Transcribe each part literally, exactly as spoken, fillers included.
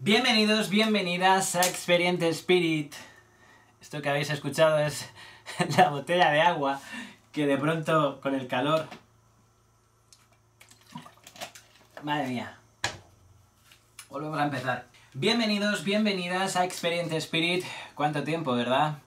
Bienvenidos, bienvenidas a Expediente Spirit. Esto que habéis escuchado es la botella de agua que de pronto con el calor... Madre mía. Volvemos a empezar. Bienvenidos, bienvenidas a Expediente Spirit. ¿Cuánto tiempo, verdad?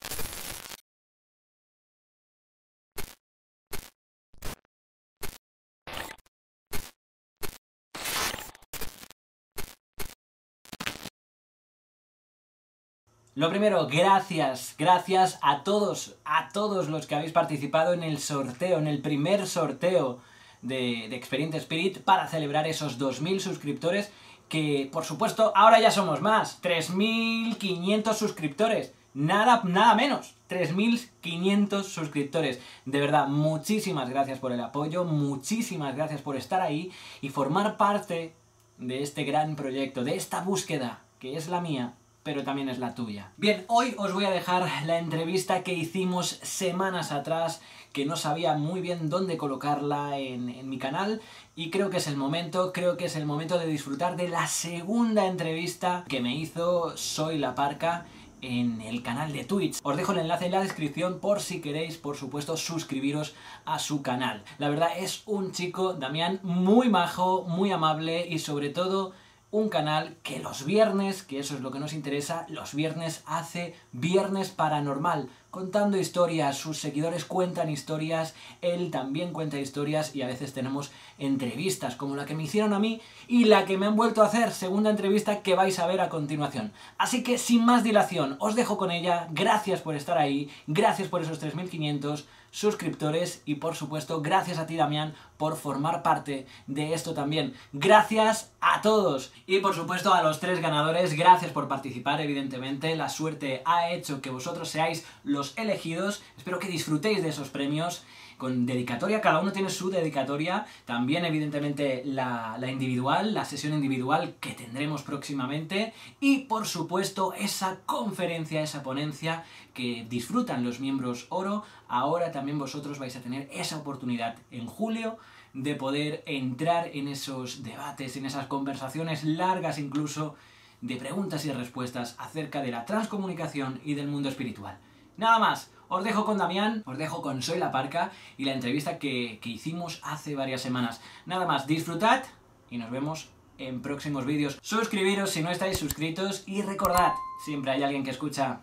Lo primero, gracias, gracias a todos, a todos los que habéis participado en el sorteo, en el primer sorteo de, de Expediente Spirit para celebrar esos dos mil suscriptores que, por supuesto, ahora ya somos más, tres mil quinientos suscriptores, nada, nada menos, tres mil quinientos suscriptores. De verdad, muchísimas gracias por el apoyo, muchísimas gracias por estar ahí y formar parte de este gran proyecto, de esta búsqueda que es la mía, pero también es la tuya. Bien, hoy os voy a dejar la entrevista que hicimos semanas atrás, que no sabía muy bien dónde colocarla en, en mi canal, y creo que es el momento, creo que es el momento de disfrutar de la segunda entrevista que me hizo Soy La Parca en el canal de Twitch. Os dejo el enlace en la descripción por si queréis, por supuesto, suscribiros a su canal. La verdad es un chico, Damián, muy majo, muy amable y sobre todo... un canal que los viernes, que eso es lo que nos interesa, los viernes hace Viernes Paranormal, contando historias, sus seguidores cuentan historias, él también cuenta historias y a veces tenemos entrevistas como la que me hicieron a mí y la que me han vuelto a hacer, segunda entrevista que vais a ver a continuación. Así que sin más dilación, os dejo con ella, gracias por estar ahí, gracias por esos tres mil quinientos suscriptores y por supuesto gracias a ti, Damián, por formar parte de esto también. Gracias a todos y por supuesto a los tres ganadores, gracias por participar, evidentemente la suerte ha hecho que vosotros seáis los elegidos. Espero que disfrutéis de esos premios con dedicatoria, cada uno tiene su dedicatoria, también evidentemente la, la individual, la sesión individual que tendremos próximamente y por supuesto esa conferencia, esa ponencia que disfrutan los miembros oro. Ahora también vosotros vais a tener esa oportunidad en julio de poder entrar en esos debates, en esas conversaciones largas incluso, de preguntas y respuestas acerca de la transcomunicación y del mundo espiritual. Nada más. Os dejo con Damián, os dejo con Soy La Parca y la entrevista que, que hicimos hace varias semanas. Nada más, disfrutad y nos vemos en próximos vídeos. Suscribiros si no estáis suscritos y recordad, siempre hay alguien que escucha.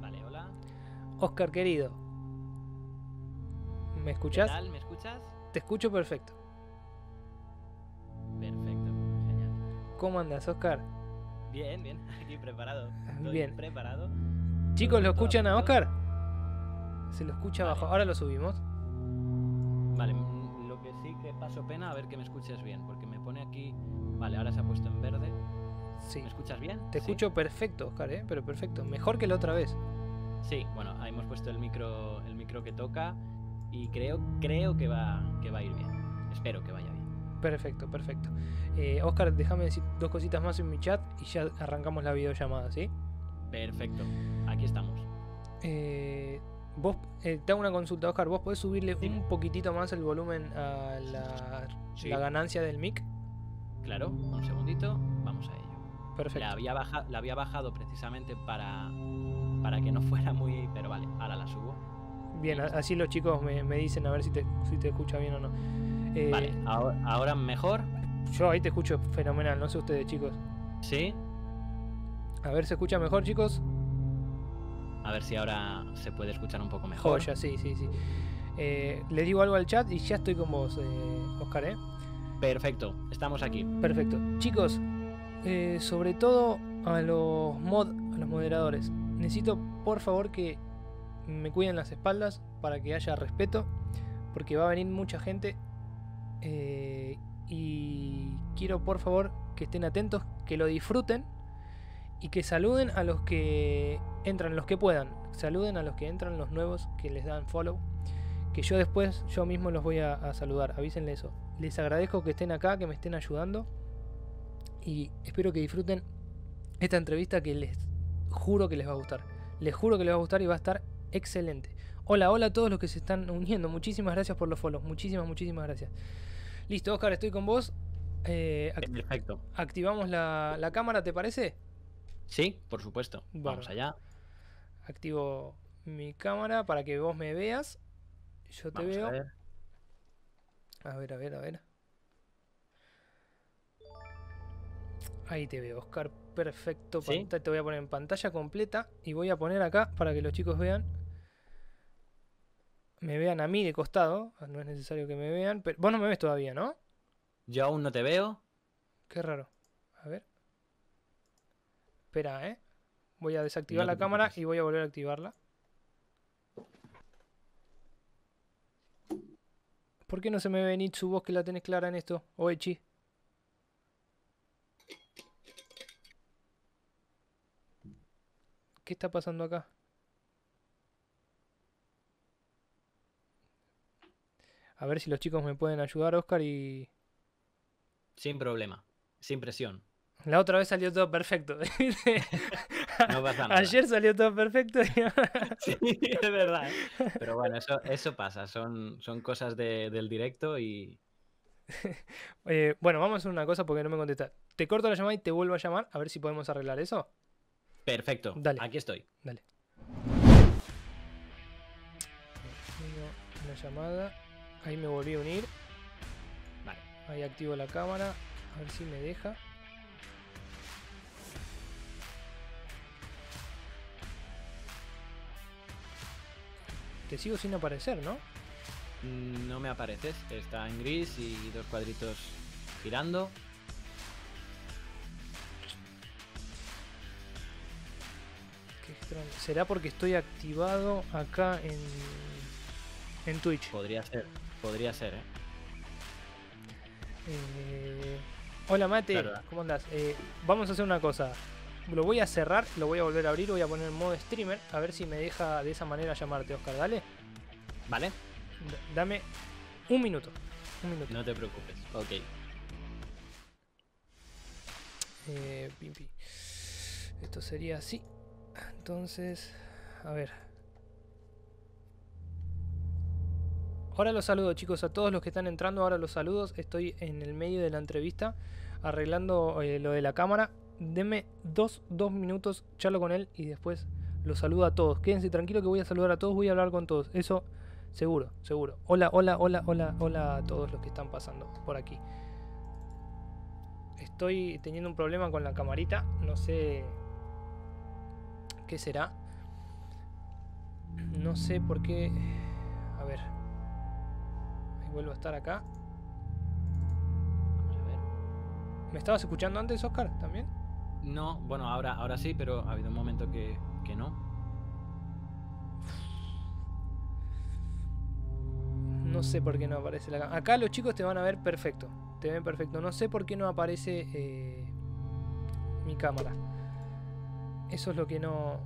Vale, hola. Oscar, querido. ¿Me escuchas? ¿Qué tal? ¿Me escuchas? Te escucho perfecto. Perfecto, genial. ¿Cómo andas, Oscar? Bien, bien, aquí preparado. Estoy bien preparado. Chicos, ¿lo escuchan a Oscar? Se lo escucha abajo, ahora lo subimos. Vale, lo que sí que paso pena, a ver que me escuches bien, porque me pone aquí... Vale, ahora se ha puesto en verde. Sí. ¿Me escuchas bien? Te escucho perfecto, Oscar, ¿eh? Pero perfecto, mejor que la otra vez. Sí, bueno, ahí hemos puesto el micro, el micro que toca... Y creo, creo que va, que va a ir bien. Espero que vaya bien. Perfecto, perfecto. Eh, Oscar, déjame decir dos cositas más en mi chat y ya arrancamos la videollamada, ¿sí? Perfecto. Aquí estamos. Eh, vos, eh, te hago una consulta, Oscar. ¿Vos podés subirle Dime. un poquitito más el volumen a la, sí. la ganancia del mic? Claro, un segundito. Vamos a ello. Perfecto. La había, baja, la había bajado precisamente para, para que no fuera muy... Pero vale, ahora la subo. Bien, así los chicos me, me dicen a ver si te, si te escucha bien o no. Eh, vale, ahora, ahora mejor. Yo ahí te escucho fenomenal, no sé ustedes, chicos. ¿Sí? A ver, ¿se escucha mejor, chicos? A ver si ahora se puede escuchar un poco mejor. Joya, sí, sí, sí. Eh, le digo algo al chat y ya estoy con vos, eh, Oscar, ¿eh? Perfecto, estamos aquí. Perfecto. Chicos, eh, sobre todo a los mod, a los moderadores, necesito por favor que... me cuiden las espaldas para que haya respeto, porque va a venir mucha gente eh, y quiero por favor que estén atentos, que lo disfruten y que saluden a los que entran, los que puedan, saluden a los que entran, los nuevos que les dan follow, que yo después yo mismo los voy a, a saludar, avísenle eso. Les agradezco que estén acá, que me estén ayudando y espero que disfruten esta entrevista que les juro que les va a gustar, les juro que les va a gustar y va a estar excelente. Hola, hola a todos los que se están uniendo. Muchísimas gracias por los follows. Muchísimas, muchísimas gracias. Listo, Oscar, estoy con vos. Eh, act Perfecto. ¿Activamos la, la cámara, te parece? Sí, por supuesto. Bueno, vamos allá. Activo mi cámara para que vos me veas. Yo te vamos veo. A ver. a ver, a ver, a ver. Ahí te veo, Oscar. Perfecto. ¿Sí? Te voy a poner en pantalla completa y voy a poner acá para que los chicos vean. Me vean a mí de costado. No es necesario que me vean. Pero vos no me ves todavía, ¿no? Yo aún no te veo. Qué raro. A ver. Espera, ¿eh? Voy a desactivar no la cámara y voy a volver a activarla. ¿Por qué no se me ve ni su voz que la tenés clara en esto? O Echi. ¿Qué está pasando acá? A ver si los chicos me pueden ayudar, Oscar, y... Sin problema, sin presión. La otra vez salió todo perfecto. No pasa nada. Ayer salió todo perfecto. Sí, es verdad. Pero bueno, eso, eso pasa. Son, son cosas de, del directo y... Eh, bueno, vamos a hacer una cosa porque no me contestas. Te corto la llamada y te vuelvo a llamar a ver si podemos arreglar eso. Perfecto, dale. Aquí estoy. Dale. Una llamada. Ahí me volví a unir. Vale. Ahí activo la cámara. A ver si me deja. Te sigo sin aparecer, ¿no? No me apareces. Está en gris y dos cuadritos girando. Qué extraño. ¿Será porque estoy activado acá en... en Twitch? Podría ser, podría ser, ¿eh? eh hola, Mate, claro. ¿Cómo andás? Eh, vamos a hacer una cosa. Lo voy a cerrar, lo voy a volver a abrir, voy a poner en modo streamer, a ver si me deja de esa manera llamarte, Oscar, ¿dale? Vale. D dame un minuto, un minuto. No te preocupes, ok. Eh, pimpi. Esto sería así. Entonces, a ver... Ahora los saludo, chicos, a todos los que están entrando. Ahora los saludos. Estoy en el medio de la entrevista arreglando eh, lo de la cámara. Denme dos, dos minutos, charlo con él y después los saludo a todos. Quédense tranquilos que voy a saludar a todos, voy a hablar con todos. Eso seguro, seguro. Hola, hola, hola, hola, hola a todos los que están pasando por aquí. Estoy teniendo un problema con la camarita. No sé qué será. No sé por qué. A ver. Vuelvo a estar acá. Vamos a ver. ¿Me estabas escuchando antes, Oscar, también? No, bueno, ahora, ahora sí, pero ha habido un momento que, que no. No sé por qué no aparece la cámara. Acá los chicos te van a ver perfecto. Te ven perfecto. No sé por qué no aparece eh, mi cámara. Eso es lo que no...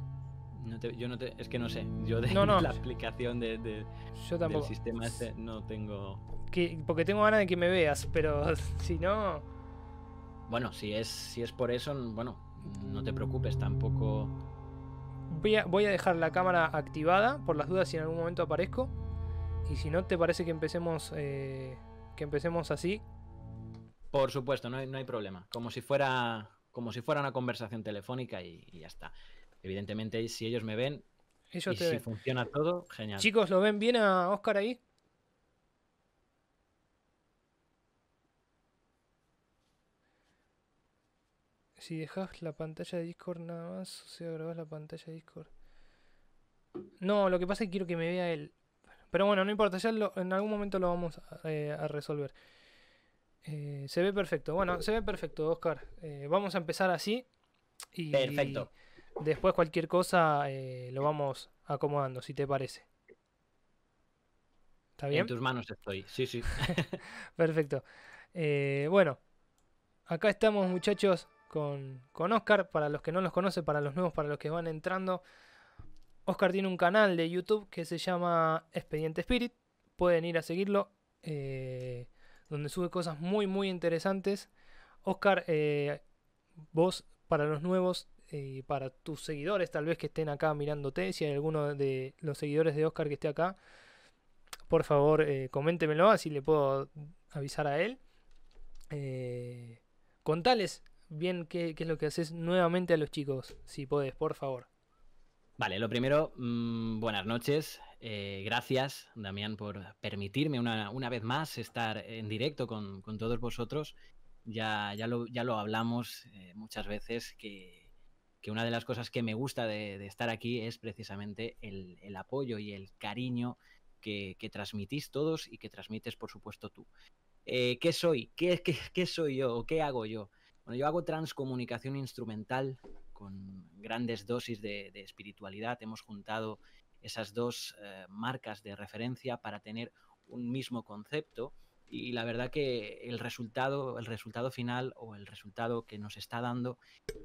No te, yo no te, es que no sé. Yo de no, no. la aplicación de, de, yo del sistema este no tengo... Que, porque tengo ganas de que me veas, pero si no... Bueno, si es, si es por eso, bueno, no te preocupes tampoco. Voy a, voy a dejar la cámara activada, por las dudas si en algún momento aparezco. Y si no, ¿te parece que empecemos, eh, que empecemos así? Por supuesto, no hay, no hay problema. Como si fuera, como si fuera una conversación telefónica y, y ya está. Evidentemente, si ellos me ven, ellos y te si ven. Funciona todo, genial. Chicos, ¿lo ven bien a Oscar ahí? Si dejas la pantalla de Discord nada más, o sea, grabás la pantalla de Discord. No, lo que pasa es que quiero que me vea él. Pero bueno, no importa, ya lo, en algún momento lo vamos a, eh, a resolver. Eh, se ve perfecto. Bueno, se ve perfecto, Oscar. Eh, vamos a empezar así. Y... Perfecto. Después cualquier cosa eh, lo vamos acomodando, si te parece. ¿Está bien? En tus manos estoy, sí, sí. Perfecto. Eh, bueno, acá estamos, muchachos, con, con Oscar. Para los que no los conocen, para los nuevos, para los que van entrando. Oscar tiene un canal de YouTube que se llama Expediente Spirit. Pueden ir a seguirlo, eh, donde sube cosas muy, muy interesantes. Oscar, eh, vos, para los nuevos... y para tus seguidores tal vez que estén acá mirándote, si hay alguno de los seguidores de Oscar que esté acá, por favor eh, coméntemelo, así le puedo avisar a él. Eh, contales bien qué, qué es lo que haces nuevamente a los chicos, si podés, por favor. Vale, lo primero, mmm, buenas noches. Eh, gracias, Damián, por permitirme una, una vez más estar en directo con, con todos vosotros. Ya, ya, lo, ya lo hablamos eh, muchas veces, que, que una de las cosas que me gusta de, de estar aquí es precisamente el, el apoyo y el cariño que, que transmitís todos y que transmites, por supuesto, tú. Eh, ¿Qué soy? ¿Qué, qué, qué soy yo? ¿O qué hago yo? Bueno, yo hago transcomunicación instrumental con grandes dosis de, de espiritualidad. Hemos juntado esas dos eh, marcas de referencia para tener un mismo concepto, y la verdad que el resultado, el resultado final o el resultado que nos está dando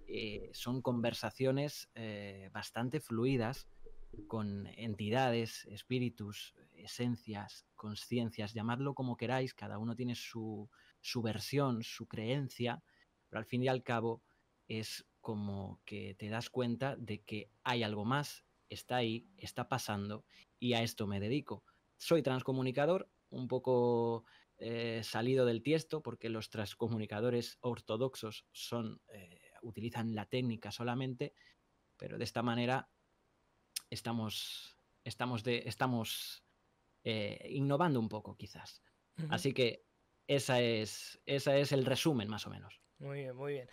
eh, son conversaciones eh, bastante fluidas con entidades, espíritus, esencias, conciencias, llamadlo como queráis, cada uno tiene su, su versión, su creencia, pero al fin y al cabo es como que te das cuenta de que hay algo más, está ahí, está pasando, y a esto me dedico. Soy transcomunicador, un poco eh, salido del tiesto, porque los transcomunicadores ortodoxos son, eh, utilizan la técnica solamente, pero de esta manera estamos, estamos, de, estamos eh, innovando un poco, quizás. Uh-huh. Así que esa es, esa es el resumen, más o menos. Muy bien, muy bien.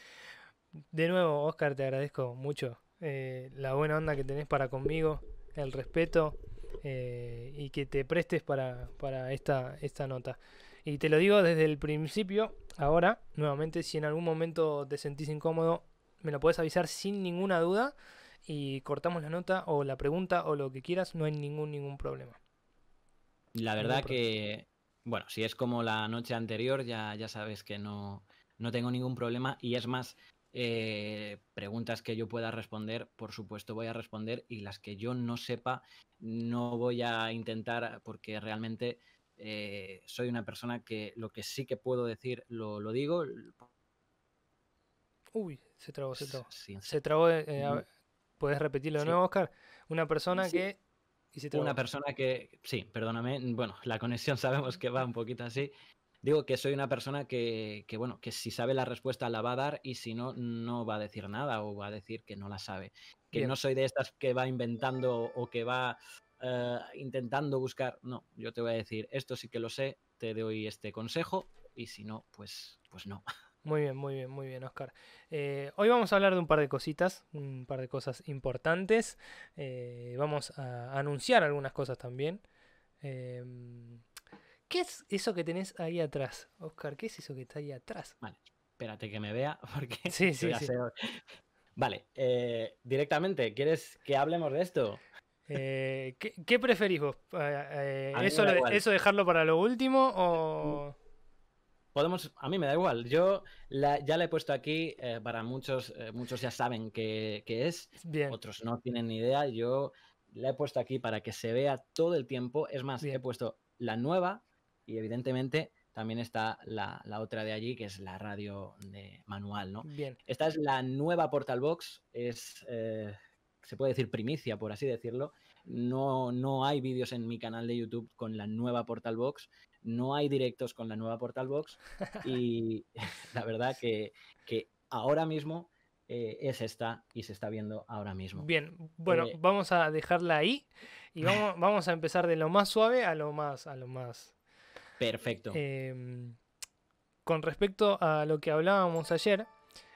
De nuevo, Oscar, te agradezco mucho Eh, la buena onda que tenés para conmigo, el respeto eh, y que te prestes para, para esta, esta nota. Y te lo digo desde el principio, ahora, nuevamente, si en algún momento te sentís incómodo, me lo podés avisar sin ninguna duda y cortamos la nota o la pregunta o lo que quieras, no hay ningún, ningún problema. La verdad que, bueno, si es como la noche anterior, ya, ya sabes que no, no tengo ningún problema, y es más, Eh, preguntas que yo pueda responder, por supuesto voy a responder, y las que yo no sepa no voy a intentar, porque realmente eh, soy una persona que lo que sí que puedo decir lo, lo digo. Uy, se trabó, se trabó. Sí, se trabó, eh, ¿puedes repetirlo de nuevo, Oscar? Una persona sí. que... Y se trabó. Una persona que... Sí, perdóname, bueno, la conexión sabemos que va un poquito así. Digo que soy una persona que, que, bueno, que si sabe la respuesta la va a dar, y si no, no va a decir nada o va a decir que no la sabe. Que Bien. No soy de estas que va inventando o que va uh, intentando buscar. No, yo te voy a decir, esto sí que lo sé, te doy este consejo, y si no, pues, pues no. Muy bien, muy bien, muy bien, Oscar. Eh, hoy vamos a hablar de un par de cositas, un par de cosas importantes. Eh, vamos a anunciar algunas cosas también. Eh... ¿Qué es eso que tenés ahí atrás, Oscar? ¿Qué es eso que está ahí atrás? Vale, espérate que me vea, porque... Sí, sí, sí. Vale, eh, directamente, ¿quieres que hablemos de esto? Eh, ¿qué, ¿Qué preferís vos? Eh, eso, ¿Eso dejarlo para lo último o...? Podemos, a mí me da igual. Yo la, ya la he puesto aquí, eh, para muchos, eh, muchos ya saben qué es. Bien. Otros no tienen ni idea. Yo la he puesto aquí para que se vea todo el tiempo. Es más, Bien. He puesto la nueva... Y evidentemente también está la, la otra de allí, que es la radio de manual, ¿no? Bien. Esta es la nueva Portal Box, es, eh, se puede decir primicia, por así decirlo. No, no hay vídeos en mi canal de YouTube con la nueva Portal Box, no hay directos con la nueva Portal Box. Y la verdad que, que ahora mismo eh, es esta y se está viendo ahora mismo. Bien, bueno, eh, vamos a dejarla ahí y vamos, vamos a empezar de lo más suave a lo más... A lo más... Perfecto. Eh, con respecto a lo que hablábamos ayer,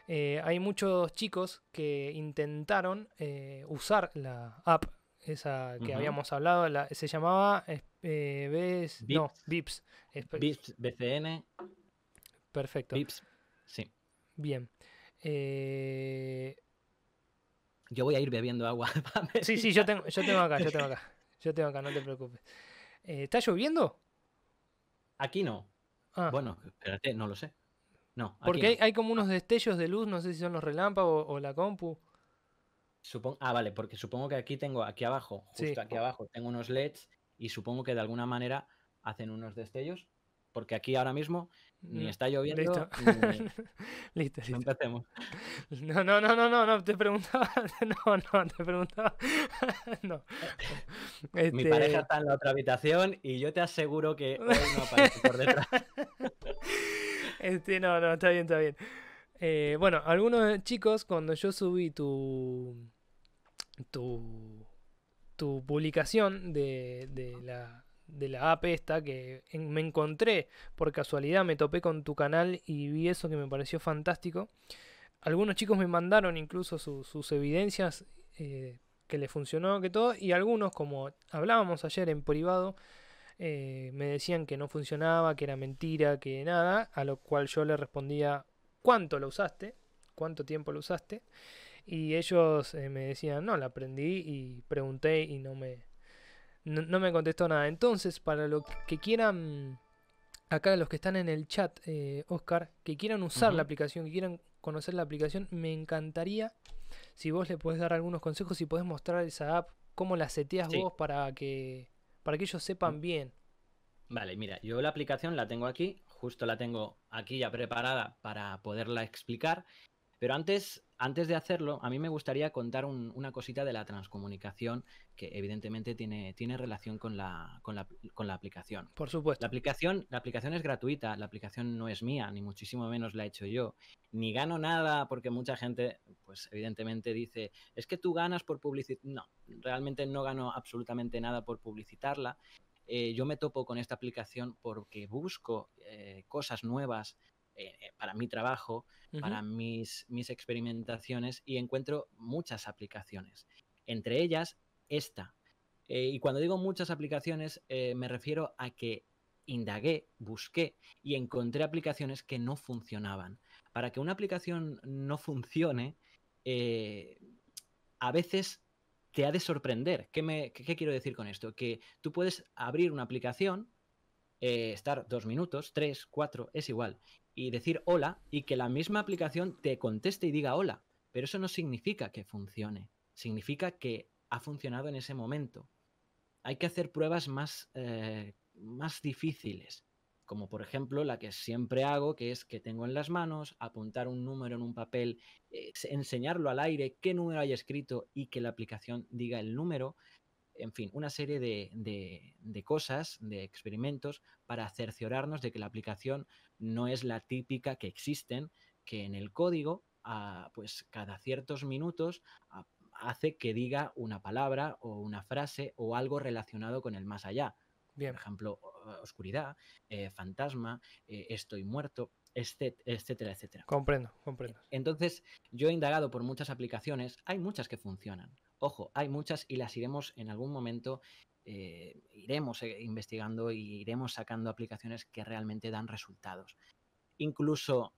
eh, hay muchos chicos que intentaron eh, usar la app, esa que uh-huh. habíamos hablado, la, se llamaba eh, Bs, Bips. No, Bips. Bips B C N. Perfecto. Bips, sí. Bien. Eh... Yo voy a ir bebiendo agua. Sí, sí, yo tengo, yo tengo acá, yo tengo acá. Yo tengo acá, no te preocupes. Eh, ¿Está lloviendo? Aquí no. Ah. Bueno, espérate, no lo sé. No. Porque hay, no. hay como unos destellos de luz, no sé si son los relámpagos o, o la compu. Supongo, ah, vale, porque supongo que aquí tengo, aquí abajo, justo sí. aquí abajo, tengo unos L E Ds y supongo que de alguna manera hacen unos destellos. porque aquí ahora mismo ni está lloviendo. Listo. Ni... listo, listo. No empecemos. No, no, no, no, no, no, te preguntaba. No, no, te preguntaba. No. Este... Mi pareja está en la otra habitación y yo te aseguro que hoy no aparece por detrás. Este, no, no, está bien, está bien. Eh, bueno, algunos chicos, cuando yo subí tu tu, tu publicación de, de la... de la app esta, que me encontré por casualidad, me topé con tu canal y vi eso que me pareció fantástico. Algunos chicos me mandaron incluso su, sus evidencias eh, que les funcionó, que todo, y algunos, como hablábamos ayer en privado, eh, me decían que no funcionaba, que era mentira, que nada, a lo cual yo le respondía cuánto lo usaste, cuánto tiempo lo usaste, y ellos eh, me decían, no, la aprendí y pregunté y no me... No, no me contestó nada. Entonces, para lo que quieran, acá los que están en el chat, eh, Oscar, que quieran usar uh-huh. la aplicación, que quieran conocer la aplicación, me encantaría si vos le podés dar algunos consejos, si podés mostrar esa app, cómo la seteas sí. vos para que, para que ellos sepan bien. Vale, mira, yo la aplicación la tengo aquí, justo la tengo aquí ya preparada para poderla explicar, pero antes... Antes de hacerlo, a mí me gustaría contar un, una cosita de la transcomunicación que evidentemente tiene, tiene relación con la, con, la, con la aplicación. Por supuesto. La aplicación, la aplicación es gratuita, la aplicación no es mía, ni muchísimo menos la he hecho yo. Ni gano nada porque mucha gente, pues evidentemente dice, es que tú ganas por publicitar. No, realmente no gano absolutamente nada por publicitarla. Eh, yo me topo con esta aplicación porque busco eh, cosas nuevas, Eh, para mi trabajo, uh-huh. para mis, mis experimentaciones, y encuentro muchas aplicaciones, entre ellas esta. Eh, y cuando digo muchas aplicaciones, eh, me refiero a que indagué, busqué y encontré aplicaciones que no funcionaban. Para que una aplicación no funcione, eh, a veces te ha de sorprender. ¿Qué, me, qué, qué quiero decir con esto? Que tú puedes abrir una aplicación, eh, estar dos minutos, tres, cuatro, es igual, y decir hola, y que la misma aplicación te conteste y diga hola. Pero eso no significa que funcione. Significa que ha funcionado en ese momento. Hay que hacer pruebas más, eh, más difíciles. Como por ejemplo la que siempre hago, que es que tengo en las manos, apuntar un número en un papel, eh, enseñarlo al aire, qué número hay escrito y que la aplicación diga el número. En fin, una serie de, de, de cosas, de experimentos, para cerciorarnos de que la aplicación no es la típica que existen, que en el código, ah, pues cada ciertos minutos ah, hace que diga una palabra o una frase o algo relacionado con el más allá. Bien. Por ejemplo, oscuridad, eh, fantasma, eh, estoy muerto, etcétera, etcétera. Comprendo, comprendo. Entonces, yo he indagado por muchas aplicaciones, hay muchas que funcionan. Ojo, hay muchas y las iremos en algún momento, eh, iremos investigando e iremos sacando aplicaciones que realmente dan resultados. Incluso,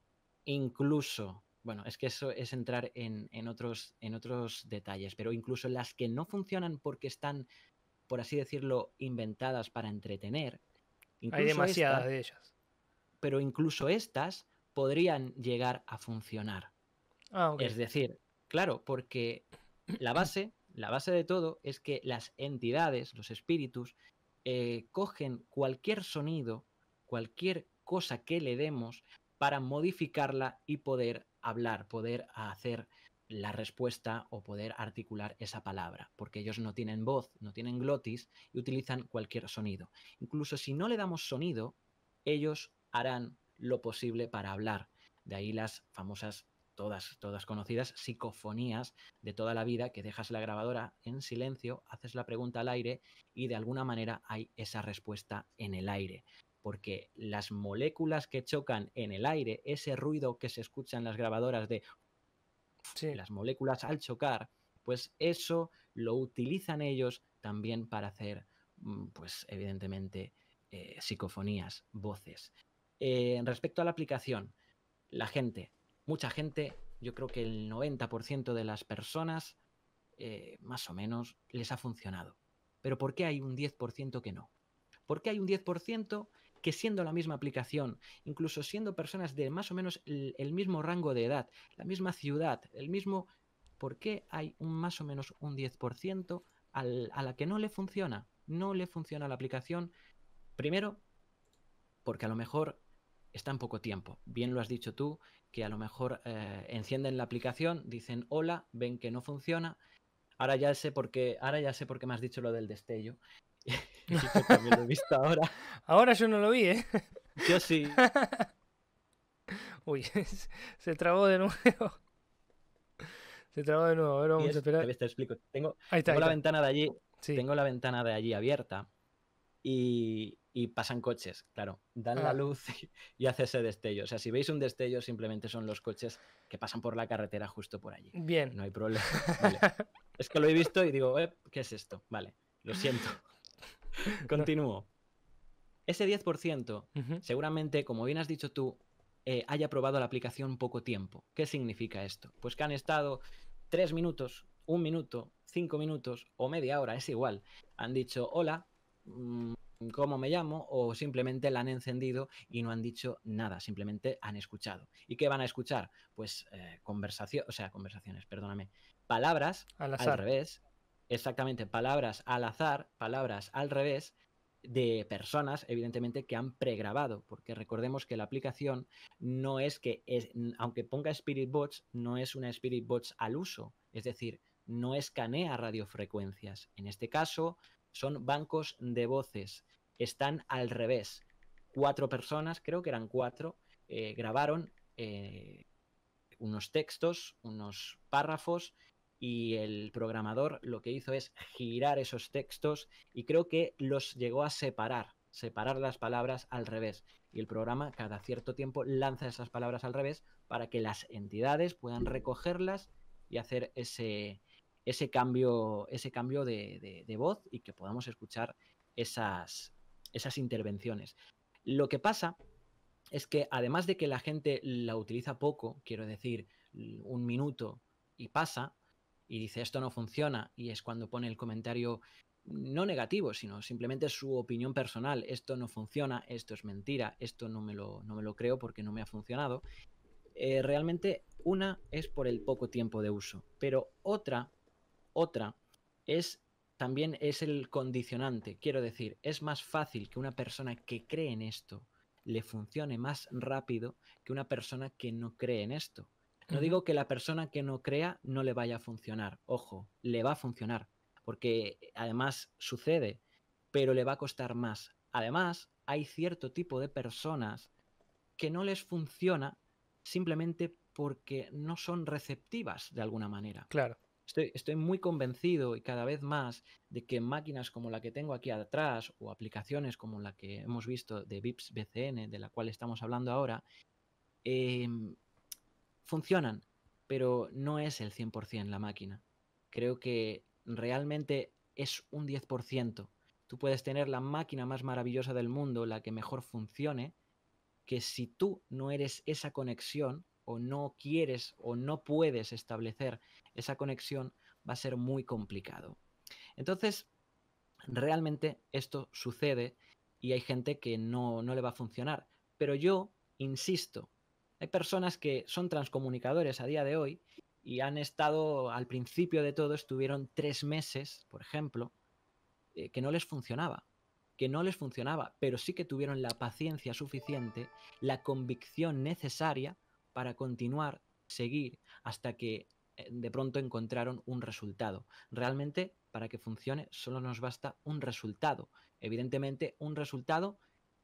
incluso, bueno, es que eso es entrar en, en, otros, en otros detalles, pero incluso las que no funcionan porque están, por así decirlo, inventadas para entretener. Hay demasiadas estas, de ellas. Pero incluso estas podrían llegar a funcionar. Ah, okay. Es decir, claro, porque... La base, la base de todo es que las entidades, los espíritus, eh, cogen cualquier sonido, cualquier cosa que le demos para modificarla y poder hablar, poder hacer la respuesta o poder articular esa palabra, porque ellos no tienen voz, no tienen glotis y utilizan cualquier sonido. Incluso si no le damos sonido, ellos harán lo posible para hablar. De ahí las famosas... Todas, todas conocidas, psicofonías de toda la vida, que dejas la grabadora en silencio, haces la pregunta al aire y de alguna manera hay esa respuesta en el aire. Porque las moléculas que chocan en el aire, ese ruido que se escucha en las grabadoras de sí. las moléculas al chocar, pues eso lo utilizan ellos también para hacer, pues evidentemente, eh, psicofonías, voces. Eh, respecto a la aplicación, la gente... Mucha gente, yo creo que el noventa por ciento de las personas, eh, más o menos, les ha funcionado. Pero ¿por qué hay un diez por ciento que no? ¿Por qué hay un diez por ciento que siendo la misma aplicación, incluso siendo personas de más o menos el, el mismo rango de edad, la misma ciudad, el mismo... ¿Por qué hay un, más o menos un diez por ciento al, a la que no le funciona? No le funciona la aplicación, primero, porque a lo mejor está en poco tiempo. Bien lo has dicho tú, que a lo mejor eh, encienden la aplicación, dicen hola, ven que no funciona. Ahora ya sé por qué, ahora ya sé por qué me has dicho lo del destello. También lo he visto ahora. Ahora yo no lo vi, ¿eh? Yo sí. Uy, se trabó de nuevo. Se trabó de nuevo. A ver, vamos es, a esperar. Te, te explico. Tengo, ahí está, tengo ahí la está. ventana de allí. Sí. Tengo la ventana de allí abierta y, y pasan coches, claro. Dan ah. la luz y, y hace ese destello. O sea, si veis un destello, simplemente son los coches que pasan por la carretera justo por allí. Bien. No hay problema. Vale. Es que lo he visto y digo, eh, ¿qué es esto? Vale, lo siento. Continúo. Ese diez por ciento, uh-huh. seguramente, como bien has dicho tú, eh, haya probado la aplicación poco tiempo. ¿Qué significa esto? Pues que han estado tres minutos, un minuto, cinco minutos o media hora, es igual. Han dicho, hola, ¿cómo me llamo? O simplemente la han encendido y no han dicho nada, simplemente han escuchado. ¿Y qué van a escuchar? Pues eh, conversación, o sea, conversaciones, perdóname, palabras al, al revés. Exactamente, palabras al azar, palabras al revés de personas, evidentemente, que han pregrabado, porque recordemos que la aplicación no es que, es, aunque ponga Spirit Bots, no es una Spirit Bots al uso, es decir, no escanea radiofrecuencias. En este caso, son bancos de voces, están al revés. Cuatro personas, creo que eran cuatro, eh, grabaron eh, unos textos, unos párrafos, y el programador lo que hizo es girar esos textos y creo que los llegó a separar, separar las palabras al revés. Y el programa cada cierto tiempo lanza esas palabras al revés para que las entidades puedan recogerlas y hacer ese, ese cambio, ese cambio de, de, de voz y que podamos escuchar esas, esas intervenciones. Lo que pasa es que además de que la gente la utiliza poco, quiero decir, un minuto y pasa, y dice esto no funciona, y es cuando pone el comentario no negativo, sino simplemente su opinión personal, esto no funciona, esto es mentira, esto no me lo, no me lo creo porque no me ha funcionado. Eh, realmente una es por el poco tiempo de uso, pero otra, otra es también es el condicionante, quiero decir, es más fácil que una persona que cree en esto le funcione más rápido que una persona que no cree en esto. No digo que la persona que no crea no le vaya a funcionar, ojo, le va a funcionar, porque además sucede, pero le va a costar más. Además, hay cierto tipo de personas que no les funciona simplemente porque no son receptivas de alguna manera. Claro. Estoy, estoy muy convencido y cada vez más de que máquinas como la que tengo aquí atrás o aplicaciones como la que hemos visto de Bips B C N, de la cual estamos hablando ahora, eh... funcionan, pero no es el cien por cien la máquina. Creo que realmente es un diez por ciento. Tú puedes tener la máquina más maravillosa del mundo, la que mejor funcione, que si tú no eres esa conexión o no quieres o no puedes establecer esa conexión, va a ser muy complicado. Entonces, realmente esto sucede y hay gente que no, no le va a funcionar. Pero yo insisto, hay personas que son transcomunicadores a día de hoy y han estado, al principio de todo, estuvieron tres meses, por ejemplo, eh, que no les funcionaba, que no les funcionaba, pero sí que tuvieron la paciencia suficiente, la convicción necesaria para continuar, seguir, hasta que eh, de pronto encontraron un resultado. Realmente, para que funcione, solo nos basta un resultado. Evidentemente, un resultado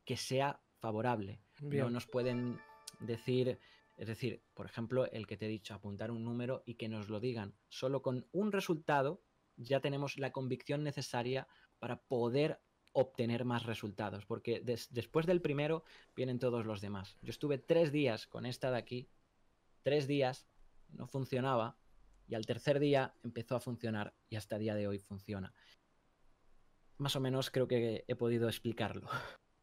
que sea favorable. Bien. No nos pueden decir, es decir, por ejemplo, el que te he dicho, apuntar un número y que nos lo digan. Solo con un resultado ya tenemos la convicción necesaria para poder obtener más resultados, porque des, después del primero vienen todos los demás. Yo estuve tres días con esta de aquí, tres días, no funcionaba, y al tercer día empezó a funcionar y hasta el día de hoy funciona. Más o menos creo que he podido explicarlo.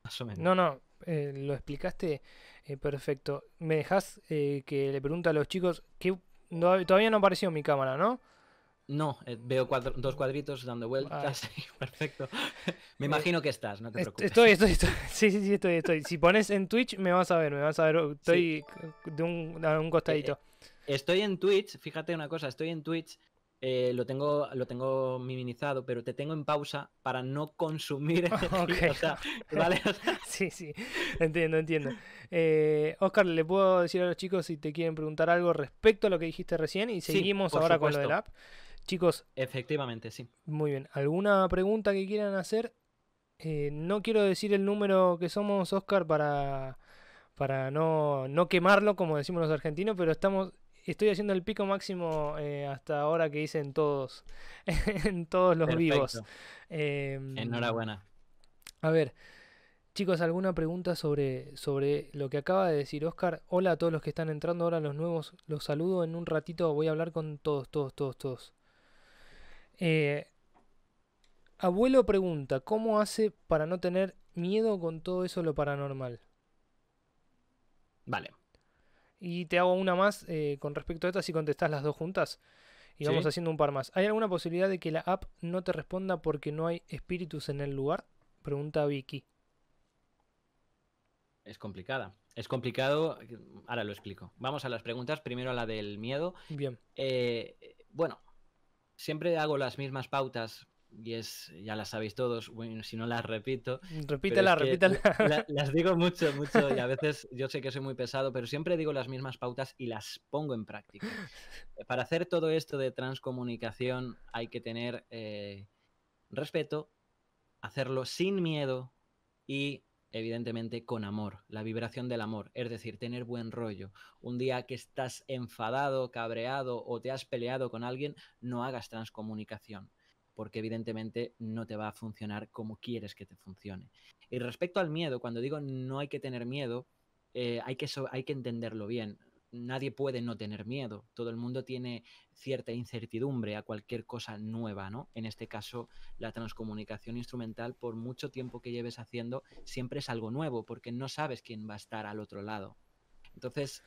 Más o menos. No, no, eh, lo explicaste eh, perfecto. Me dejas eh, que le pregunte a los chicos que no, todavía no apareció mi cámara, ¿no? No, eh, veo cuadro, dos cuadritos dando vueltas. Ah. Perfecto. Me imagino eh, que estás, no te preocupes. Estoy, estoy, estoy. Sí, sí, sí, estoy, estoy. Si pones en Twitch me vas a ver, me vas a ver. Estoy sí. de, un, de un costadito. Eh, eh, estoy en Twitch, fíjate una cosa, estoy en Twitch, Eh, lo tengo lo tengo minimizado, pero te tengo en pausa para no consumir. Okay. O sea, ¿vale? O sea... Sí, sí, entiendo, entiendo. Eh, Oscar, ¿le puedo decir a los chicos si te quieren preguntar algo respecto a lo que dijiste recién? Y seguimos sí, ahora supuesto. Con lo del app. Chicos. Efectivamente, sí. Muy bien. ¿Alguna pregunta que quieran hacer? Eh, no quiero decir el número que somos, Oscar, para, para no, no quemarlo, como decimos los argentinos, pero estamos... Estoy haciendo el pico máximo eh, hasta ahora que hice en todos, en todos los Perfecto. Vivos. Eh, Enhorabuena. A ver, chicos, ¿alguna pregunta sobre, sobre lo que acaba de decir Oscar? Hola a todos los que están entrando ahora, los nuevos. Los saludo en un ratito. Voy a hablar con todos, todos, todos, todos. Eh, abuelo pregunta, ¿cómo hace para no tener miedo con todo eso lo paranormal? Vale. Y te hago una más eh, con respecto a esta, si contestás las dos juntas. Y vamos sí. haciendo un par más. ¿Hay alguna posibilidad de que la app no te responda porque no hay espíritus en el lugar? Pregunta Vicky. Es complicada. Es complicado. Ahora lo explico. Vamos a las preguntas. Primero a la del miedo. Bien. Eh, bueno, siempre hago las mismas pautas. Y es, ya las sabéis todos, bueno, si no las repito. Repítela, repítela. La, las digo mucho, mucho y a veces yo sé que soy muy pesado, pero siempre digo las mismas pautas y las pongo en práctica. Para hacer todo esto de transcomunicación hay que tener eh, respeto, hacerlo sin miedo y evidentemente con amor, la vibración del amor, es decir, tener buen rollo. Un día que estás enfadado, cabreado o te has peleado con alguien, no hagas transcomunicación, porque evidentemente no te va a funcionar como quieres que te funcione. Y respecto al miedo, cuando digo no hay que tener miedo, eh, hay que so- hay que entenderlo bien. Nadie puede no tener miedo. Todo el mundo tiene cierta incertidumbre a cualquier cosa nueva, ¿no? En este caso, la transcomunicación instrumental, por mucho tiempo que lleves haciendo, siempre es algo nuevo, porque no sabes quién va a estar al otro lado. Entonces,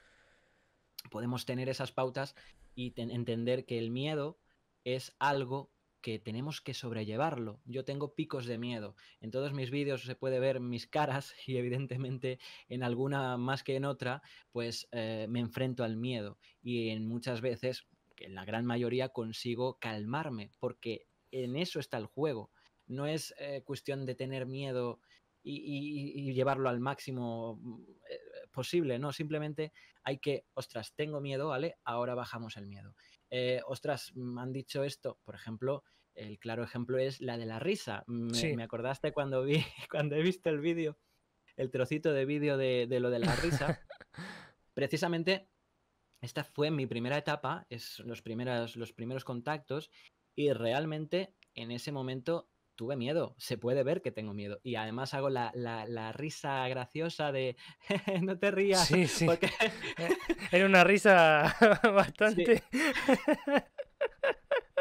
podemos tener esas pautas y entender que el miedo es algo que tenemos que sobrellevarlo. Yo tengo picos de miedo. En todos mis vídeos se puede ver mis caras y evidentemente en alguna más que en otra, pues eh, me enfrento al miedo y en muchas veces, en la gran mayoría, consigo calmarme porque en eso está el juego. No es eh, cuestión de tener miedo y, y, y llevarlo al máximo posible, ¿no? Simplemente hay que, ostras, tengo miedo, ¿vale? Ahora bajamos el miedo. Eh, ostras, me han dicho esto, por ejemplo, el claro ejemplo es la de la risa. Me, sí. me acordaste cuando vi, cuando he visto el vídeo, el trocito de vídeo de, de lo de la risa. Precisamente, esta fue mi primera etapa, es los primeros, los primeros contactos, y realmente en ese momento tuve miedo, se puede ver que tengo miedo. Y además hago la, la, la risa graciosa de no te rías. Sí, sí. Porque... Era una risa bastante... Sí.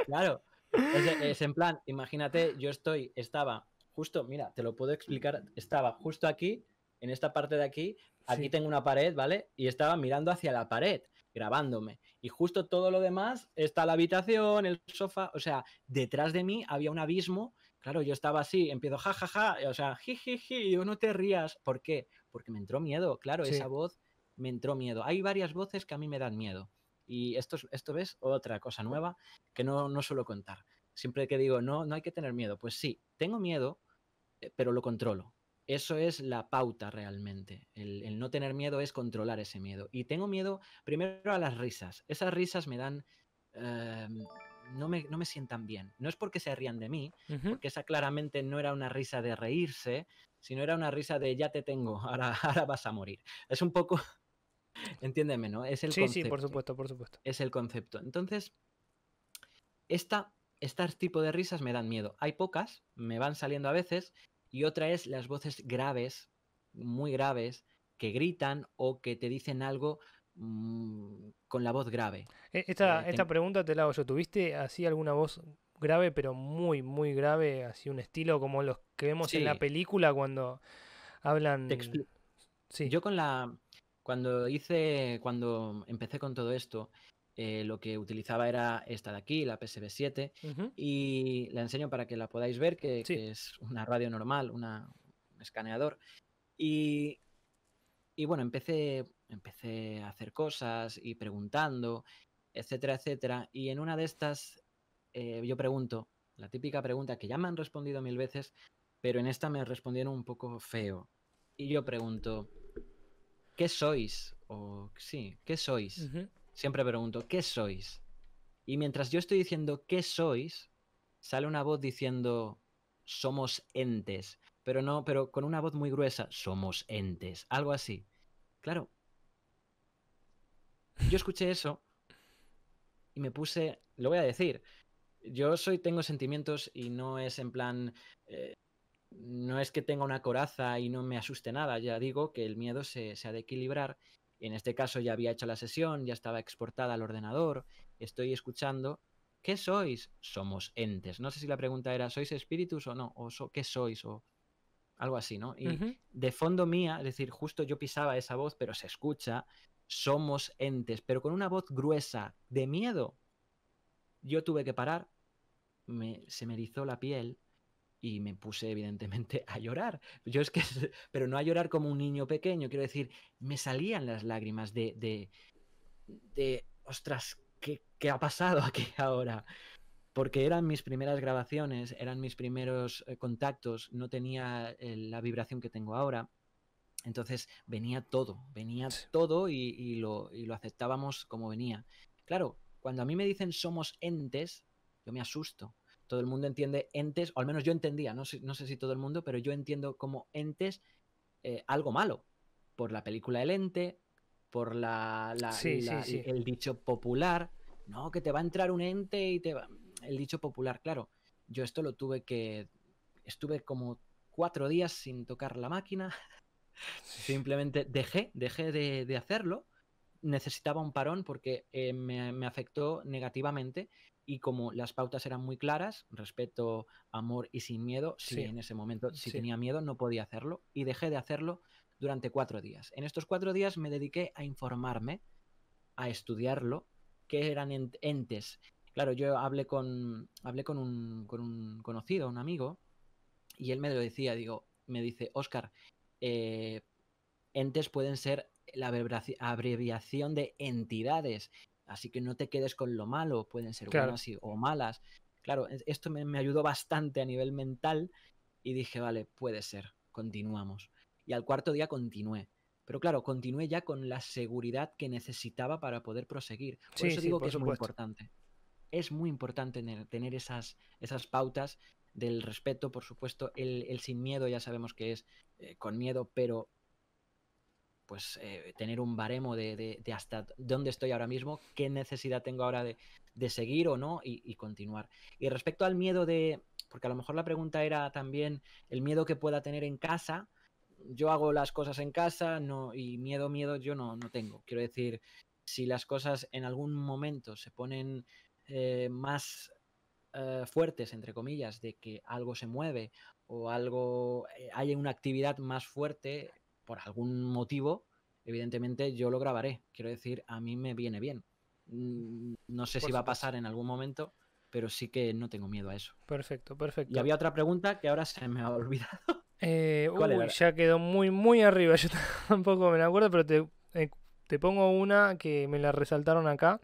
Claro. Es, es en plan, imagínate, yo estoy, estaba justo, mira, te lo puedo explicar, estaba justo aquí, en esta parte de aquí, aquí sí. tengo una pared, ¿vale? Y estaba mirando hacia la pared, grabándome. Y justo todo lo demás, está la habitación, el sofá, o sea, detrás de mí había un abismo. Claro, yo estaba así, empiezo jajaja, ja, ja, o sea, jijiji, y yo no te rías. ¿Por qué? Porque me entró miedo, claro, sí. esa voz me entró miedo. Hay varias voces que a mí me dan miedo. Y esto, esto es otra cosa nueva que no, no suelo contar. Siempre que digo, no, no hay que tener miedo. Pues sí, tengo miedo, pero lo controlo. Eso es la pauta realmente. El, el no tener miedo es controlar ese miedo. Y tengo miedo primero a las risas. Esas risas me dan... Eh, No me, no me sientan bien. No es porque se rían de mí, uh-huh. porque esa claramente no era una risa de reírse, sino era una risa de ya te tengo, ahora, ahora vas a morir. Es un poco... Entiéndeme, ¿no? Es el sí, concepto. Sí, por supuesto, por supuesto. Es el concepto. Entonces, esta, este tipo de risas me dan miedo. Hay pocas, me van saliendo a veces, y otra es las voces graves, muy graves, que gritan o que te dicen algo... con la voz grave. Esta, eh, esta te... pregunta te la hago yo. ¿Tuviste así alguna voz grave, pero muy, muy grave? Así un estilo como los que vemos sí. en la película cuando hablan... Te expl... sí. Yo con la... Cuando hice... Cuando empecé con todo esto, eh, lo que utilizaba era esta de aquí, la P S V siete, uh-huh. y la enseño para que la podáis ver, que, sí. que es una radio normal, una... un escaneador. Y... Y bueno, empecé... Empecé a hacer cosas y preguntando, etcétera, etcétera. Y en una de estas eh, yo pregunto, la típica pregunta que ya me han respondido mil veces, pero en esta me respondieron un poco feo. Y yo pregunto, ¿qué sois? O sí, ¿qué sois? Uh-huh. Siempre pregunto, ¿qué sois? Y mientras yo estoy diciendo, ¿qué sois? Sale una voz diciendo, somos entes. Pero no, pero con una voz muy gruesa, somos entes, algo así. Claro. Yo escuché eso y me puse, lo voy a decir, yo soy, tengo sentimientos y no es en plan, eh, no es que tenga una coraza y no me asuste nada, ya digo que el miedo se, se ha de equilibrar. En este caso ya había hecho la sesión, ya estaba exportada al ordenador, estoy escuchando, ¿qué sois? Somos entes. No sé si la pregunta era, ¿sois espíritus o no? O so, ¿qué sois? O algo así, ¿no? Y uh-huh. de fondo mía, es decir, justo yo pisaba esa voz, pero se escucha, somos entes, pero con una voz gruesa, de miedo. Yo tuve que parar, me, se me erizó la piel y me puse evidentemente a llorar. Yo es que, pero no a llorar como un niño pequeño, quiero decir, me salían las lágrimas de, de, de ostras, ¿qué, qué ha pasado aquí ahora? Porque eran mis primeras grabaciones, eran mis primeros contactos, no tenía la vibración que tengo ahora. Entonces venía todo, venía todo y, y, lo, y lo aceptábamos como venía. Claro, cuando a mí me dicen somos entes, yo me asusto. Todo el mundo entiende entes, o al menos yo entendía, no sé, no sé si todo el mundo, pero yo entiendo como entes eh, algo malo. Por la película El Ente, por la, la, sí, la, sí, sí. el dicho popular, no, que te va a entrar un ente y te va... El dicho popular, claro, yo esto lo tuve que... Estuve como cuatro días sin tocar la máquina... Simplemente dejé, dejé de, de hacerlo. Necesitaba un parón porque eh, me, me afectó negativamente y como las pautas eran muy claras, respeto, amor y sin miedo, sí. si en ese momento si sí. tenía miedo no podía hacerlo y dejé de hacerlo durante cuatro días. En estos cuatro días me dediqué a informarme, a estudiarlo, qué eran entes. Claro, yo hablé con, hablé con, un, con un conocido, un amigo, y él me lo decía, digo, me dice, Oscar, Eh, entes pueden ser la abreviación de entidades, así que no te quedes con lo malo, pueden ser claro. buenas y, o malas. Claro, esto me, me ayudó bastante a nivel mental y dije, vale, puede ser, continuamos. Y al cuarto día continué, pero claro, continué ya con la seguridad que necesitaba para poder proseguir. Por sí, eso digo sí, que supuesto. Es muy importante. Es muy importante tener, tener esas, esas pautas del respeto, por supuesto, el, el sin miedo ya sabemos que es eh, con miedo, pero pues eh, tener un baremo de, de, de hasta dónde estoy ahora mismo, qué necesidad tengo ahora de, de seguir o no y, y continuar. Y respecto al miedo de, porque a lo mejor la pregunta era también el miedo que pueda tener en casa, yo hago las cosas en casa no, y miedo, miedo yo no, no tengo. Quiero decir, si las cosas en algún momento se ponen eh, más... Eh, fuertes, entre comillas, de que algo se mueve o algo eh, hay una actividad más fuerte por algún motivo, evidentemente yo lo grabaré. Quiero decir, a mí me viene bien. No sé si va a pasar en algún momento, pero sí que no tengo miedo a eso. Perfecto, perfecto. Y había otra pregunta que ahora se me ha olvidado. Eh, uy, ya quedó muy, muy arriba. Yo tampoco me la acuerdo, pero te, eh, te pongo una que me la resaltaron acá.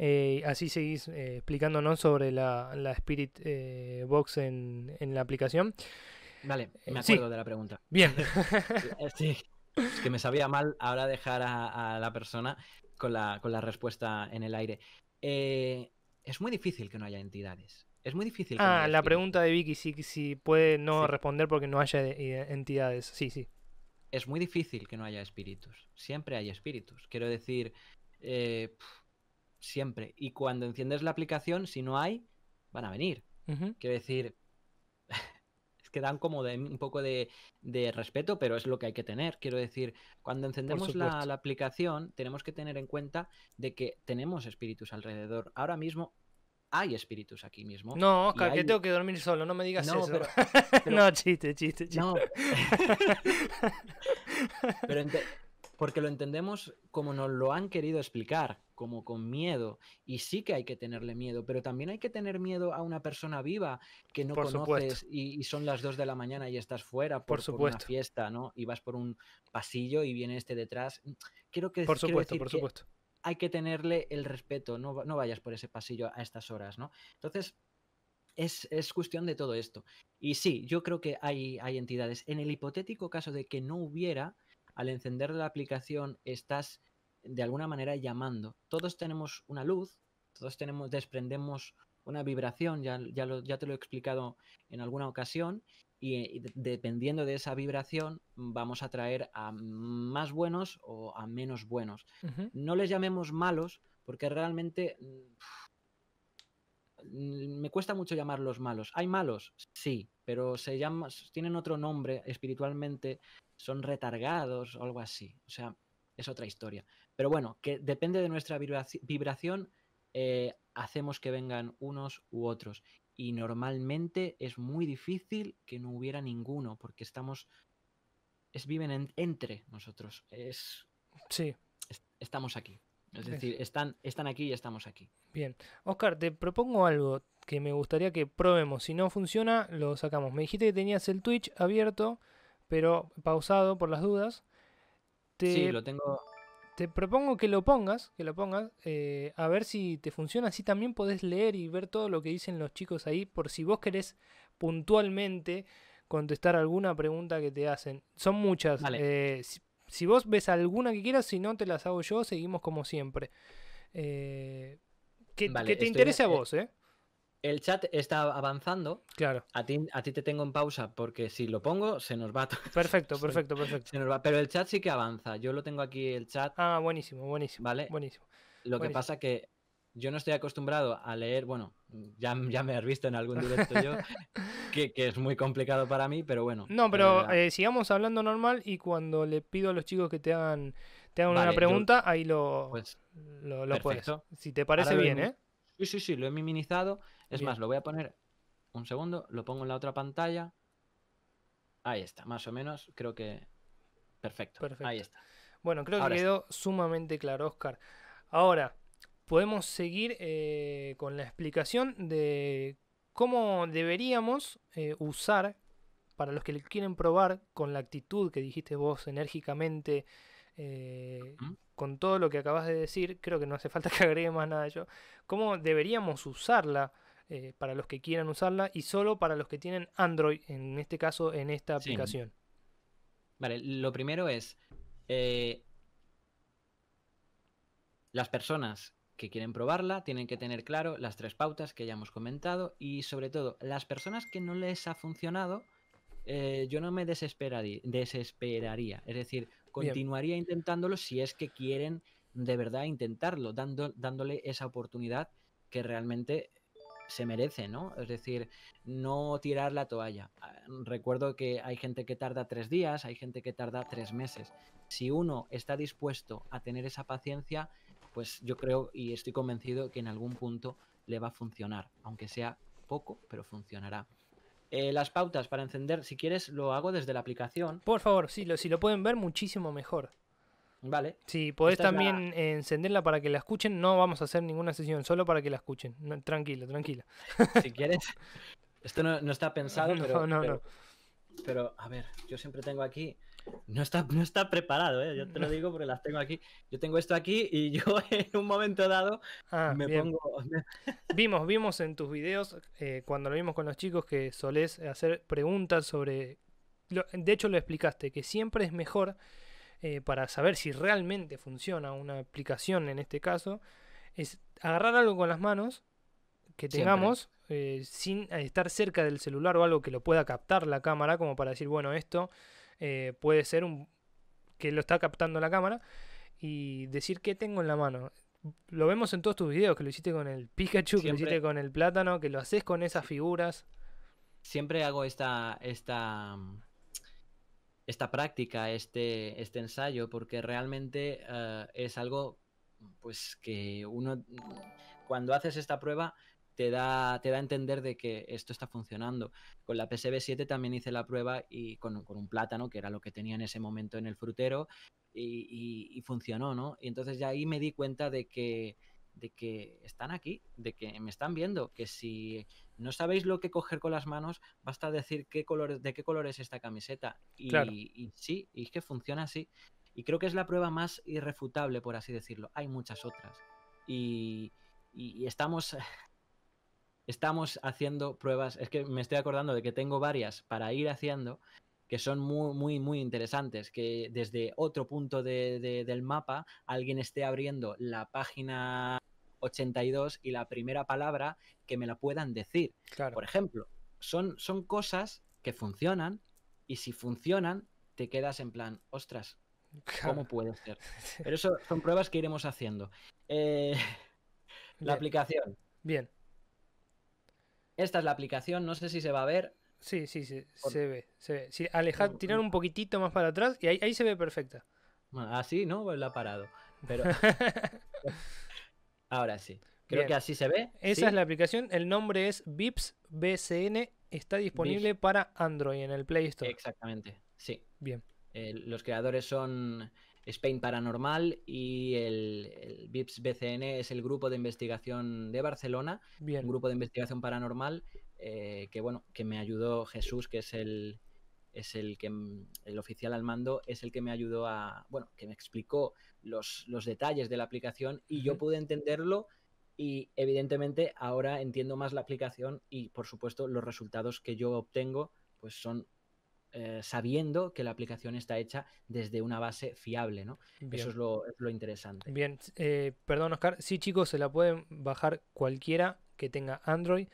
Eh, así seguís eh, explicándonos sobre la, la Spirit eh, Box en, en la aplicación. Vale, me acuerdo sí. de la pregunta. Bien. Sí. Es que me sabía mal ahora dejar a, a la persona con la, con la respuesta en el aire. Eh, es muy difícil que no haya entidades. Es muy difícil. Que ah, no haya la espíritu. Pregunta de Vicky, si, si puede no sí. responder porque no haya entidades. Sí, sí. Es muy difícil que no haya espíritus. Siempre hay espíritus. Quiero decir... Eh, siempre. Y cuando enciendes la aplicación, si no hay, van a venir. Uh-huh. Quiero decir, es que dan como de, un poco de, de respeto, pero es lo que hay que tener. Quiero decir, cuando encendemos la, la aplicación, tenemos que tener en cuenta de que tenemos espíritus alrededor. Ahora mismo hay espíritus aquí mismo. No, Oscar, hay... que tengo que dormir solo, no me digas no, eso. Pero, pero... No, chiste, chiste, chiste. No. Pero ente... porque lo entendemos como nos lo han querido explicar, como con miedo. Y sí que hay que tenerle miedo, pero también hay que tener miedo a una persona viva que no conoces y, y son las dos de la mañana y estás fuera por, por, por una fiesta, ¿no? Y vas por un pasillo y viene este detrás. Quiero que, por supuesto, por supuesto. hay que tenerle el respeto, no, no vayas por ese pasillo a estas horas, ¿no? Entonces, es, es cuestión de todo esto. Y sí, yo creo que hay, hay entidades. En el hipotético caso de que no hubiera, al encender la aplicación estás de alguna manera llamando. Todos tenemos una luz, todos tenemos, desprendemos una vibración, ya, ya, lo, ya te lo he explicado en alguna ocasión, y, y dependiendo de esa vibración vamos a traer a más buenos o a menos buenos. Uh-huh. No les llamemos malos porque realmente pff, me cuesta mucho llamarlos malos. ¿Hay malos? Sí, pero se llaman, tienen otro nombre espiritualmente, son retargados o algo así. O sea, es otra historia. Pero bueno, que depende de nuestra vibraci- vibración, eh, hacemos que vengan unos u otros. Y normalmente es muy difícil que no hubiera ninguno, porque estamos... Es, viven en, entre nosotros. Es, sí. Es, estamos aquí. Es decir, es. Están, están aquí y estamos aquí. Bien. Oscar, te propongo algo que me gustaría que probemos. Si no funciona, lo sacamos. Me dijiste que tenías el Twitch abierto, pero pausado por las dudas. Te, sí, lo tengo. Te propongo que lo pongas, que lo pongas, eh, a ver si te funciona. Así también podés leer y ver todo lo que dicen los chicos ahí, por si vos querés puntualmente contestar alguna pregunta que te hacen. Son muchas. Vale. Eh, si, si vos ves alguna que quieras, si no te las hago yo, seguimos como siempre. Eh, que, vale, que te interese a vos, ¿eh? El chat está avanzando. Claro. A ti, a ti te tengo en pausa porque si lo pongo se nos va. Perfecto, perfecto, perfecto. Se nos va. Pero el chat sí que avanza. Yo lo tengo aquí, el chat. Ah, buenísimo, buenísimo. Vale. Buenísimo. Lo buenísimo. Que pasa que yo no estoy acostumbrado a leer. Bueno, ya, ya me has visto en algún directo yo, que, que es muy complicado para mí, pero bueno. No, pero eh, sigamos hablando normal y cuando le pido a los chicos que te hagan, te hagan vale, una pregunta, yo, ahí lo, pues, lo, lo puedes. Si te parece ahora bien, ¿eh? Sí, sí, sí, lo he minimizado. Es bien. Más, lo voy a poner un segundo, lo pongo en la otra pantalla. Ahí está, más o menos, creo que... Perfecto, perfecto. Ahí está. Bueno, creo ahora que quedó está. Sumamente claro, Oscar. Ahora, podemos seguir eh, con la explicación de cómo deberíamos eh, usar, para los que le quieren probar, con la actitud que dijiste vos enérgicamente, eh, ¿Mm? Con todo lo que acabas de decir, creo que no hace falta que agregue más nada yo, cómo deberíamos usarla. Eh, para los que quieran usarla y solo para los que tienen Android, en este caso, en esta aplicación. Sí. Vale, lo primero es eh, las personas que quieren probarla tienen que tener claro las tres pautas que ya hemos comentado y sobre todo, las personas que no les ha funcionado, eh, yo no me desesperaría, desesperaría. Es decir, continuaría bien. Intentándolo si es que quieren de verdad intentarlo, dando, dándole esa oportunidad que realmente... se merece, ¿no? Es decir, no tirar la toalla. Recuerdo que hay gente que tarda tres días, hay gente que tarda tres meses. Si uno está dispuesto a tener esa paciencia, pues yo creo y estoy convencido que en algún punto le va a funcionar, aunque sea poco, pero funcionará. Eh, las pautas para encender, si quieres, lo hago desde la aplicación. Por favor, sí, lo, si lo pueden ver, muchísimo mejor. Vale. Si podés esta también la... eh, encenderla para que la escuchen, no vamos a hacer ninguna sesión, solo para que la escuchen. No, tranquilo, tranquila. Si quieres, esto no, no está pensado, no, pero, no, pero, no. pero a ver, yo siempre tengo aquí, no está, no está preparado, ¿eh? Yo te lo digo porque las tengo aquí. Yo tengo esto aquí y yo en un momento dado ah, me bien. pongo... Vimos, vimos en tus videos, eh, cuando lo vimos con los chicos, que solés hacer preguntas sobre... De hecho lo explicaste, que siempre es mejor... Eh, para saber si realmente funciona una aplicación en este caso, es agarrar algo con las manos que tengamos eh, sin estar cerca del celular o algo que lo pueda captar la cámara, como para decir, bueno, esto eh, puede ser un que lo está captando la cámara y decir qué tengo en la mano. Lo vemos en todos tus videos, que lo hiciste con el Pikachu, siempre. Que lo hiciste con el plátano, que lo haces con esas figuras. Siempre hago esta... esta... esta práctica, este, este ensayo, porque realmente uh, es algo pues que uno, cuando haces esta prueba, te da, te da a entender de que esto está funcionando. Con la P S V siete también hice la prueba y con, con un plátano, que era lo que tenía en ese momento en el frutero, y, y, y funcionó, ¿no? Y entonces ya ahí me di cuenta de que, de que están aquí, de que me están viendo, que si... no sabéis lo que coger con las manos, basta decir qué color, de qué color es esta camiseta. Y, claro. y sí, y es que funciona así. Y creo que es la prueba más irrefutable, por así decirlo. Hay muchas otras. Y, y, y estamos, estamos haciendo pruebas. Es que me estoy acordando de que tengo varias para ir haciendo, que son muy, muy, muy interesantes, que desde otro punto de, de, del mapa alguien esté abriendo la página ochenta y dos y la primera palabra que me la puedan decir. Claro. Por ejemplo, son, son cosas que funcionan, y si funcionan te quedas en plan, ostras, ¿cómo puede ser? Pero eso son pruebas que iremos haciendo. Eh, la aplicación. Bien. Esta es la aplicación, no sé si se va a ver. Sí, sí, sí, se ve, se ve. Sí, alejad, tirar un poquitito más para atrás y ahí, ahí se ve perfecta. Así, ¿no? Pues la ha parado. Pero... Ahora sí. Creo Bien. que así se ve. Esa ¿sí? es la aplicación. El nombre es Bips B C N. Está disponible Bips. para Android en el Play Store. Exactamente, sí. Bien. Eh, los creadores son Spain Paranormal y el, el Bips B C N es el grupo de investigación de Barcelona. Bien. Un grupo de investigación paranormal. Eh, que bueno, que me ayudó Jesús, que es el, es el que el oficial al mando, es el que me ayudó a, bueno, que me explicó los, los detalles de la aplicación y uh-huh. yo pude entenderlo y evidentemente ahora entiendo más la aplicación y por supuesto los resultados que yo obtengo pues son eh, sabiendo que la aplicación está hecha desde una base fiable, ¿no? Bien. Eso es lo, es lo interesante. Bien, eh, perdón Oscar, sí chicos, se la pueden bajar cualquiera que tenga Android.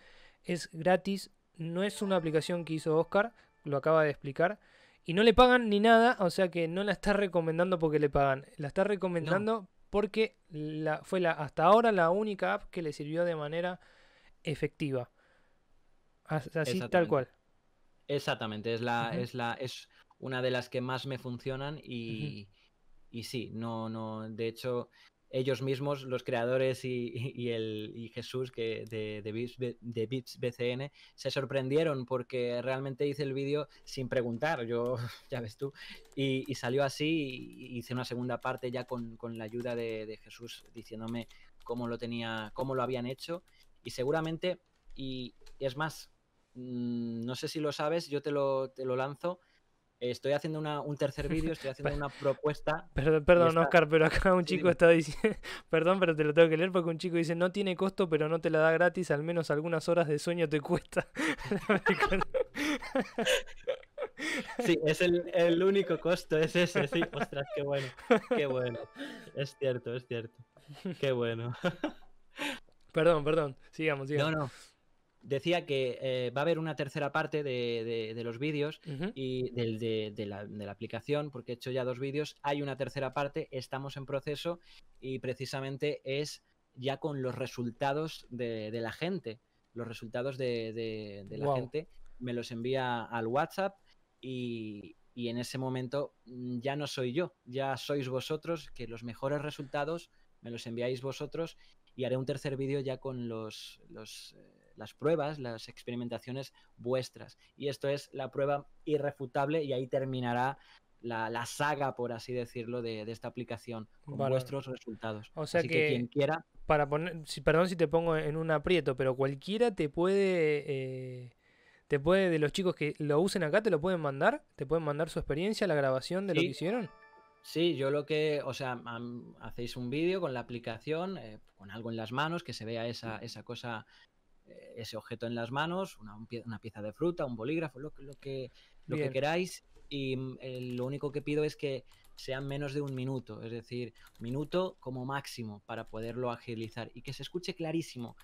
Es gratis, no es una aplicación que hizo Oscar, lo acaba de explicar. Y no le pagan ni nada, o sea que no la está recomendando porque le pagan. La está recomendando no. porque la, fue la, hasta ahora la única app que le sirvió de manera efectiva. Así tal cual. Exactamente, es, la, uh-huh. es, la, es una de las que más me funcionan y, uh-huh. y sí, no, no, de hecho... Ellos mismos, los creadores y, y, el, y Jesús que de, de, Bips, de Bips B C N, se sorprendieron porque realmente hice el vídeo sin preguntar, yo ya ves tú, y, y salió así, y hice una segunda parte ya con, con la ayuda de, de Jesús diciéndome cómo lo tenía, cómo lo habían hecho, y seguramente, y es más, mmm, no sé si lo sabes, yo te lo, te lo lanzo. Estoy haciendo una, un tercer vídeo, estoy haciendo una propuesta. Perdón, perdón esta... Oscar, pero acá un chico sí, está diciendo... Perdón, pero te lo tengo que leer porque un chico dice no tiene costo, pero no te la da gratis, al menos algunas horas de sueño te cuesta. Sí, es el, el único costo, es ese, sí. Ostras, qué bueno, qué bueno. Es cierto, es cierto. Qué bueno. Perdón, perdón, sigamos, sigamos. No, no. Decía que eh, va a haber una tercera parte de, de, de los vídeos uh-huh. y del, de, de, la, de la aplicación, porque he hecho ya dos vídeos, hay una tercera parte, estamos en proceso y precisamente es ya con los resultados de, de la gente. Los resultados de, de, de la wow. gente me los envía al WhatsApp y, y en ese momento ya no soy yo, ya sois vosotros, que los mejores resultados me los enviáis vosotros y haré un tercer vídeo ya con los... los eh, las pruebas, las experimentaciones vuestras. Y esto es la prueba irrefutable y ahí terminará la, la saga, por así decirlo, de, de esta aplicación con vale. vuestros resultados. O sea así que, que quien quiera... Para poner, si, perdón si te pongo en un aprieto, pero cualquiera te puede... Eh, te puede, de los chicos que lo usen acá, te lo pueden mandar, te pueden mandar su experiencia, la grabación de sí. lo que hicieron. Sí, yo lo que, o sea, hacéis un vídeo con la aplicación, eh, con algo en las manos, que se vea esa, esa cosa... ese objeto en las manos, una, una pieza de fruta, un bolígrafo, lo, lo, que, lo que queráis y eh, lo único que pido es que sean menos de un minuto, es decir, minuto como máximo para poderlo agilizar y que se escuche clarísimo,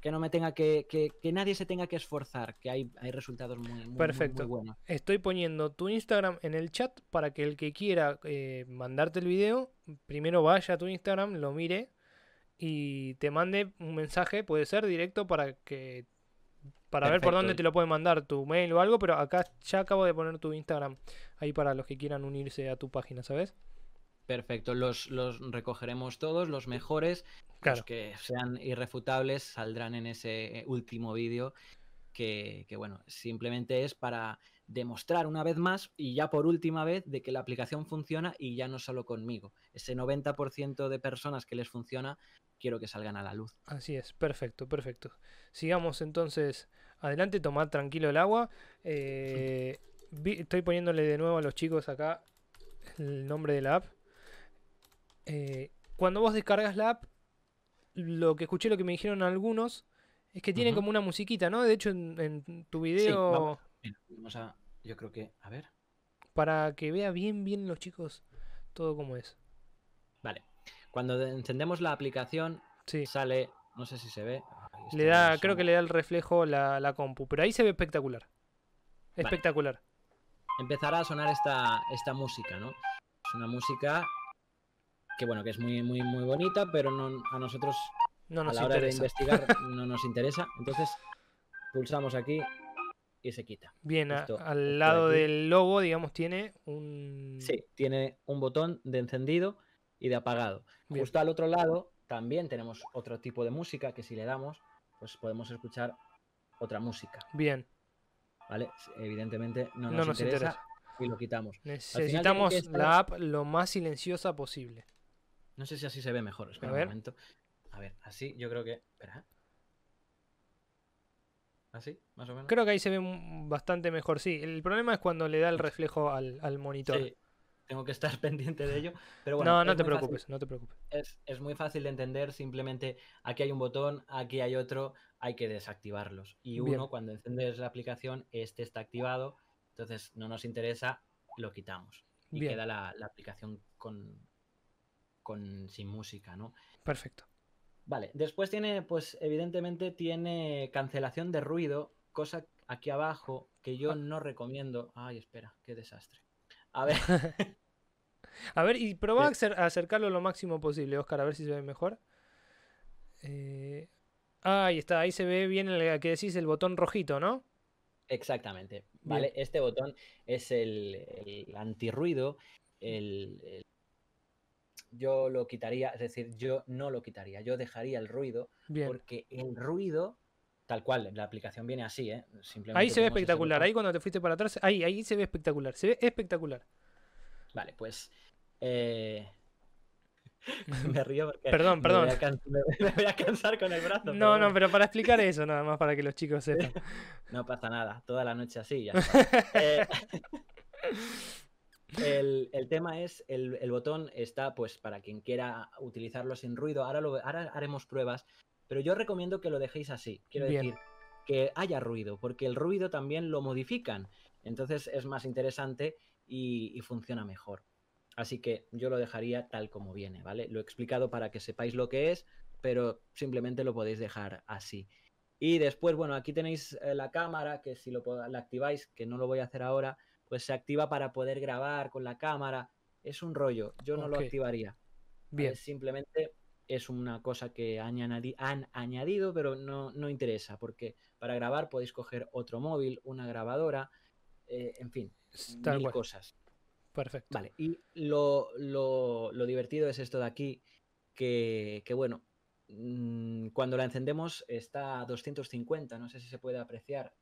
que no me tenga que, que, que nadie se tenga que esforzar, que hay, hay resultados muy, muy, Perfecto. muy, muy buenos. Estoy poniendo tu Instagram en el chat para que el que quiera eh, mandarte el video, primero vaya a tu Instagram, lo mire y te mande un mensaje, puede ser directo para que para Perfecto. ver por dónde te lo pueden mandar, tu mail o algo, pero acá ya acabo de poner tu Instagram ahí para los que quieran unirse a tu página, ¿sabes? Perfecto, los, los recogeremos todos, los mejores, claro. los que sean irrefutables saldrán en ese último vídeo que, que bueno, simplemente es para demostrar una vez más y ya por última vez de que la aplicación funciona y ya no solo conmigo, ese noventa por ciento de personas que les funciona quiero que salgan a la luz. Así es, perfecto, perfecto. Sigamos entonces adelante, tomad tranquilo el agua. Eh, vi, estoy poniéndole de nuevo a los chicos acá el nombre de la app. Eh, cuando vos descargas la app, lo que escuché, lo que me dijeron algunos, es que tienen uh-huh. como una musiquita, ¿no? De hecho, en, en tu video... Sí, vamos. Mira, vamos a... Yo creo que... A ver... Para que vea bien, bien los chicos todo como es. Vale. Cuando encendemos la aplicación, sí. sale... No sé si se ve... Ay, le da, creo que le da el reflejo la, la compu, pero ahí se ve espectacular. Espectacular. Vale. Empezará a sonar esta, esta música, ¿no? Es una música... Que bueno, que es muy, muy, muy bonita, pero no, a nosotros no nos a la hora interesa. de investigar no nos interesa. Entonces, pulsamos aquí y se quita. Bien, justo, a, al lado del logo, digamos, tiene un... Sí, tiene un botón de encendido y de apagado. Bien. Justo al otro lado también tenemos otro tipo de música que si le damos, pues podemos escuchar otra música. Bien. Vale, evidentemente no nos, no nos interesa, interesa y lo quitamos. Necesitamos final, la app lo más silenciosa posible. No sé si así se ve mejor, espera un momento. A ver, así yo creo que... Espera. ¿Así? Más o menos. Creo que ahí se ve bastante mejor, sí. El problema es cuando le da el reflejo al, al monitor. Sí, tengo que estar pendiente de ello. Pero bueno, no, no te preocupes, fácil. no te preocupes. Es, es muy fácil de entender, simplemente aquí hay un botón, aquí hay otro, hay que desactivarlos. Y uno, Bien. cuando encendes la aplicación, este está activado, entonces no nos interesa, lo quitamos. Y Bien. queda la, la aplicación con... Con, sin música, ¿no? Perfecto. Vale, después tiene, pues evidentemente tiene cancelación de ruido, cosa aquí abajo que yo ah. no recomiendo. Ay, espera, qué desastre. A ver. A ver, y probá sí. a acercarlo lo máximo posible, Oscar, a ver si se ve mejor. Eh... Ah, ahí está, ahí se ve bien el que decís, el botón rojito, ¿no? Exactamente. Vale, bien. Este botón es el, el antirruido, el... el... Yo lo quitaría, es decir, yo no lo quitaría, yo dejaría el ruido, Bien. porque el ruido, tal cual, la aplicación viene así, ¿eh? Simplemente ahí se ve espectacular, ahí cuando te fuiste para atrás, ahí, ahí se ve espectacular, se ve espectacular. Vale, pues... Eh... me río porque perdón, perdón. Me, voy a me voy a cansar con el brazo. No, no, pero para explicar eso, nada más para que los chicos sepan. No pasa nada, toda la noche así, ya está. eh... El, el tema es, el, el botón está pues para quien quiera utilizarlo sin ruido, ahora, lo, ahora haremos pruebas, pero yo recomiendo que lo dejéis así, quiero Bien. decir, que haya ruido, porque el ruido también lo modifican, entonces es más interesante y, y funciona mejor, así que yo lo dejaría tal como viene, ¿vale? Lo he explicado para que sepáis lo que es, pero simplemente lo podéis dejar así. Y después, bueno, aquí tenéis la cámara, que si lo, la activáis, que no lo voy a hacer ahora, pues se activa para poder grabar con la cámara. Es un rollo, yo no okay. lo activaría. Bien. Ver, simplemente es una cosa que han, añadi han añadido, pero no, no interesa, porque para grabar podéis coger otro móvil, una grabadora, eh, en fin, Está mil bueno. cosas. Perfecto. Vale, y lo, lo, lo divertido es esto de aquí, que, que bueno, mmm, cuando la encendemos está a doscientos cincuenta, no sé si se puede apreciar.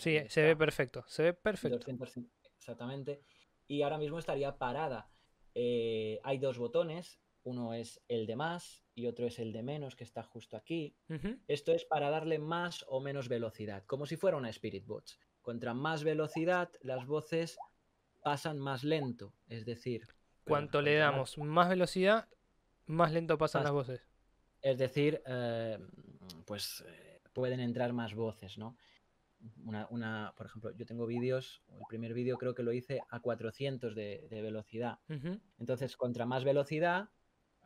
Sí, se ve perfecto, se ve perfecto. doscientos cincuenta, exactamente. Y ahora mismo estaría parada. Eh, hay dos botones, uno es el de más y otro es el de menos, que está justo aquí. Uh-huh. Esto es para darle más o menos velocidad, como si fuera una Spirit Bots. Contra más velocidad, las voces pasan más lento, es decir... Cuanto bueno, le damos más... más velocidad, más lento pasan más... las voces. Es decir, eh, pues eh, pueden entrar más voces, ¿no? Una, una, por ejemplo, yo tengo vídeos, el primer vídeo creo que lo hice a cuatrocientos de, de velocidad. Uh-huh. Entonces, contra más velocidad,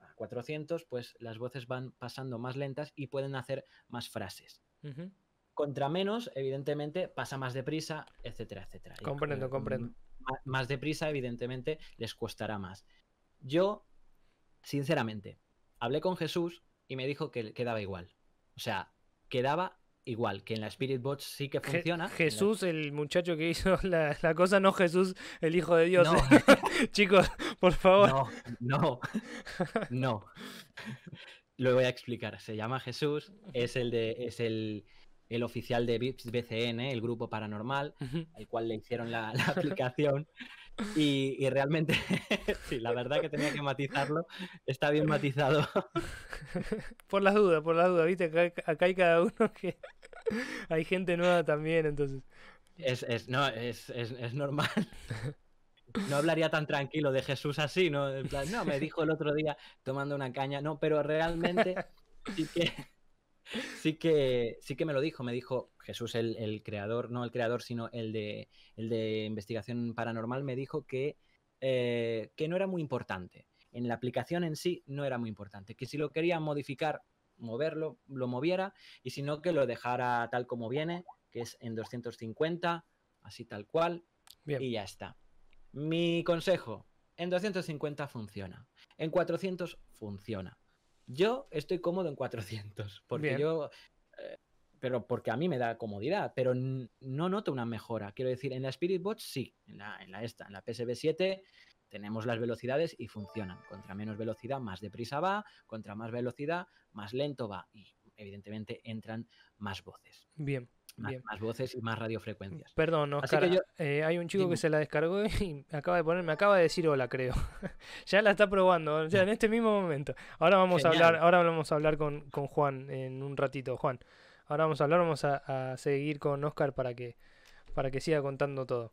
a cuatrocientos, pues las voces van pasando más lentas y pueden hacer más frases. Uh-huh. Contra menos, evidentemente, pasa más deprisa, etcétera, etcétera. Comprendo, comprendo. Más, más deprisa, evidentemente, les costará más. Yo, sinceramente, hablé con Jesús y me dijo que quedaba igual. O sea, quedaba igual, que en la Spirit Bots sí que funciona. Je Jesús, la... el muchacho que hizo la, la cosa, no Jesús, el hijo de Dios. No. Chicos, por favor. No, no, no. Lo voy a explicar. Se llama Jesús, es el de es el, el oficial de Bips B C N, el grupo paranormal, uh-huh. al cual le hicieron la, la aplicación. Y, y realmente, sí, la verdad que tenía que matizarlo, está bien matizado. Por las dudas, por las dudas, viste, acá, acá hay cada uno que... Hay gente nueva también, entonces... Es, es, no, es, es, es normal. no hablaría tan tranquilo de Jesús así, ¿no? En plan, no, me dijo el otro día tomando una caña. No, pero realmente sí que, sí que, sí que me lo dijo. Me dijo Jesús, el, el creador, no el creador, sino el de, el de Investigación Paranormal, me dijo que, eh, que no era muy importante. En la aplicación en sí no era muy importante. Que si lo quería modificar, moverlo, lo moviera, y si no, que lo dejara tal como viene, que es en doscientos cincuenta, así tal cual. Bien. Y ya está. Mi consejo, en doscientos cincuenta funciona, en cuatrocientos funciona. Yo estoy cómodo en cuatrocientos, porque Bien. yo... Eh, pero porque a mí me da comodidad, pero no noto una mejora. Quiero decir, en la Spirit Bots sí, en la, en la esta, en la P S V siete tenemos las velocidades y funcionan. Contra menos velocidad, más deprisa va. Contra más velocidad, más lento va. Y evidentemente entran más voces. Bien. Bien. Más voces y más radiofrecuencias. Perdón, Oscar, yo... eh, hay un chico Dime. que se la descargó y acaba de poner, me acaba de decir hola, creo. Ya la está probando, ya en este mismo momento. Ahora vamos Genial. a hablar, ahora vamos a hablar con, con Juan en un ratito. Juan, ahora vamos a hablar, vamos a, a seguir con Oscar para que, para que siga contando todo.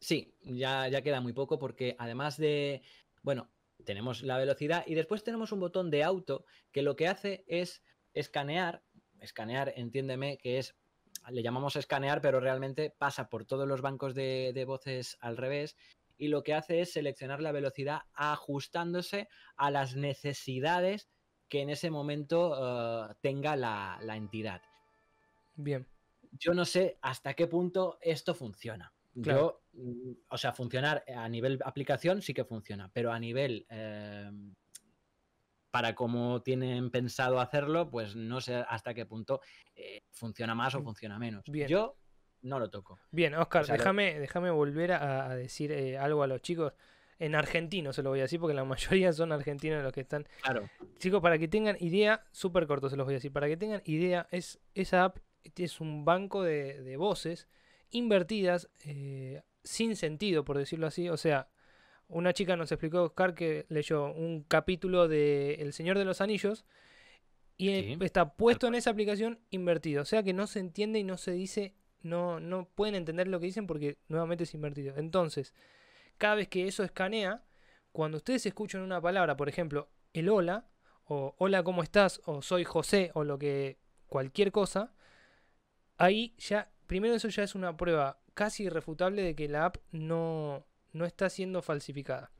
Sí, ya, ya queda muy poco porque además de, bueno, tenemos la velocidad y después tenemos un botón de auto que lo que hace es escanear, escanear, entiéndeme que es, le llamamos escanear, pero realmente pasa por todos los bancos de, de voces al revés y lo que hace es seleccionar la velocidad ajustándose a las necesidades que en ese momento uh, tenga la, la entidad. Bien. Yo no sé hasta qué punto esto funciona. Claro. Yo, o sea, funcionar a nivel aplicación sí que funciona, pero a nivel... Eh, para cómo tienen pensado hacerlo, pues no sé hasta qué punto eh, funciona más o funciona menos. Bien. Yo no lo toco. Bien, Oscar, o sea, déjame, lo... déjame volver a, a decir eh, algo a los chicos. En argentino se lo voy a decir, porque la mayoría son argentinos los que están... Claro. Chicos, para que tengan idea, súper corto se los voy a decir, para que tengan idea, es esa app es un banco de, de voces invertidas eh, sin sentido, por decirlo así, o sea... Una chica nos explicó, Oscar, que leyó un capítulo de El Señor de los Anillos y sí. está puesto en esa aplicación invertido. O sea que no se entiende y no se dice, no, no pueden entender lo que dicen porque nuevamente es invertido. Entonces, cada vez que eso escanea, cuando ustedes escuchan una palabra, por ejemplo, el hola, o hola, ¿cómo estás? O soy José, o lo que cualquier cosa, ahí ya, primero eso ya es una prueba casi irrefutable de que la app no... no está siendo falsificada.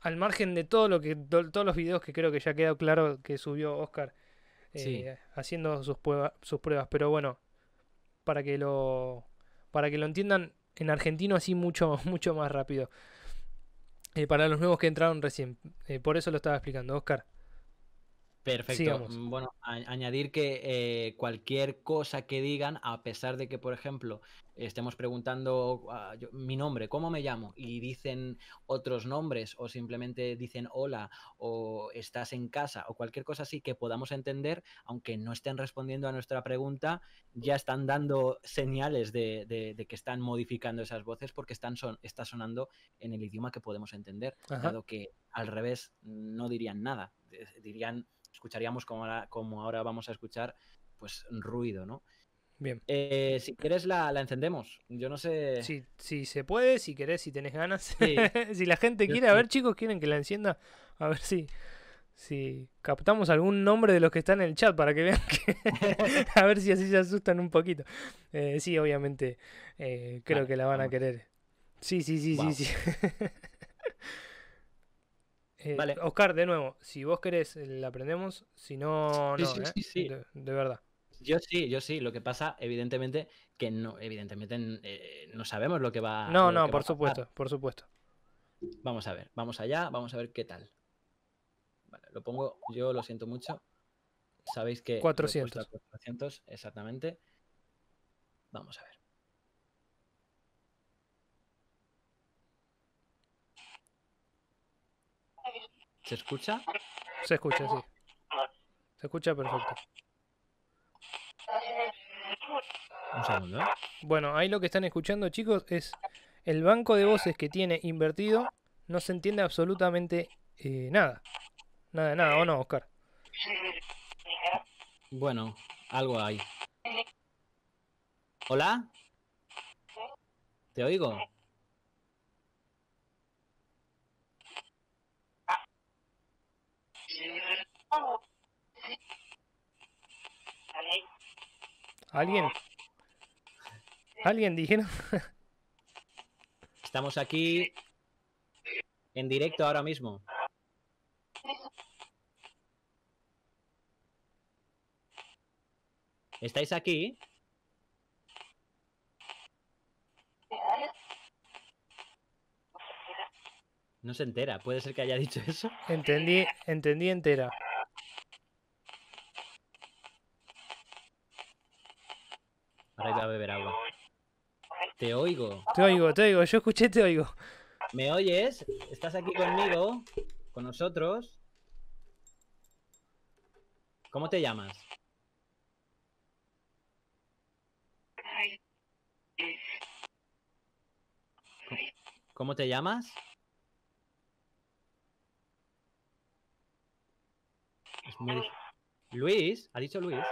Al margen de todo lo que todos los videos que creo que ya quedó claro que subió Oscar eh, sí. haciendo sus, prueba, sus pruebas. Pero bueno, para que lo para que lo entiendan en argentino así mucho, mucho más rápido. Eh, para los nuevos que entraron recién. Eh, por eso lo estaba explicando, Oscar. Perfecto. Sigamos. Bueno, añadir que eh, cualquier cosa que digan, a pesar de que, por ejemplo, estemos preguntando uh, yo, mi nombre, ¿cómo me llamo? Y dicen otros nombres o simplemente dicen hola o estás en casa o cualquier cosa así que podamos entender, aunque no estén respondiendo a nuestra pregunta, ya están dando señales de, de, de que están modificando esas voces porque están son, está sonando en el idioma que podemos entender, Ajá. dado que al revés no dirían nada, dirían... escucharíamos como ahora, como ahora vamos a escuchar, pues ruido, ¿no? Bien. Eh, si querés la, la encendemos. Yo no sé... Si, si se puede, si querés, si tenés ganas. Sí. Si la gente quiere, a ver chicos, ¿quieren que la encienda? A ver si, si captamos algún nombre de los que están en el chat para que vean que... a ver si así se asustan un poquito. Eh, sí, obviamente, eh, creo ah, que la van vamos. a querer. Sí, sí, sí, wow. sí, sí. Eh, vale. Oscar, de nuevo, si vos querés, la aprendemos. Si no, no. Sí, sí, ¿eh? sí, sí. De, de verdad. Yo sí, yo sí. Lo que pasa, evidentemente, que no, evidentemente eh, no sabemos lo que va. No, no, por supuesto, por supuesto. Vamos a ver, vamos allá, vamos a ver qué tal. Vale, lo pongo, yo lo siento mucho. Sabéis que. cuatrocientos. cuatrocientos, exactamente. Vamos a ver. ¿Se escucha? Se escucha, sí. Se escucha perfecto. Un segundo, ¿eh? Bueno, ahí lo que están escuchando, chicos, es el banco de voces que tiene invertido. No se entiende absolutamente eh, nada. Nada, nada, ¿o no, Oscar? Bueno, algo hay. ¿Hola? ¿Te oigo? ¿Alguien? ¿Alguien dijeron? Estamos aquí en directo ahora mismo. ¿Estáis aquí? No se entera, puede ser que haya dicho eso. Entendí, entendí entera. Ahora voy a beber agua. Te oigo. Te oigo, te oigo. Yo escuché, te oigo. ¿Me oyes? ¿Estás aquí conmigo? ¿Con nosotros? ¿Cómo te llamas? ¿Cómo te llamas? Muy... Luis, ha dicho Luis.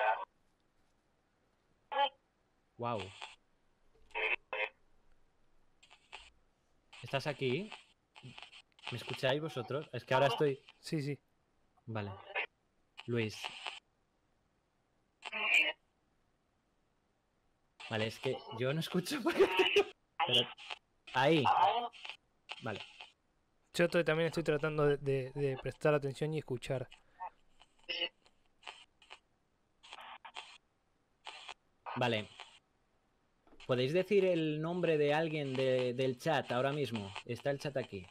Wow. ¿Estás aquí? ¿Me escucháis vosotros? Es que ahora estoy... Sí, sí. Vale. Luis. Vale, es que yo no escucho porque... Pero... Ahí. Vale. Yo estoy, también estoy tratando de, de, de prestar atención y escuchar. Vale. ¿Podéis decir el nombre de alguien de, del chat ahora mismo? Está el chat aquí.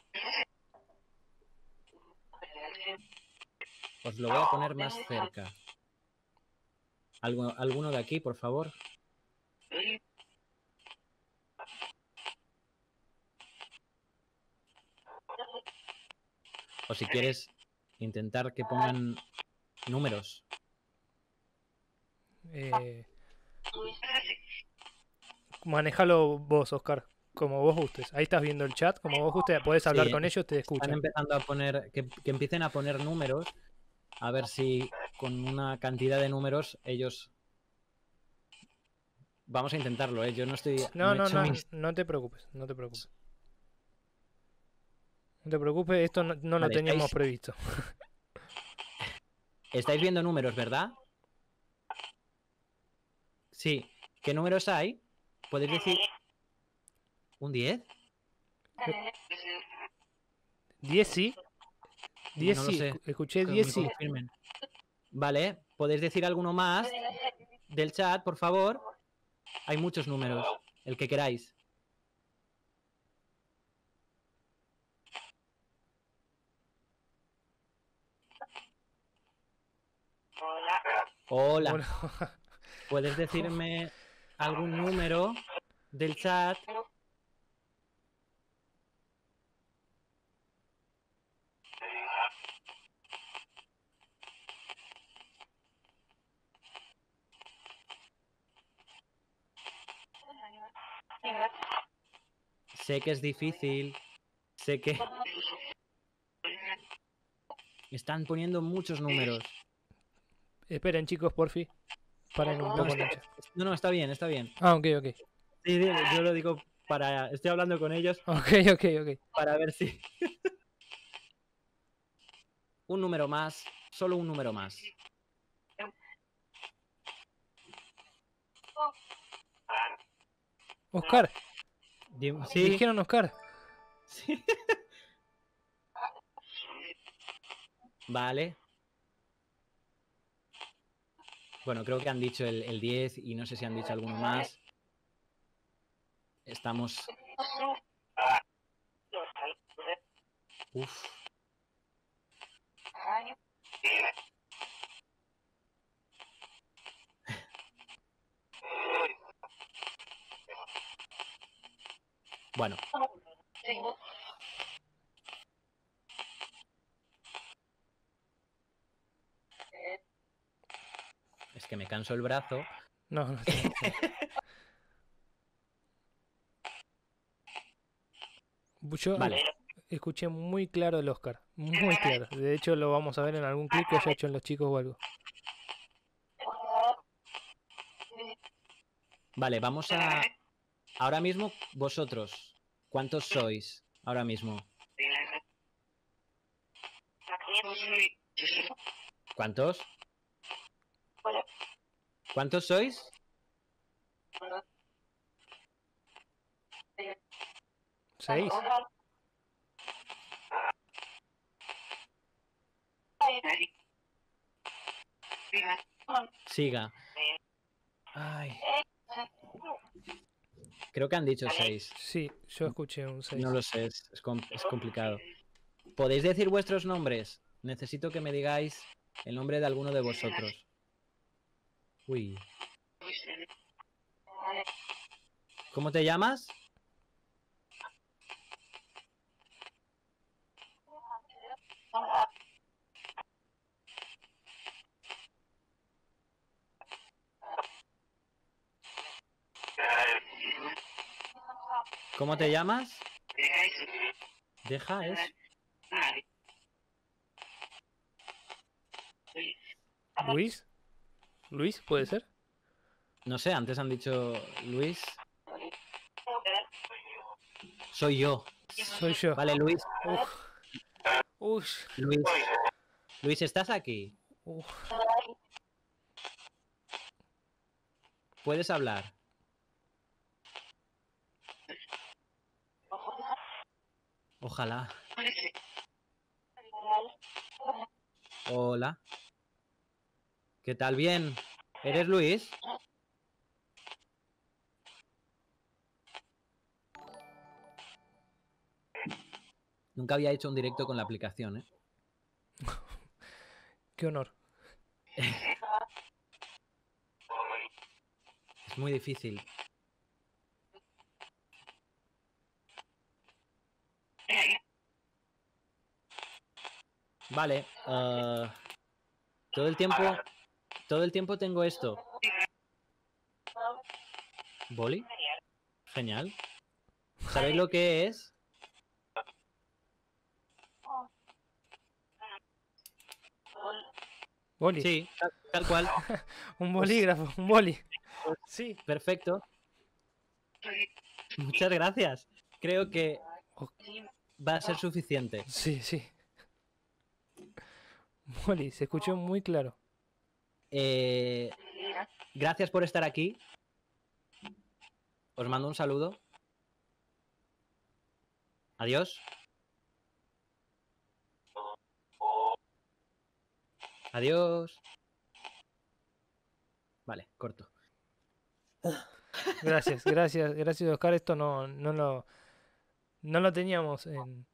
Os lo voy a poner más cerca. ¿Algu- alguno de aquí, por favor? O si quieres intentar que pongan números. Eh... Manejalo vos, Oscar, como vos gustes. Ahí estás viendo el chat, como vos gustes, podés hablar sí, con ellos, te escuchan. Están empezando a poner, que, que empiecen a poner números, a ver si con una cantidad de números ellos... Vamos a intentarlo, ¿eh? Yo no estoy... No, no, no, no, mis... no te preocupes, no te preocupes. No te preocupes, esto no, no vale, lo teníamos estáis... previsto. Estáis viendo números, ¿verdad? Sí. ¿Qué números hay? ¿Podéis decir? ¿Un diez? ¿diez sí? diez no sí. Escuché diez sí. Vale. ¿Podéis decir alguno más del chat, por favor? Hay muchos números. El que queráis. Hola. Hola. ¿Puedes decirme algún número del chat? Sé que es difícil, sé que... Están poniendo muchos números. Esperen, chicos, porfi. Paren un poco no, está, no, no, está bien, está bien. Ah, ok, ok. Sí, sí, yo lo digo para... Estoy hablando con ellos. Ok, ok, ok. Para ver si... un número más. Solo un número más. Oscar. Sí. Dijeron Oscar. Sí. Vale. Bueno, creo que han dicho el, el diez y no sé si han dicho alguno más. Estamos... Uf. Bueno. Es que me canso el brazo. No, no, no, no. Yo vale. Escuché muy claro el Oscar. Muy claro. De hecho, lo vamos a ver en algún clip que haya hecho en los chicos o algo. Vale, vamos a... Ahora mismo, vosotros. ¿Cuántos sois ahora mismo? ¿Cuántos? ¿Cuántos sois? Seis. Siga. Ay. Creo que han dicho seis. Sí, yo escuché un seis. No lo sé, es, es, com es complicado. ¿Podéis decir vuestros nombres? Necesito que me digáis el nombre de alguno de vosotros. Uy. ¿Cómo te llamas? ¿Cómo te llamas? Deja es. Luis. Luis, ¿puede ser? No sé, antes han dicho Luis. Soy yo. Soy yo. Vale, Luis. Uf. Uf. Luis. Luis, ¿estás aquí? Uf. ¿Puedes hablar? Ojalá. Hola. ¿Qué tal? Bien. ¿Eres Luis? Nunca había hecho un directo con la aplicación, ¿eh? Qué honor. Es muy difícil. Vale, uh, todo el tiempo, todo el tiempo tengo esto. ¿Boli? Genial. ¿Sabéis lo que es? Boli. Sí, tal, tal cual. Un bolígrafo, un boli. Sí. Perfecto. Muchas gracias. Creo que va a ser suficiente. Sí, sí. Molly, se escuchó muy claro. Eh, gracias por estar aquí. Os mando un saludo. Adiós. Adiós. Vale, corto. Gracias, gracias, gracias, Oscar. Esto no, no lo, no lo teníamos en,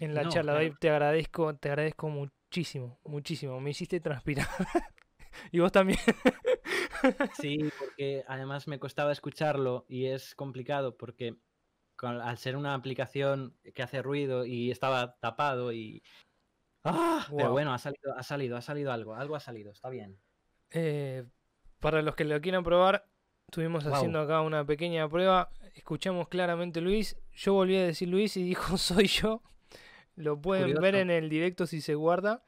en la no, charla. Claro. Te agradezco, te agradezco mucho. Muchísimo, muchísimo. Me hiciste transpirar. Y vos también. Sí, porque además me costaba escucharlo y es complicado porque con, al ser una aplicación que hace ruido y estaba tapado y... ¡Ah! Wow. Pero bueno, ha salido, ha salido, ha salido algo. Algo ha salido, está bien. Eh, para los que lo quieran probar, estuvimos wow. haciendo acá una pequeña prueba. Escuchamos claramente Luis. Yo volví a decir Luis y dijo soy yo. Lo pueden Curioso. ver en el directo si se guarda.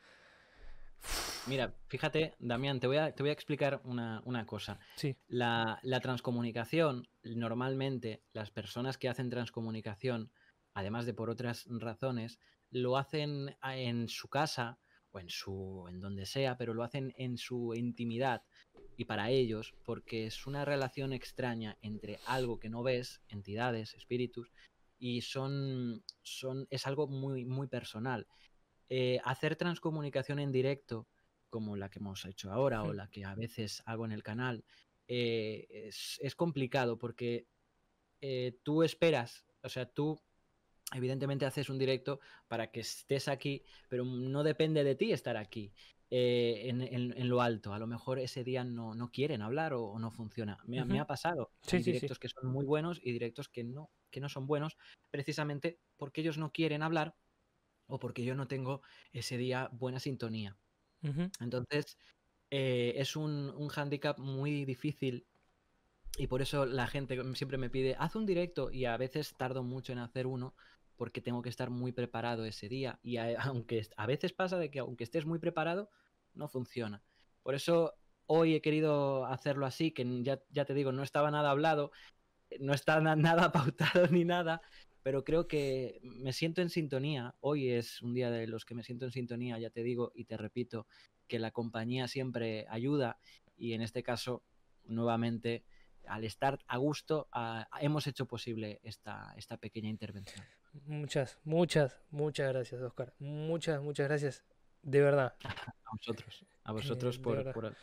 Mira, fíjate, Damián, te voy a, te voy a explicar una, una cosa. Sí. La, la transcomunicación, normalmente las personas que hacen transcomunicación, además de por otras razones, lo hacen en su casa o en, su, en donde sea, pero lo hacen en su intimidad y para ellos, porque es una relación extraña entre algo que no ves, entidades, espíritus... Y son, son, es algo muy, muy personal. Eh, hacer transcomunicación en directo, como la que hemos hecho ahora sí. o la que a veces hago en el canal, eh, es, es complicado porque eh, tú esperas, o sea, tú evidentemente haces un directo para que estés aquí, pero no depende de ti estar aquí eh, en, en, en lo alto. A lo mejor ese día no, no quieren hablar o, o no funciona. Me, uh-huh. me ha pasado. Sí, Hay directos sí, sí. que son muy buenos y directos que no. que no son buenos, precisamente porque ellos no quieren hablar o porque yo no tengo ese día buena sintonía. Uh-huh. Entonces, eh, es un, un hándicap muy difícil y por eso la gente siempre me pide, haz un directo, y a veces tardo mucho en hacer uno porque tengo que estar muy preparado ese día y a, aunque a veces pasa de que aunque estés muy preparado, no funciona. Por eso hoy he querido hacerlo así, que ya, ya te digo, no estaba nada hablado, no está nada pautado ni nada, pero creo que me siento en sintonía. Hoy es un día de los que me siento en sintonía, ya te digo y te repito que la compañía siempre ayuda y en este caso, nuevamente, al estar a gusto, a, a, hemos hecho posible esta, esta pequeña intervención. Muchas, muchas, muchas gracias, Oscar. Muchas, muchas gracias. De verdad. A vosotros. A vosotros eh, por, de por...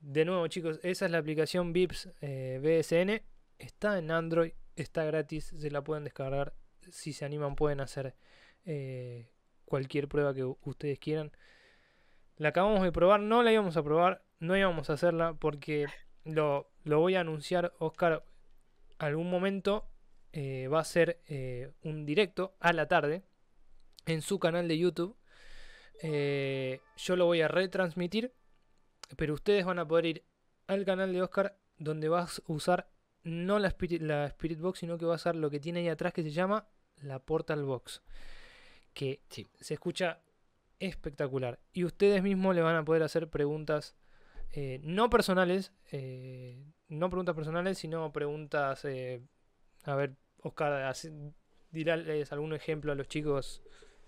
De nuevo, chicos, esa es la aplicación Bips eh, B C N. Está en Android, está gratis, se la pueden descargar. Si se animan pueden hacer eh, cualquier prueba que ustedes quieran. La acabamos de probar, no la íbamos a probar, no íbamos a hacerla porque lo, lo voy a anunciar, Oscar, algún momento eh, va a ser eh, un directo a la tarde en su canal de YouTube. Eh, yo lo voy a retransmitir, pero ustedes van a poder ir al canal de Oscar, donde vas a usar no la Spirit, la Spirit Box, sino que va a usar lo que tiene ahí atrás, que se llama la Portal Box, que sí, se escucha espectacular. Y ustedes mismos le van a poder hacer preguntas eh, no personales, eh, no preguntas personales, sino preguntas, eh, a ver, Oscar, dirás algún ejemplo a los chicos.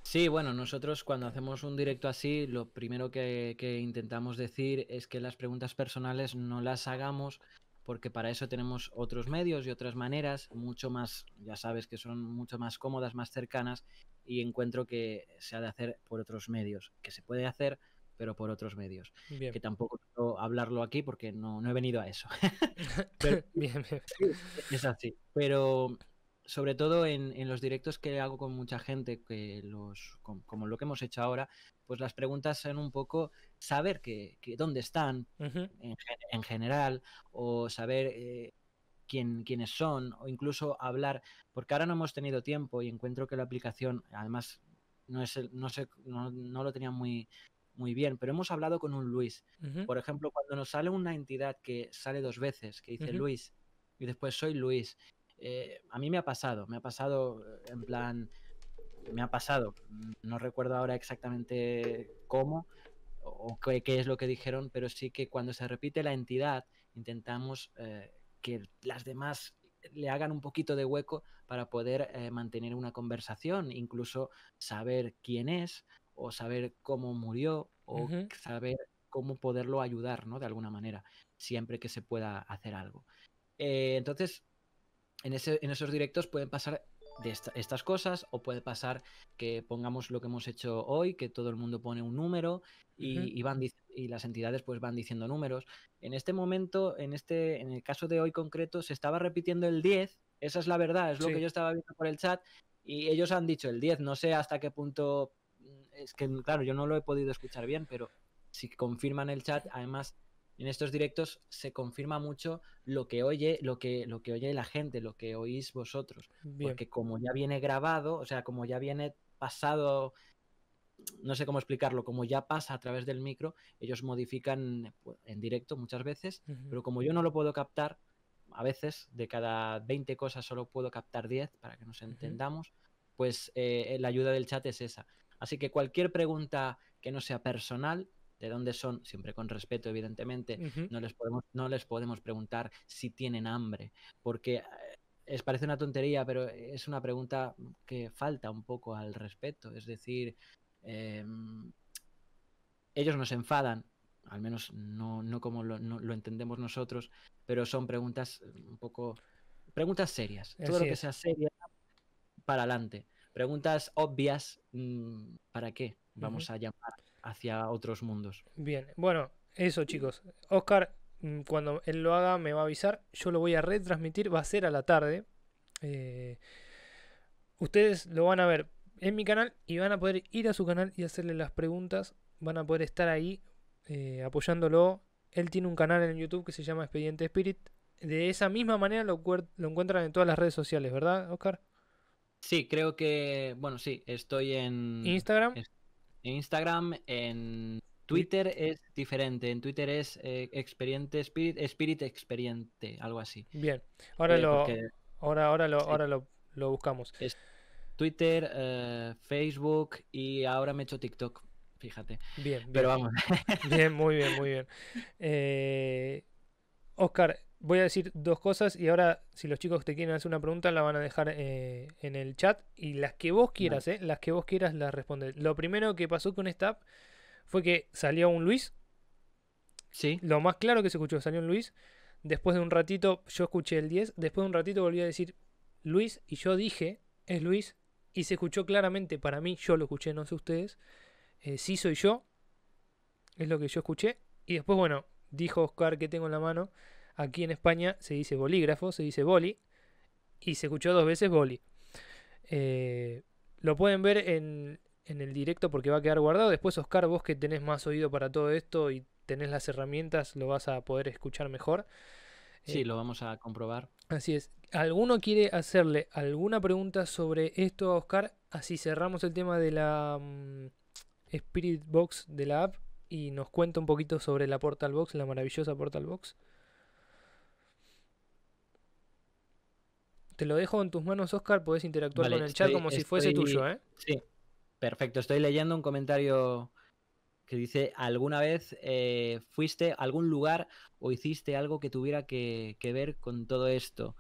Sí, bueno, nosotros cuando hacemos un directo así, lo primero que, que intentamos decir es que las preguntas personales no las hagamos, porque para eso tenemos otros medios y otras maneras, mucho más, ya sabes que son mucho más cómodas, más cercanas, y encuentro que se ha de hacer por otros medios, que se puede hacer, pero por otros medios. Bien. Que tampoco quiero hablarlo aquí porque no, no he venido a eso. Pero, bien, bien. Es así, pero... Sobre todo en, en los directos que hago con mucha gente, que los, con, como lo que hemos hecho ahora, pues las preguntas son un poco saber que, que dónde están, uh-huh, en, en general, o saber eh, quién, quiénes son, o incluso hablar, porque ahora no hemos tenido tiempo y encuentro que la aplicación, además, no, es el, no, sé, no, no lo tenía muy, muy bien, pero hemos hablado con un Luis. Uh-huh. Por ejemplo, cuando nos sale una entidad que sale dos veces, que dice uh-huh, Luis, y después soy Luis... Eh, a mí me ha pasado, me ha pasado en plan, me ha pasado, no recuerdo ahora exactamente cómo o qué, qué es lo que dijeron, pero sí que cuando se repite la entidad intentamos eh, que las demás le hagan un poquito de hueco para poder eh, mantener una conversación, incluso saber quién es o saber cómo murió o uh-huh, saber cómo poderlo ayudar, ¿no? De alguna manera, siempre que se pueda hacer algo. Eh, entonces... En, ese, en esos directos pueden pasar de esta, estas cosas, o puede pasar que pongamos lo que hemos hecho hoy, que todo el mundo pone un número y, uh-huh, y, van, y las entidades pues van diciendo números. En este momento, en, este, en el caso de hoy concreto, se estaba repitiendo el diez, esa es la verdad, es lo sí, que yo estaba viendo por el chat, y ellos han dicho el diez, no sé hasta qué punto, es que claro, yo no lo he podido escuchar bien, pero si confirman el chat, además... En estos directos se confirma mucho lo que oye, lo que, lo que oye la gente, lo que oís vosotros. Bien. Porque como ya viene grabado, o sea, como ya viene pasado, no sé cómo explicarlo, como ya pasa a través del micro, ellos modifican en directo muchas veces, uh-huh, pero como yo no lo puedo captar, a veces de cada veinte cosas solo puedo captar diez, para que nos entendamos, uh-huh, pues eh, la ayuda del chat es esa. Así que cualquier pregunta que no sea personal, de dónde son, siempre con respeto, evidentemente, uh-huh, no les podemos, no les podemos preguntar si tienen hambre, porque es, parece una tontería, pero es una pregunta que falta un poco al respeto, es decir, eh, ellos nos enfadan, al menos no, no como lo, no, lo entendemos nosotros, pero son preguntas un poco, preguntas serias, todo lo que sea seria, para adelante, preguntas obvias, ¿para qué vamos uh-huh, a llamar hacia otros mundos? Bien, bueno, eso, chicos. Oscar, cuando él lo haga, me va a avisar. Yo lo voy a retransmitir, va a ser a la tarde. Eh, ustedes lo van a ver en mi canal y van a poder ir a su canal y hacerle las preguntas. Van a poder estar ahí eh, apoyándolo. Él tiene un canal en YouTube que se llama Expediente Spirit. De esa misma manera lo, lo encuentran en todas las redes sociales, ¿verdad, Oscar? Sí, creo que... Bueno, sí, estoy en... Instagram. Es... En Instagram, en Twitter es diferente. En Twitter es eh, Expediente Spirit, Spirit Expediente, algo así. Bien, ahora eh, lo, porque... ahora, ahora lo, sí, ahora lo, lo buscamos. Es Twitter, eh, Facebook y ahora me he hecho TikTok, fíjate. Bien, bien, pero vamos. Bien, muy bien, muy bien. Eh, Oscar, voy a decir dos cosas y ahora si los chicos te quieren hacer una pregunta la van a dejar eh, en el chat y las que vos quieras, eh, las que vos quieras las respondes. Lo primero que pasó con esta app fue que salió un Luis. Sí. Lo más claro que se escuchó, salió un Luis. Después de un ratito, yo escuché el diez. Después de un ratito volví a decir Luis y yo dije, es Luis. Y se escuchó claramente, para mí, yo lo escuché, no sé ustedes. Eh, sí soy yo. Es lo que yo escuché. Y después, bueno, dijo Oscar que tengo en la mano. Aquí en España se dice bolígrafo, se dice boli. Y se escuchó dos veces boli. Eh, lo pueden ver en, en el directo porque va a quedar guardado. Después, Oscar, vos que tenés más oído para todo esto y tenés las herramientas, lo vas a poder escuchar mejor. Sí, eh, lo vamos a comprobar. Así es. ¿Alguno quiere hacerle alguna pregunta sobre esto a Oscar? Así cerramos el tema de la um, Spirit Box de la app y nos cuenta un poquito sobre la Portal Box, la maravillosa Portal Box. Te lo dejo en tus manos, Oscar. Podés interactuar vale, con el estoy, chat como estoy, si fuese estoy, tuyo, ¿eh? Sí, perfecto. Estoy leyendo un comentario que dice, ¿alguna vez eh, fuiste a algún lugar o hiciste algo que tuviera que, que ver con todo esto?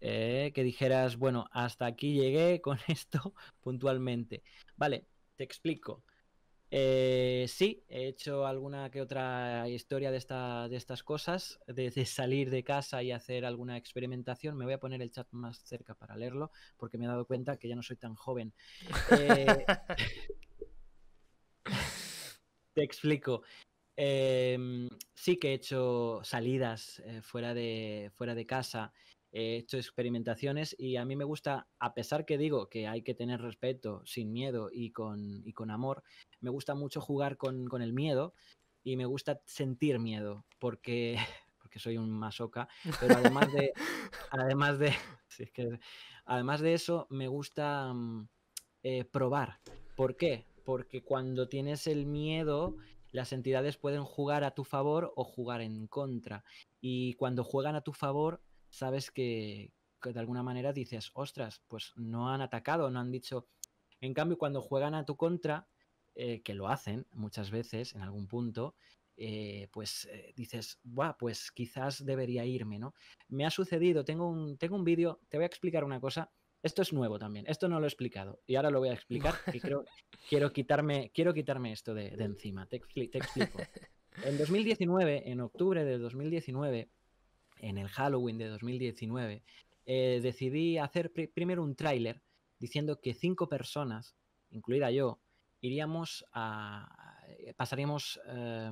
Eh, que dijeras, bueno, hasta aquí llegué con esto puntualmente. Vale, te explico. Eh, sí, he hecho alguna que otra historia de, esta, de estas cosas, de, de salir de casa y hacer alguna experimentación. Me voy a poner el chat más cerca para leerlo, porque me he dado cuenta que ya no soy tan joven. Eh, te explico. Eh, sí que he hecho salidas eh, fuera, de, fuera de casa. He hecho experimentaciones y a mí me gusta, a pesar que digo que hay que tener respeto, sin miedo y con, y con amor, me gusta mucho jugar con, con el miedo y me gusta sentir miedo porque, porque soy un masoca, pero además de, además de, si es que, además de eso me gusta eh, probar. ¿Por qué? Porque cuando tienes el miedo, las entidades pueden jugar a tu favor o jugar en contra, y cuando juegan a tu favor sabes que, que de alguna manera dices, ostras, pues no han atacado, no han dicho. En cambio, cuando juegan a tu contra, eh, que lo hacen muchas veces en algún punto, eh, pues eh, dices, buah, pues quizás debería irme, ¿no? Me ha sucedido, tengo un, tengo un vídeo, te voy a explicar una cosa. Esto es nuevo también, esto no lo he explicado y ahora lo voy a explicar y creo, quiero, quitarme, quiero quitarme esto de, de encima, te, te explico. En dos mil diecinueve, en octubre de dos mil diecinueve... en el Halloween de dos mil diecinueve, eh, decidí hacer pr primero un tráiler diciendo que cinco personas, incluida yo, iríamos a... pasaríamos... Eh,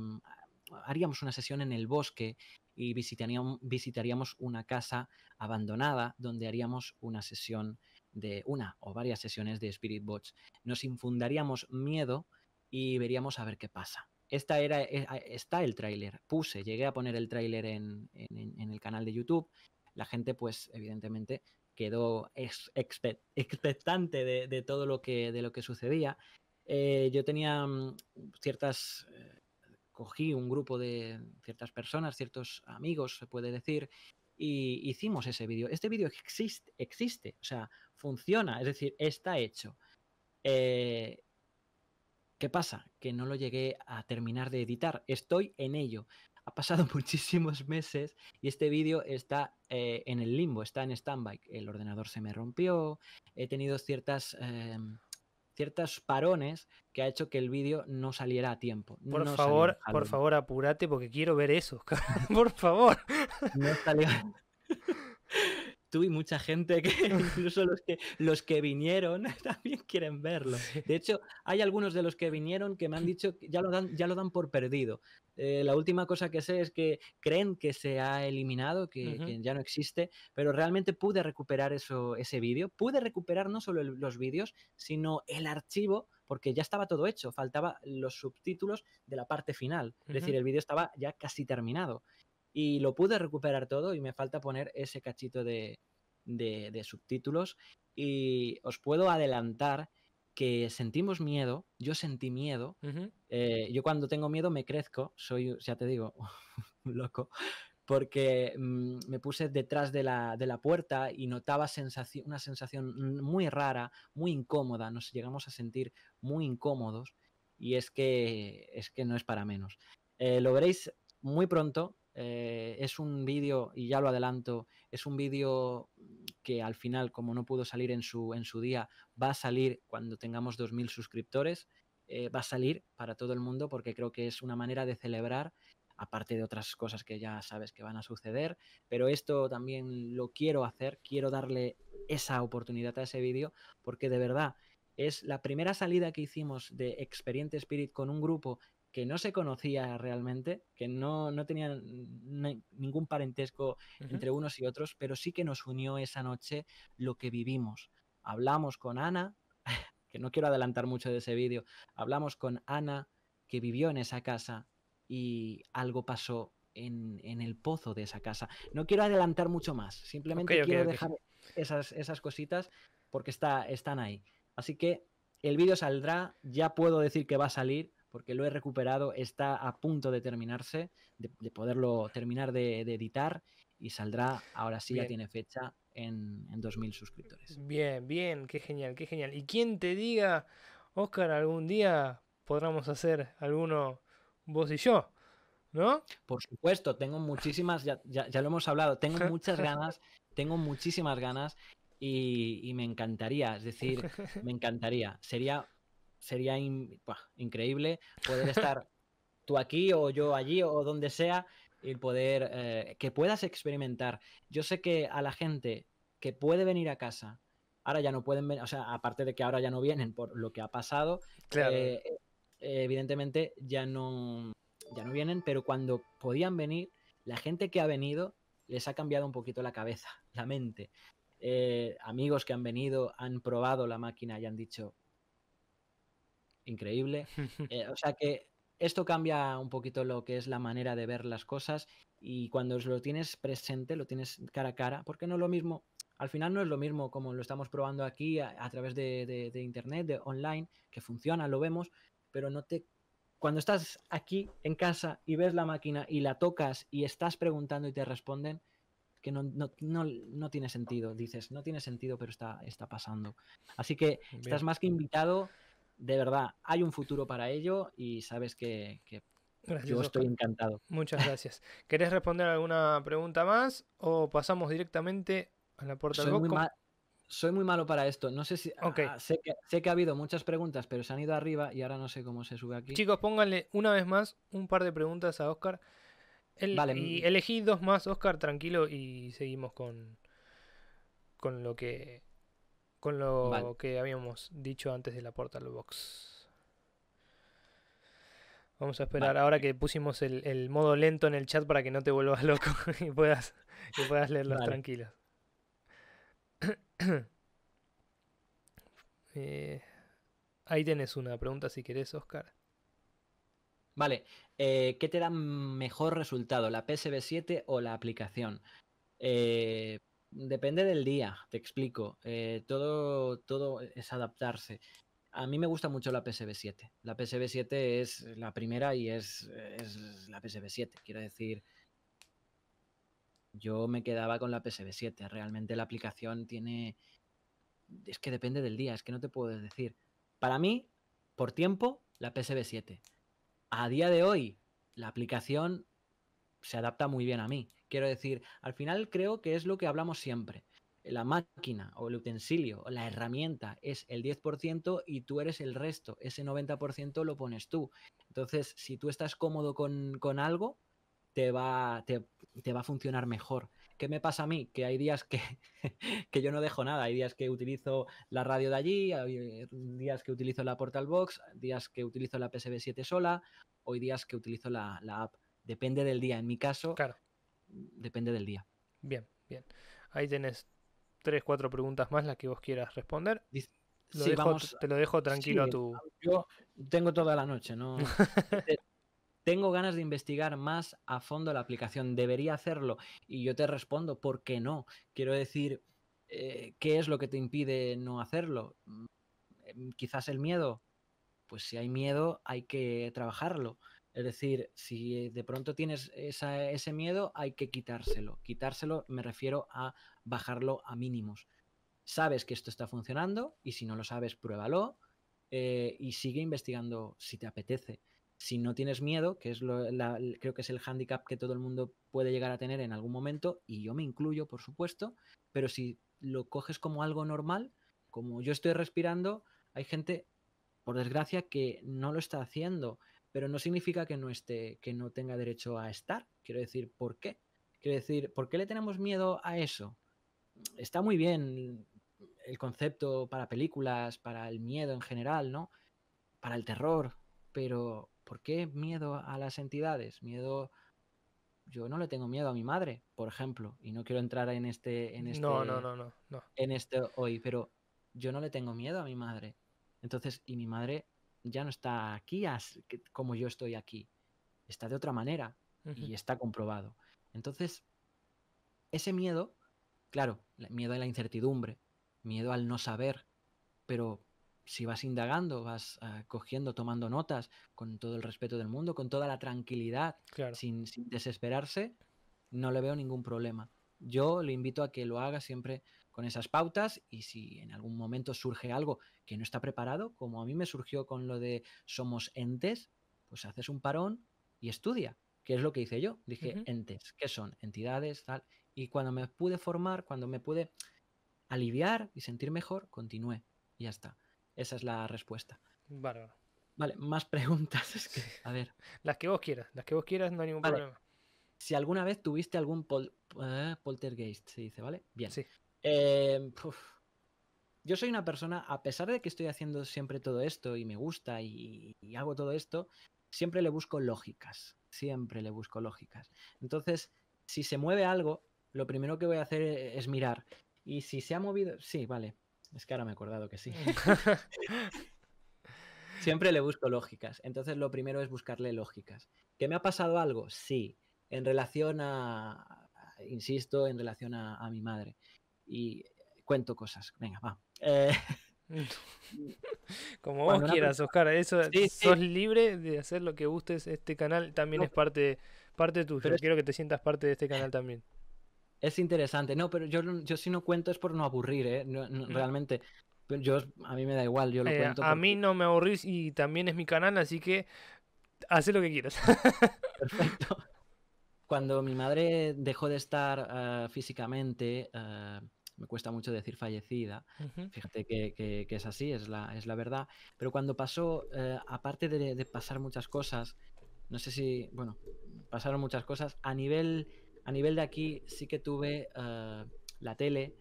haríamos una sesión en el bosque y visitaríamos, visitaríamos una casa abandonada donde haríamos una sesión de... una o varias sesiones de Spirit Bots. Nos infundaríamos miedo y veríamos a ver qué pasa. Esta era, está el tráiler, puse, llegué a poner el tráiler en, en, en el canal de YouTube. La gente, pues, evidentemente, quedó ex, expect, expectante de, de todo lo que, de lo que sucedía. Eh, yo tenía ciertas... Eh, cogí un grupo de ciertas personas, ciertos amigos, se puede decir, y hicimos ese vídeo. Este vídeo existe, existe, o sea, funciona, es decir, está hecho. Eh... ¿Qué pasa? Que no lo llegué a terminar de editar. Estoy en ello. Ha pasado muchísimos meses y este vídeo está eh, en el limbo, está en stand-by. El ordenador se me rompió, he tenido ciertas, eh, ciertos parones que ha hecho que el vídeo no saliera a tiempo. Por no favor, por favor, apúrate porque quiero ver eso, por favor. No salió... y mucha gente que incluso los que, los que vinieron también quieren verlo. De hecho, hay algunos de los que vinieron que me han dicho que ya lo dan, ya lo dan por perdido. Eh, la última cosa que sé es que creen que se ha eliminado, que, uh-huh. que ya no existe, pero realmente pude recuperar eso, ese vídeo. Pude recuperar no solo el, los vídeos, sino el archivo, porque ya estaba todo hecho. Faltaban los subtítulos de la parte final. Es uh-huh. decir, el vídeo estaba ya casi terminado. Y lo pude recuperar todo y me falta poner ese cachito de, de, de subtítulos. Y os puedo adelantar que sentimos miedo. Yo sentí miedo. Uh-huh. eh, yo cuando tengo miedo me crezco. Soy, ya te digo, loco. Porque mmm, me puse detrás de la, de la puerta y notaba sensaci- una sensación muy rara, muy incómoda. Nos llegamos a sentir muy incómodos. Y es que, es que no es para menos. Eh, lo veréis muy pronto. Eh, es un vídeo, y ya lo adelanto, es un vídeo que al final, como no pudo salir en su, en su día, va a salir cuando tengamos dos mil suscriptores, eh, va a salir para todo el mundo porque creo que es una manera de celebrar aparte de otras cosas que ya sabes que van a suceder, pero esto también lo quiero hacer, quiero darle esa oportunidad a ese vídeo, porque de verdad es la primera salida que hicimos de Expediente Spirit con un grupo que no se conocía realmente, que no, no tenían ningún parentesco uh-huh. entre unos y otros, pero sí que nos unió esa noche lo que vivimos. Hablamos con Ana, que no quiero adelantar mucho de ese vídeo, hablamos con Ana que vivió en esa casa y algo pasó en, en el pozo de esa casa. No quiero adelantar mucho más, simplemente okay, okay, quiero okay. dejar esas, esas cositas porque está, están ahí. Así que el vídeo saldrá, ya puedo decir que va a salir, porque lo he recuperado, está a punto de terminarse, de, de poderlo terminar de, de editar y saldrá, ahora sí bien. Ya tiene fecha, en, en dos mil suscriptores. Bien, bien, qué genial, qué genial. Y quien te diga, Oscar, algún día podremos hacer alguno vos y yo, ¿no? Por supuesto, tengo muchísimas, ya, ya, ya lo hemos hablado, tengo muchas ganas, tengo muchísimas ganas y, y me encantaría, es decir, me encantaría, sería... Sería in, bah, increíble poder estar tú aquí o yo allí o donde sea y poder eh, que puedas experimentar. Yo sé que a la gente que puede venir a casa, ahora ya no pueden venir, o sea, aparte de que ahora ya no vienen por lo que ha pasado, claro. eh, evidentemente ya no, ya no vienen, pero cuando podían venir, la gente que ha venido les ha cambiado un poquito la cabeza, la mente. Eh, amigos que han venido, han probado la máquina y han dicho... increíble, eh, o sea que esto cambia un poquito lo que es la manera de ver las cosas y cuando lo tienes presente, lo tienes cara a cara, porque no es lo mismo, al final no es lo mismo como lo estamos probando aquí a, a través de, de, de internet, de online, que funciona, lo vemos, pero no te... Cuando estás aquí en casa y ves la máquina y la tocas y estás preguntando y te responden, que no, no, no, no tiene sentido, dices, no tiene sentido, pero está, está pasando. Así que bien. Estás más que invitado... De verdad, hay un futuro para ello y sabes que, que gracias, yo estoy Oscar. Encantado. Muchas gracias. ¿Querés responder alguna pregunta más o pasamos directamente a la Portal Box? Soy, soy muy malo para esto. No sé si okay. ah, sé, que, sé que ha habido muchas preguntas, pero se han ido arriba y ahora no sé cómo se sube aquí. Chicos, pónganle una vez más un par de preguntas a Oscar. El, vale. Y elegí dos más, Oscar, tranquilo, y seguimos con, con lo que... Con lo vale. que habíamos dicho antes de la Portal Box. Vamos a esperar vale. ahora que pusimos el, el modo lento en el chat para que no te vuelvas loco y puedas, y puedas leerlos vale. tranquilos. eh, ahí tenés una pregunta si querés, Oscar. Vale. Eh, ¿Qué te da mejor resultado, la P S V siete o la aplicación? Eh... Depende del día, te explico. Eh, todo, todo es adaptarse. A mí me gusta mucho la P S V siete. La P S V siete es la primera y es, es la P S V siete. Quiero decir, yo me quedaba con la P S V siete. Realmente la aplicación tiene... Es que depende del día, es que no te puedo decir. Para mí, por tiempo, la P S V siete. A día de hoy, la aplicación se adapta muy bien a mí. Quiero decir, al final creo que es lo que hablamos siempre. La máquina o el utensilio o la herramienta es el diez por ciento y tú eres el resto. Ese noventa por ciento lo pones tú. Entonces, si tú estás cómodo con, con algo, te va, te, te va a funcionar mejor. ¿Qué me pasa a mí? Que hay días que, que yo no dejo nada. Hay días que utilizo la radio de allí, hay días que utilizo la Portal Box, días que utilizo la P S V siete sola, o hay días que utilizo la, la app. Depende del día. En mi caso... Claro. Depende del día. Bien, bien. Ahí tenés tres, cuatro preguntas más las que vos quieras responder. Lo sí, dejo, vamos, te lo dejo tranquilo sí, a tu... Yo tengo toda la noche, ¿no? Tengo ganas de investigar más a fondo la aplicación. Debería hacerlo. Y yo te respondo, ¿por qué no? Quiero decir, eh, ¿qué es lo que te impide no hacerlo? Quizás el miedo. Pues si hay miedo, hay que trabajarlo. Es decir, si de pronto tienes esa, ese miedo, hay que quitárselo. Quitárselo me refiero a bajarlo a mínimos. Sabes que esto está funcionando y si no lo sabes, pruébalo eh, y sigue investigando si te apetece. Si no tienes miedo, que es lo, la, creo que es el hándicap que todo el mundo puede llegar a tener en algún momento, y yo me incluyo, por supuesto, pero si lo coges como algo normal, como yo estoy respirando, hay gente, por desgracia, que no lo está haciendo. pero no significa que no esté, que no tenga derecho a estar. Quiero decir, ¿por qué? Quiero decir, ¿por qué le tenemos miedo a eso? Está muy bien el concepto para películas, para el miedo en general, ¿no? Para el terror, pero ¿por qué miedo a las entidades? Miedo... Yo no le tengo miedo a mi madre, por ejemplo, y no quiero entrar en este... En este no, no, no, no, no. En este hoy, pero yo no le tengo miedo a mi madre. Entonces, y mi madre ya no está aquí como yo estoy aquí. Está de otra manera y está comprobado. Entonces, ese miedo, claro, miedo a la incertidumbre, miedo al no saber, pero si vas indagando, vas uh, cogiendo, tomando notas, con todo el respeto del mundo, con toda la tranquilidad, claro, sin, sin desesperarse, no le veo ningún problema. Yo le invito a que lo haga siempre con esas pautas, y si en algún momento surge algo que no está preparado, como a mí me surgió con lo de somos entes, pues haces un parón y estudia, que es lo que hice yo. Dije, uh-huh. entes, ¿qué son? Entidades, tal. Y cuando me pude formar, cuando me pude aliviar y sentir mejor, continué y ya está. Esa es la respuesta. Bárbaro. Vale, más preguntas. Es que, a ver. Las que vos quieras, las que vos quieras, no hay ningún vale. problema. Si alguna vez tuviste algún pol uh, poltergeist, se dice, ¿vale? Bien. Sí. Eh, yo soy una persona, a pesar de que estoy haciendo siempre todo esto y me gusta y, y hago todo esto, siempre le busco lógicas. Siempre le busco lógicas. Entonces, si se mueve algo, lo primero que voy a hacer es mirar. Y si se ha movido... Sí, vale. Es que ahora me he acordado que sí. Siempre le busco lógicas. Entonces lo primero es buscarle lógicas. ¿Que me ha pasado algo? Sí. En relación a... Insisto, en relación a, a mi madre. Y cuento cosas. Venga, va. Eh... Como vos bueno, quieras, Oscar. Eso, sí, sos sí. libre de hacer lo que gustes. Este canal también no, es parte, parte tuyo. Pero quiero que te sientas parte de este canal también. Es interesante, no, pero yo, yo si no cuento es por no aburrir, ¿eh? No, no, realmente, yo, a mí me da igual, yo lo eh, cuento. A porque... mí no me aburrís y también es mi canal, así que haz lo que quieras. Perfecto. Cuando mi madre dejó de estar uh, físicamente, uh, me cuesta mucho decir fallecida, uh-huh. fíjate que, que, que es así, es la, es la verdad, pero cuando pasó, uh, aparte de, de pasar muchas cosas, no sé si, bueno, pasaron muchas cosas, a nivel... A nivel de aquí sí que tuve uh, la tele,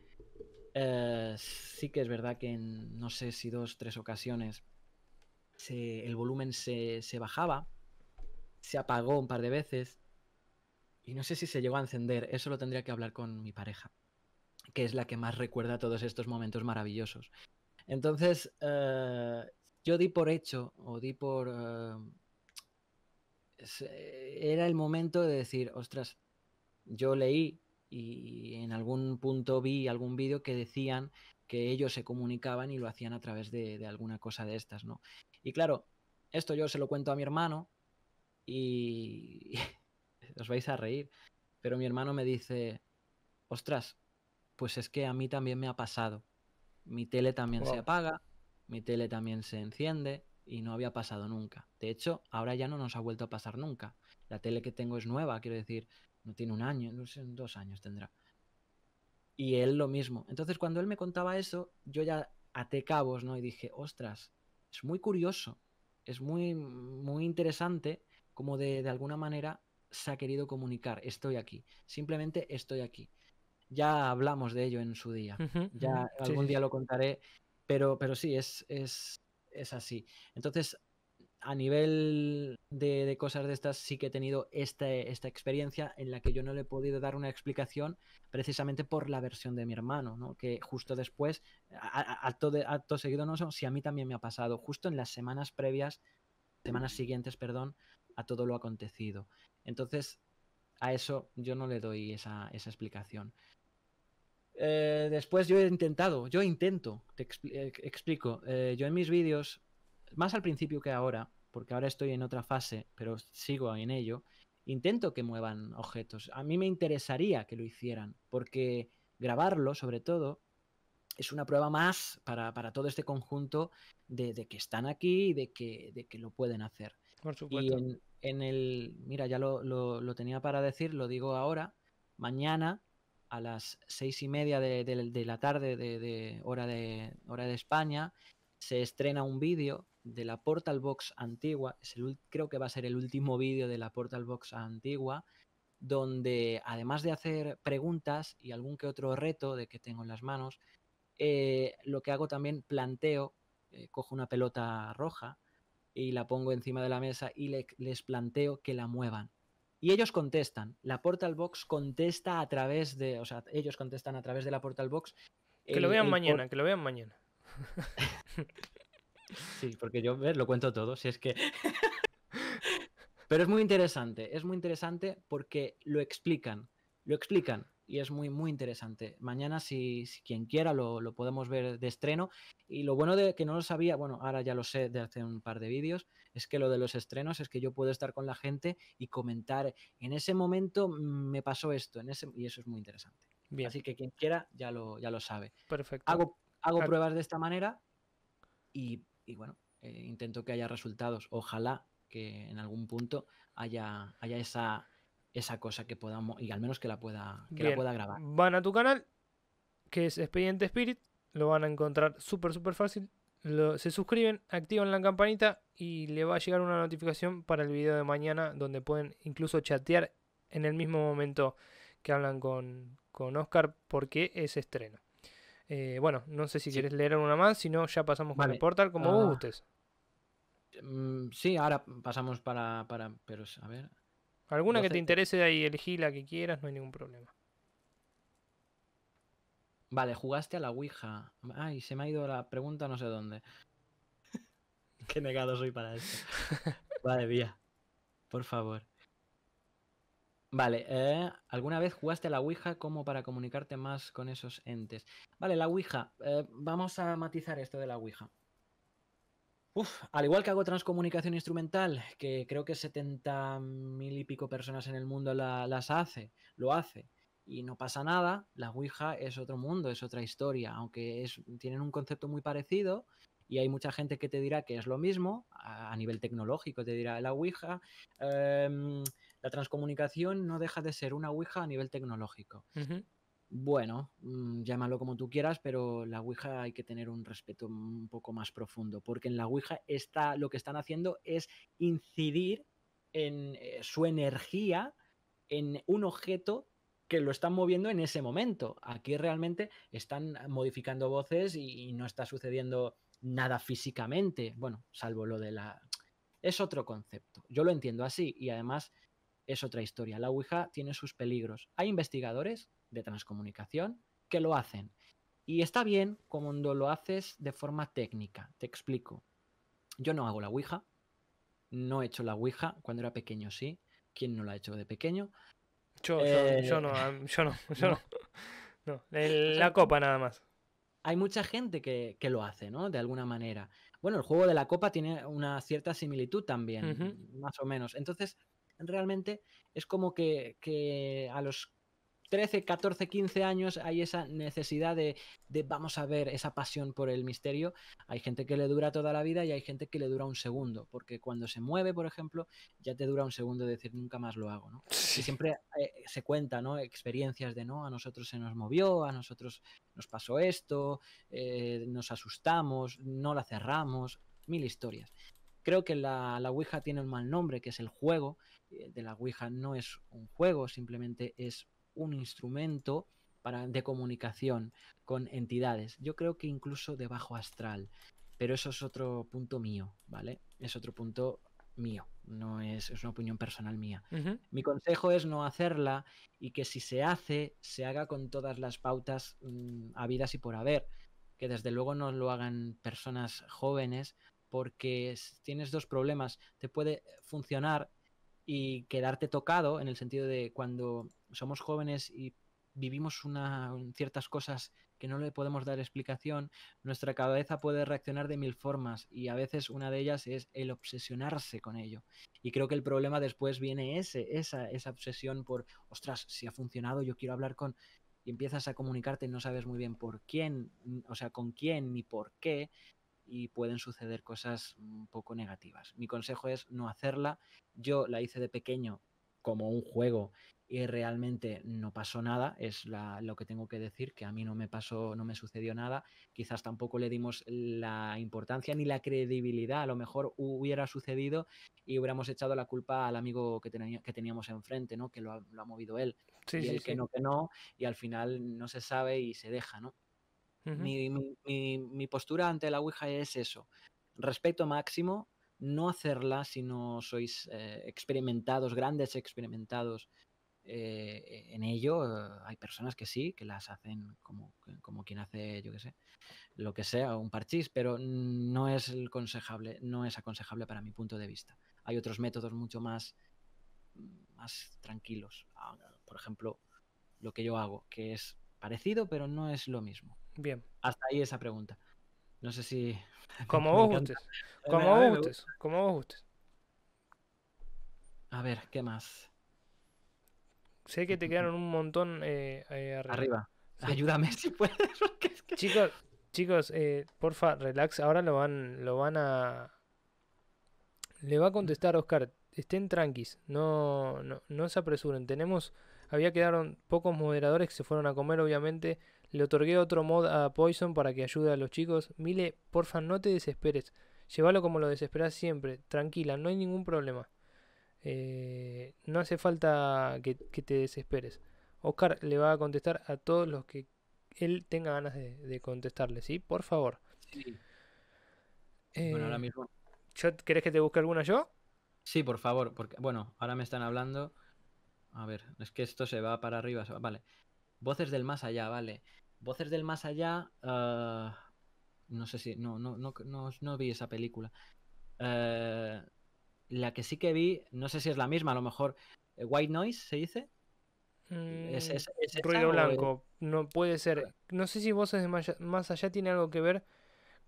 uh, sí que es verdad que en no sé si dos, tres ocasiones se, el volumen se, se bajaba, se apagó un par de veces y no sé si se llegó a encender, eso lo tendría que hablar con mi pareja, que es la que más recuerda todos estos momentos maravillosos. Entonces uh, yo di por hecho o di por... Uh, era el momento de decir, ostras, yo leí y en algún punto vi algún vídeo que decían que ellos se comunicaban y lo hacían a través de, de alguna cosa de estas, ¿no? Y claro, esto yo se lo cuento a mi hermano y os vais a reír, pero mi hermano me dice, ostras, pues es que a mí también me ha pasado. Mi tele también wow. se apaga, mi tele también se enciende y no había pasado nunca. De hecho, ahora ya no nos ha vuelto a pasar nunca. La tele que tengo es nueva, quiero decir... No tiene un año, no sé, dos años tendrá. Y él lo mismo. Entonces, cuando él me contaba eso, yo ya até cabos, ¿no? Y dije, ostras, es muy curioso, es muy, muy interesante como de, de alguna manera se ha querido comunicar. Estoy aquí, simplemente estoy aquí. Ya hablamos de ello en su día. Uh-huh, ya uh-huh. algún sí, día sí. lo contaré, pero, pero sí, es, es, es así. Entonces... A nivel de, de cosas de estas sí que he tenido esta, esta experiencia en la que yo no le he podido dar una explicación precisamente por la versión de mi hermano, ¿no? Que justo después, acto seguido, no sé si a mí también me ha pasado, justo en las semanas previas, semanas siguientes, perdón, a todo lo acontecido. Entonces, a eso yo no le doy esa, esa explicación. Eh, después yo he intentado, yo intento, te expl- eh, explico, eh, yo en mis vídeos, más al principio que ahora, porque ahora estoy en otra fase, pero sigo en ello, intento que muevan objetos. A mí me interesaría que lo hicieran, porque grabarlo, sobre todo, es una prueba más para, para todo este conjunto de, de que están aquí y de que, de que lo pueden hacer. Por supuesto. Y en, en el... Mira, ya lo, lo, lo tenía para decir, lo digo ahora. Mañana, a las seis y media de, de, de la tarde, de, de hora de, hora de España... se estrena un vídeo de la Portal Box antigua, es el, creo que va a ser el último vídeo de la Portal Box antigua, donde además de hacer preguntas y algún que otro reto de que tengo en las manos, eh, lo que hago también planteo, eh, cojo una pelota roja y la pongo encima de la mesa y le, les planteo que la muevan. Y ellos contestan, la Portal Box contesta a través de, o sea, ellos contestan a través de la Portal Box. Que el, lo vean mañana, que lo vean mañana. Sí, porque yo ver, lo cuento todo, si es que... Pero es muy interesante, es muy interesante porque lo explican, lo explican y es muy, muy interesante. Mañana, si, si quien quiera, lo, lo podemos ver de estreno. Y lo bueno de que no lo sabía, bueno, ahora ya lo sé de hace un par de vídeos, es que lo de los estrenos es que yo puedo estar con la gente y comentar, en ese momento me pasó esto, en ese... y eso es muy interesante. Bien. Así que quien quiera ya lo, ya lo sabe. Perfecto. Hago, hago claro. pruebas de esta manera y, y bueno, eh, intento que haya resultados. Ojalá que en algún punto haya, haya esa, esa cosa que podamos, y al menos que la pueda, que la pueda grabar. Van a tu canal, que es Expediente Spirit, lo van a encontrar súper, súper fácil. Lo, se suscriben, activan la campanita y le va a llegar una notificación para el video de mañana, donde pueden incluso chatear en el mismo momento que hablan con, con Oscar, porque es estreno. Eh, bueno, no sé si sí. quieres leer una más, si no, ya pasamos vale. con el portal, como uh... gustes. Sí, ahora pasamos para, para... Pero, a ver... Alguna doce... que te interese de ahí, elegí la que quieras, no hay ningún problema. Vale, jugaste a la Ouija. Ay, se me ha ido la pregunta no sé dónde. Qué negado soy para esto. Vale, vía. Por favor. Vale, eh, ¿alguna vez jugaste a la Ouija como para comunicarte más con esos entes? Vale, la Ouija. Eh, vamos a matizar esto de la Ouija. Uf, al igual que hago transcomunicación instrumental, que creo que setenta mil y pico personas en el mundo la, las hace, lo hace, y no pasa nada, la Ouija es otro mundo, es otra historia, aunque es, tienen un concepto muy parecido y hay mucha gente que te dirá que es lo mismo, a, a nivel tecnológico te dirá la Ouija, eh, la transcomunicación no deja de ser una Ouija a nivel tecnológico. Uh-huh. Bueno, llámalo como tú quieras, pero la Ouija hay que tener un respeto un poco más profundo, porque en la Ouija está, lo que están haciendo es incidir en eh, su energía en un objeto que lo están moviendo en ese momento. Aquí realmente están modificando voces y, y no está sucediendo nada físicamente, bueno, salvo lo de la... Es otro concepto, yo lo entiendo así y además es otra historia. La Ouija tiene sus peligros. Hay investigadores de transcomunicación que lo hacen. Y está bien cuando lo haces de forma técnica. Te explico. Yo no hago la Ouija. No he hecho la Ouija. Cuando era pequeño sí. ¿Quién no la ha hecho de pequeño? Yo, eh... yo, yo no. Yo no. Yo no. no. El, la copa nada más. Hay mucha gente que, que lo hace, ¿no? De alguna manera. Bueno, el juego de la copa tiene una cierta similitud también. Uh-huh. Más o menos. Entonces, realmente es como que, que a los trece, catorce, quince años hay esa necesidad de, de, vamos a ver, esa pasión por el misterio. Hay gente que le dura toda la vida y hay gente que le dura un segundo, porque cuando se mueve, por ejemplo, ya te dura un segundo de decir nunca más lo hago, ¿no? Y siempre eh, se cuenta, ¿no? Experiencias de, no, a nosotros se nos movió, a nosotros nos pasó esto, eh, nos asustamos, no la cerramos, mil historias. Creo que la, la Ouija tiene un mal nombre, que es el juego. De la Ouija no es un juego, simplemente es un instrumento para, de comunicación con entidades. Yo creo que incluso de bajo astral. Pero eso es otro punto mío, ¿vale? Es otro punto mío. No es, es una opinión personal mía. Uh-huh. Mi consejo es no hacerla y que si se hace, se haga con todas las pautas mmm, habidas y por haber. Que desde luego no lo hagan personas jóvenes, porque tienes dos problemas. Te puede funcionar y quedarte tocado, en el sentido de cuando somos jóvenes y vivimos una, ciertas cosas que no le podemos dar explicación, nuestra cabeza puede reaccionar de mil formas y a veces una de ellas es el obsesionarse con ello. Y creo que el problema después viene ese, esa, esa obsesión por, ostras, si ha funcionado, yo quiero hablar con... Y empiezas a comunicarte y no sabes muy bien por quién, o sea, con quién ni por qué, y pueden suceder cosas un poco negativas. Mi consejo es no hacerla. Yo la hice de pequeño como un juego y realmente no pasó nada, es la, lo que tengo que decir, que a mí no me pasó, no me sucedió nada, quizás tampoco le dimos la importancia ni la credibilidad, a lo mejor hubiera sucedido y hubiéramos echado la culpa al amigo que, ten, que teníamos enfrente, ¿no? Que lo ha, lo ha movido él, sí, y sí, él sí. que no, que no, y al final no se sabe y se deja, ¿no? Uh-huh. mi, mi, mi, mi postura ante la Ouija es eso, respeto máximo, no hacerla si no sois eh, experimentados, grandes experimentados Eh, en ello. Eh, hay personas que sí, que las hacen como, como quien hace, yo qué sé, lo que sea, un parchís, pero no es aconsejable, no es aconsejable para mi punto de vista. Hay otros métodos mucho más, más tranquilos. Por ejemplo, lo que yo hago, que es parecido, pero no es lo mismo. Bien. Hasta ahí esa pregunta. No sé si... Como vos gustes. Como vos gustes. Como vos gustes. A ver, ¿qué más? Sé que te quedaron un montón eh, eh, arriba. arriba. Sí. Ayúdame si puedes. Es que... Chicos, chicos, eh, porfa, relax. Ahora lo van, lo van a... Le va a contestar Oscar. Estén tranquis. No, no, no se apresuren. Tenemos... Había quedaron pocos moderadores que se fueron a comer, obviamente. Le otorgué otro mod a Poison para que ayude a los chicos. Mile, porfa, no te desesperes. Llévalo como lo desesperas siempre. Tranquila, no hay ningún problema. Eh, no hace falta que, que te desesperes. Oscar le va a contestar a todos los que él tenga ganas de, de contestarle, ¿sí? Por favor. Sí. Eh, bueno, ahora mismo. ¿Yo, ¿Querés que te busque alguna yo? Sí, por favor, porque bueno, ahora me están hablando. A ver, es que esto se va para arriba. Va, vale. Voces del más allá, vale. Voces del más allá. Uh, no sé si. No, no, no, no, no vi esa película. Eh. Uh, La que sí que vi, no sé si es la misma, a lo mejor. ¿White Noise se dice? Mm, ¿Es, es, es ruido blanco, o... no puede ser. No sé si Voces del Maya, Más Allá tiene algo que ver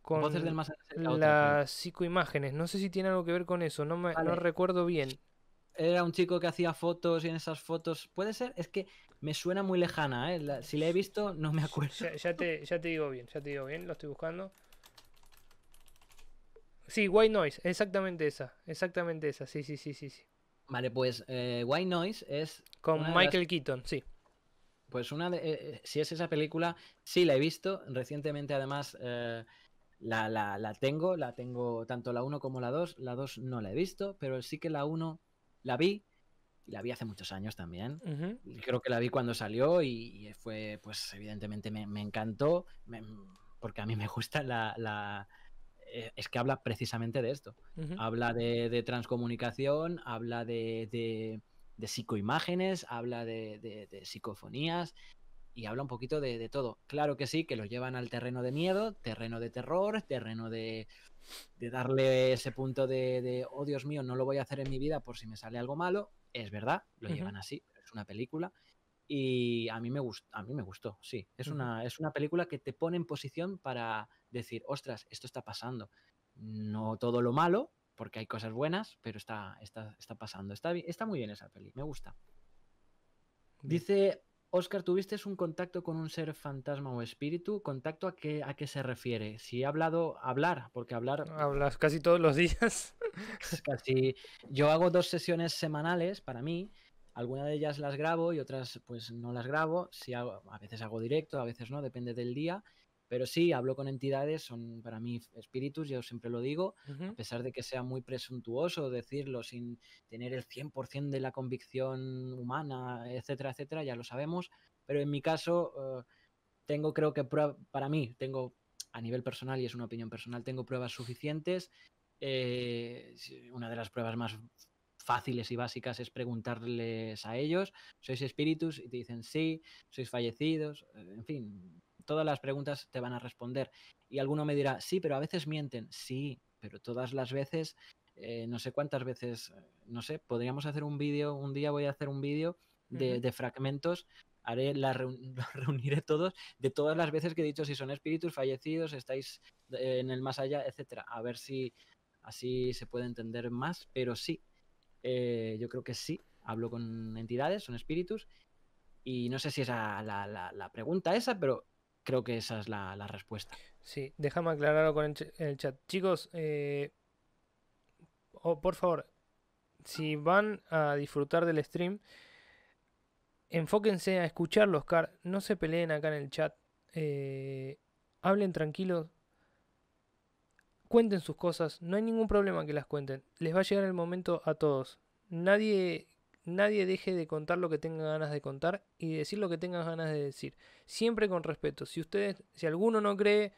con Voces del Más Allá, la las psicoimágenes. No sé si tiene algo que ver con eso, no, me, vale. no recuerdo bien. Era un chico que hacía fotos y en esas fotos... ¿Puede ser? Es que me suena muy lejana, ¿eh? La, si la he visto, no me acuerdo. Ya, ya, te, ya te digo bien, ya te digo bien, lo estoy buscando. Sí, White Noise, exactamente esa, exactamente esa, sí, sí, sí, sí. sí. Vale, pues eh, White Noise es... Con Michael las... Keaton, sí. Pues una de... Eh, si es esa película, sí la he visto, recientemente además eh, la, la, la tengo, la tengo tanto la uno como la dos, la dos no la he visto, pero sí que la uno la vi, y la vi hace muchos años también, uh-huh. y creo que la vi cuando salió y, y fue, pues evidentemente me, me encantó, me, porque a mí me gusta la... la... Es que habla precisamente de esto. Uh-huh. Habla de, de transcomunicación, habla de, de, de psicoimágenes, habla de, de, de psicofonías y habla un poquito de, de todo. Claro que sí, que lo llevan al terreno de miedo, terreno de terror, terreno de, de darle ese punto de, de oh Dios mío, no lo voy a hacer en mi vida por si me sale algo malo. Es verdad, lo uh-huh. llevan así, pero es una película. Y a mí me gustó, a mí me gustó, sí. Es una, es una película que te pone en posición para decir, ostras, esto está pasando. No todo lo malo, porque hay cosas buenas, pero está, está, está pasando. Está, está muy bien esa peli, me gusta. Dice, Oscar, ¿tuviste un contacto con un ser fantasma o espíritu? ¿Contacto a qué, a qué se refiere? Si he hablado, hablar, porque hablar... Hablas casi todos los días. Casi. Yo hago dos sesiones semanales para mí. Algunas de ellas las grabo y otras pues no las grabo. Sí, hago, a veces hago directo, a veces no, depende del día. Pero sí, hablo con entidades, son para mí espíritus, yo siempre lo digo, uh-huh. a pesar de que sea muy presuntuoso decirlo sin tener el cien por ciento de la convicción humana, etcétera, etcétera, ya lo sabemos. Pero en mi caso, eh, tengo creo que prueba, para mí, tengo a nivel personal, y es una opinión personal, tengo pruebas suficientes. Eh, una de las pruebas más... fáciles y básicas es preguntarles a ellos, ¿sois espíritus? Y te dicen sí, ¿sois fallecidos? En fin, todas las preguntas te van a responder. Y alguno me dirá, sí, pero a veces mienten. Sí, pero todas las veces, eh, no sé cuántas veces, no sé, podríamos hacer un vídeo, un día voy a hacer un vídeo de, uh-huh. de fragmentos, haré la reun- los reuniré todos, de todas las veces que he dicho si son espíritus, fallecidos, estáis eh, en el más allá, etcétera. A ver si así se puede entender más, pero sí. Eh, yo creo que sí, hablo con entidades, son espíritus, y no sé si es la, la, la pregunta esa, pero creo que esa es la, la respuesta. Sí, déjame aclararlo con el, ch el chat. Chicos, eh, oh, por favor, si van a disfrutar del stream, enfóquense a escucharlo, Oscar. No se peleen acá en el chat. Eh, hablen tranquilos. Cuenten sus cosas. No hay ningún problema que las cuenten. Les va a llegar el momento a todos. Nadie, nadie deje de contar lo que tenga ganas de contar y decir lo que tenga ganas de decir. Siempre con respeto. Si ustedes, si alguno no cree,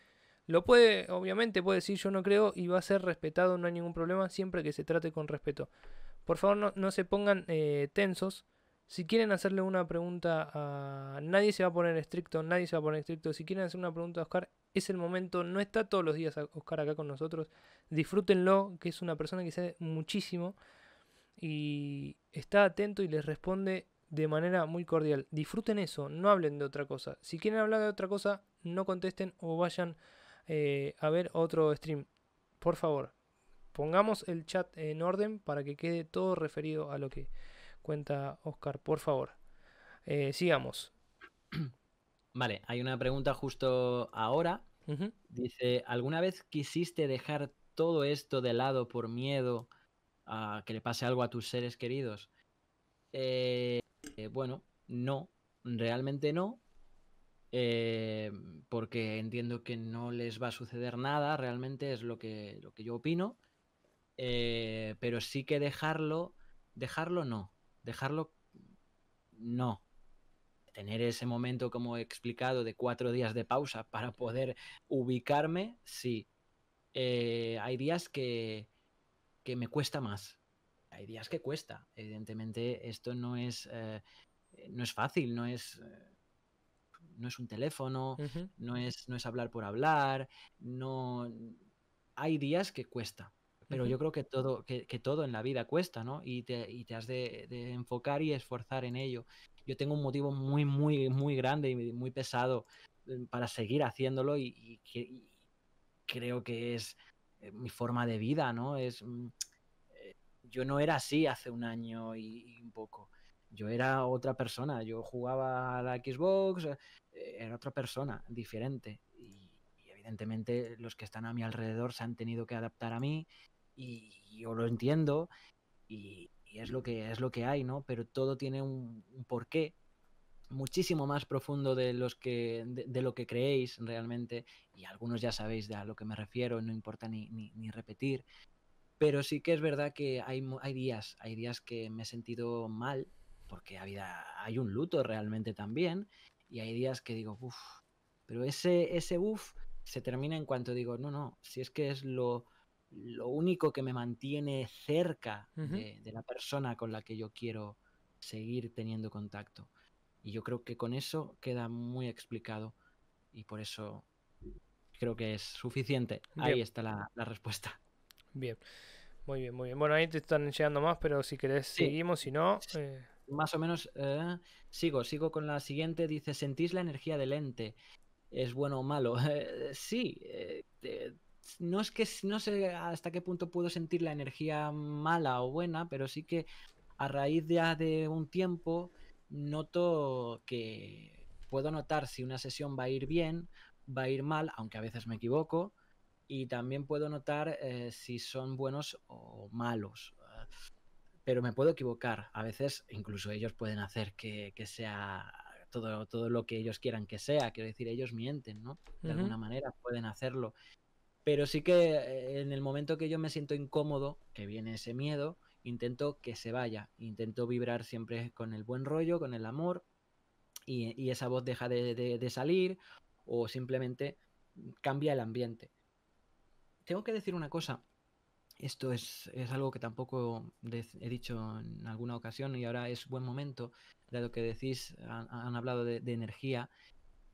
lo puede, obviamente puede decir yo no creo y va a ser respetado. No hay ningún problema siempre que se trate con respeto. Por favor, no, no se pongan eh, tensos. Si quieren hacerle una pregunta a... Nadie se va a poner estricto, nadie se va a poner estricto. Si quieren hacer una pregunta a Oscar, es el momento. No está todos los días Oscar acá con nosotros. Disfrútenlo, que es una persona que sabe muchísimo. Y está atento y les responde de manera muy cordial. Disfruten eso, no hablen de otra cosa. Si quieren hablar de otra cosa, no contesten o vayan eh, a ver otro stream. Por favor, pongamos el chat en orden para que quede todo referido a lo que... cuenta Oscar, por favor. Eh, sigamos. Vale, hay una pregunta justo ahora. Uh-huh. Dice, ¿alguna vez quisiste dejar todo esto de lado por miedo a que le pase algo a tus seres queridos? Eh, eh, bueno, no, realmente no. Eh, porque entiendo que no les va a suceder nada, realmente es lo que, lo que yo opino. Eh, pero sí que dejarlo, dejarlo no. Dejarlo, no. Tener ese momento, como he explicado, de cuatro días de pausa para poder ubicarme, sí. Eh, hay días que, que me cuesta más. Hay días que cuesta. Evidentemente, esto no es, eh, no es fácil, no es, eh, no es un teléfono, uh-huh. no es, no es hablar por hablar. No... Hay días que cuesta. Pero yo creo que todo, que, que todo en la vida cuesta, ¿no? Y te, y te has de, de enfocar y esforzar en ello. Yo tengo un motivo muy, muy, muy grande y muy pesado para seguir haciéndolo y, y, que, y creo que es mi forma de vida, ¿no? Es, yo no era así hace un año y, y un poco. Yo era otra persona. Yo jugaba a la Xbox, era otra persona, diferente. Y, y evidentemente los que están a mi alrededor se han tenido que adaptar a mí. Y yo lo entiendo y, y es, lo que, es lo que hay, ¿no? Pero todo tiene un, un porqué muchísimo más profundo de, los que, de, de lo que creéis realmente, y algunos ya sabéis de a lo que me refiero, no importa ni, ni, ni repetir, pero sí que es verdad que hay, hay días, hay días que me he sentido mal, porque había, hay un luto realmente también, y hay días que digo, uff, pero ese, ese uff se termina en cuanto digo, no, no, si es que es lo... lo único que me mantiene cerca uh-huh. de, de la persona con la que yo quiero seguir teniendo contacto. Y yo creo que con eso queda muy explicado y por eso creo que es suficiente. Bien. Ahí está la, la respuesta. Bien, muy bien, muy bien. Bueno, ahí te están llegando más, pero si querés sí. seguimos, si no... Eh... Más o menos eh, sigo, sigo con la siguiente. Dice, ¿sentís la energía del ente? ¿Es bueno o malo? sí, eh, eh, No es que no sé hasta qué punto puedo sentir la energía mala o buena, pero sí que a raíz ya de un tiempo noto que puedo notar si una sesión va a ir bien, va a ir mal, aunque a veces me equivoco, y también puedo notar eh, si son buenos o malos. Pero me puedo equivocar. A veces incluso ellos pueden hacer que, que sea todo, todo lo que ellos quieran que sea. Quiero decir, ellos mienten, ¿no? De alguna manera pueden hacerlo. Pero sí que en el momento que yo me siento incómodo, que viene ese miedo, intento que se vaya. Intento vibrar siempre con el buen rollo, con el amor, y, y esa voz deja de, de, de salir o simplemente cambia el ambiente. Tengo que decir una cosa. Esto es, es algo que tampoco he dicho en alguna ocasión y ahora es buen momento, dado que decís, han, han hablado de, de energía.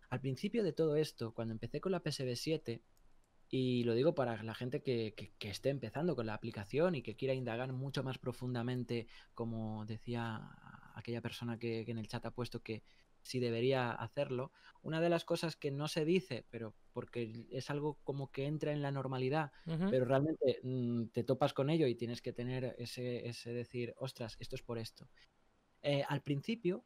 Al principio de todo esto, cuando empecé con la P S V siete... Y lo digo para la gente que, que, que esté empezando con la aplicación y que quiera indagar mucho más profundamente, como decía aquella persona que, que en el chat ha puesto que sí debería hacerlo. Una de las cosas que no se dice, pero porque es algo como que entra en la normalidad, uh-huh. pero realmente mm, te topas con ello y tienes que tener ese, ese decir, ostras, esto es por esto. Eh, al principio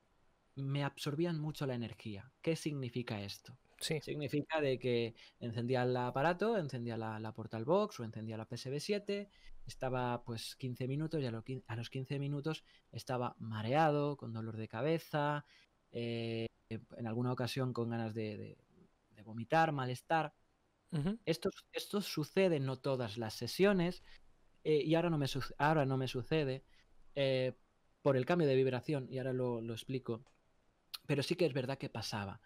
me absorbían mucho la energía. ¿Qué significa esto? Sí. Significa de que encendía el aparato, encendía la, la Portal Box o encendía la P S V siete, estaba pues quince minutos y a, lo, a los quince minutos estaba mareado, con dolor de cabeza, eh, en alguna ocasión con ganas de, de, de vomitar, malestar. Uh-huh. Esto, esto sucede en no todas las sesiones eh, y ahora no me, ahora no me sucede eh, por el cambio de vibración y ahora lo, lo explico, pero sí que es verdad que pasaba.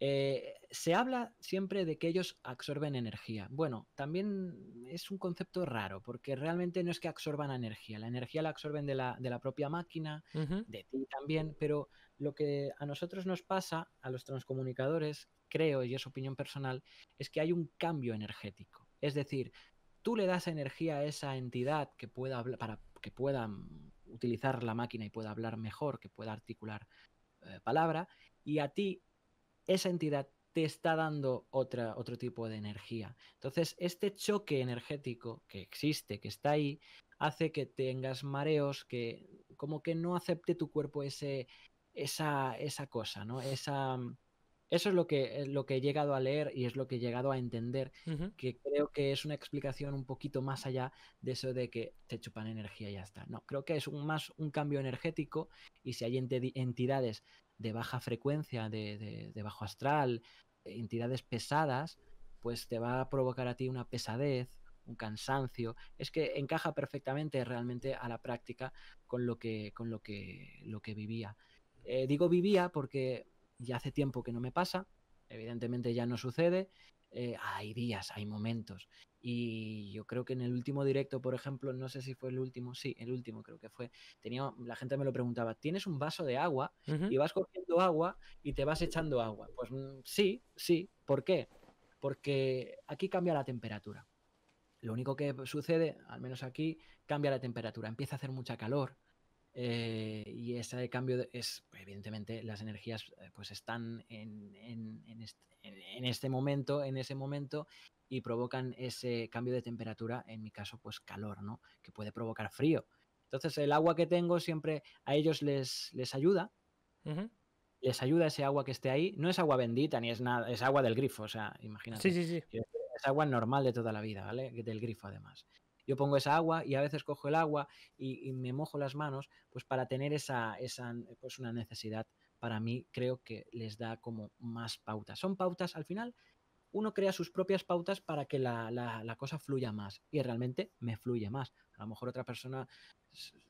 Eh, se habla siempre de que ellos absorben energía. Bueno, también es un concepto raro porque realmente no es que absorban energía, la energía la absorben de la, de la propia máquina, uh-huh. de ti también, pero lo que a nosotros nos pasa, a los transcomunicadores, creo, y es opinión personal, es que hay un cambio energético. Es decir, tú le das energía a esa entidad que pueda hablar, para que pueda utilizar la máquina y pueda hablar mejor, que pueda articular eh, palabra, y a ti esa entidad te está dando otra, otro tipo de energía. Entonces, este choque energético que existe, que está ahí, hace que tengas mareos, que como que no acepte tu cuerpo ese, esa, esa cosa, ¿no? Esa, eso es lo que, lo que he llegado a leer y es lo que he llegado a entender, uh-huh. que creo que es una explicación un poquito más allá de eso de que te chupan energía y ya está. No, creo que es un, más un cambio energético, y si hay entidades de baja frecuencia, de, de, de bajo astral, entidades pesadas, pues te va a provocar a ti una pesadez, un cansancio. Es que encaja perfectamente realmente a la práctica con lo que, con lo que, lo que vivía. Eh, digo vivía porque ya hace tiempo que no me pasa, evidentemente ya no sucede. Eh, hay días, hay momentos. Y yo creo que en el último directo, por ejemplo, no sé si fue el último, sí, el último creo que fue, tenía, la gente me lo preguntaba, ¿tienes un vaso de agua? Uh-huh. Y vas cogiendo agua y te vas echando agua. Pues sí, sí. ¿Por qué? Porque aquí cambia la temperatura. Lo único que sucede, al menos aquí, cambia la temperatura. Empieza a hacer mucha calor. Eh, y ese cambio de, es, evidentemente, las energías pues están en, en, en, este, en, en este momento, en ese momento, y provocan ese cambio de temperatura, en mi caso, pues calor, ¿no? Que puede provocar frío. Entonces, el agua que tengo siempre a ellos les, les ayuda. Uh-huh. Les ayuda ese agua que esté ahí. No es agua bendita ni es nada, es agua del grifo, o sea, imagínate. Sí, sí, sí. Es agua normal de toda la vida, ¿vale? Del grifo, además. Yo pongo esa agua y a veces cojo el agua y, y me mojo las manos, pues para tener esa, esa pues una necesidad. Para mí creo que les da como más pautas. Son pautas, al final uno crea sus propias pautas para que la, la, la cosa fluya más, y realmente me fluye más. A lo mejor otra persona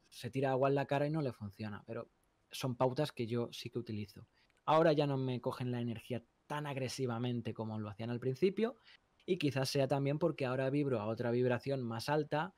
se tira agua en la cara y no le funciona, pero son pautas que yo sí que utilizo. Ahora ya no me cogen la energía tan agresivamente como lo hacían al principio. Y quizás sea también porque ahora vibro a otra vibración más alta,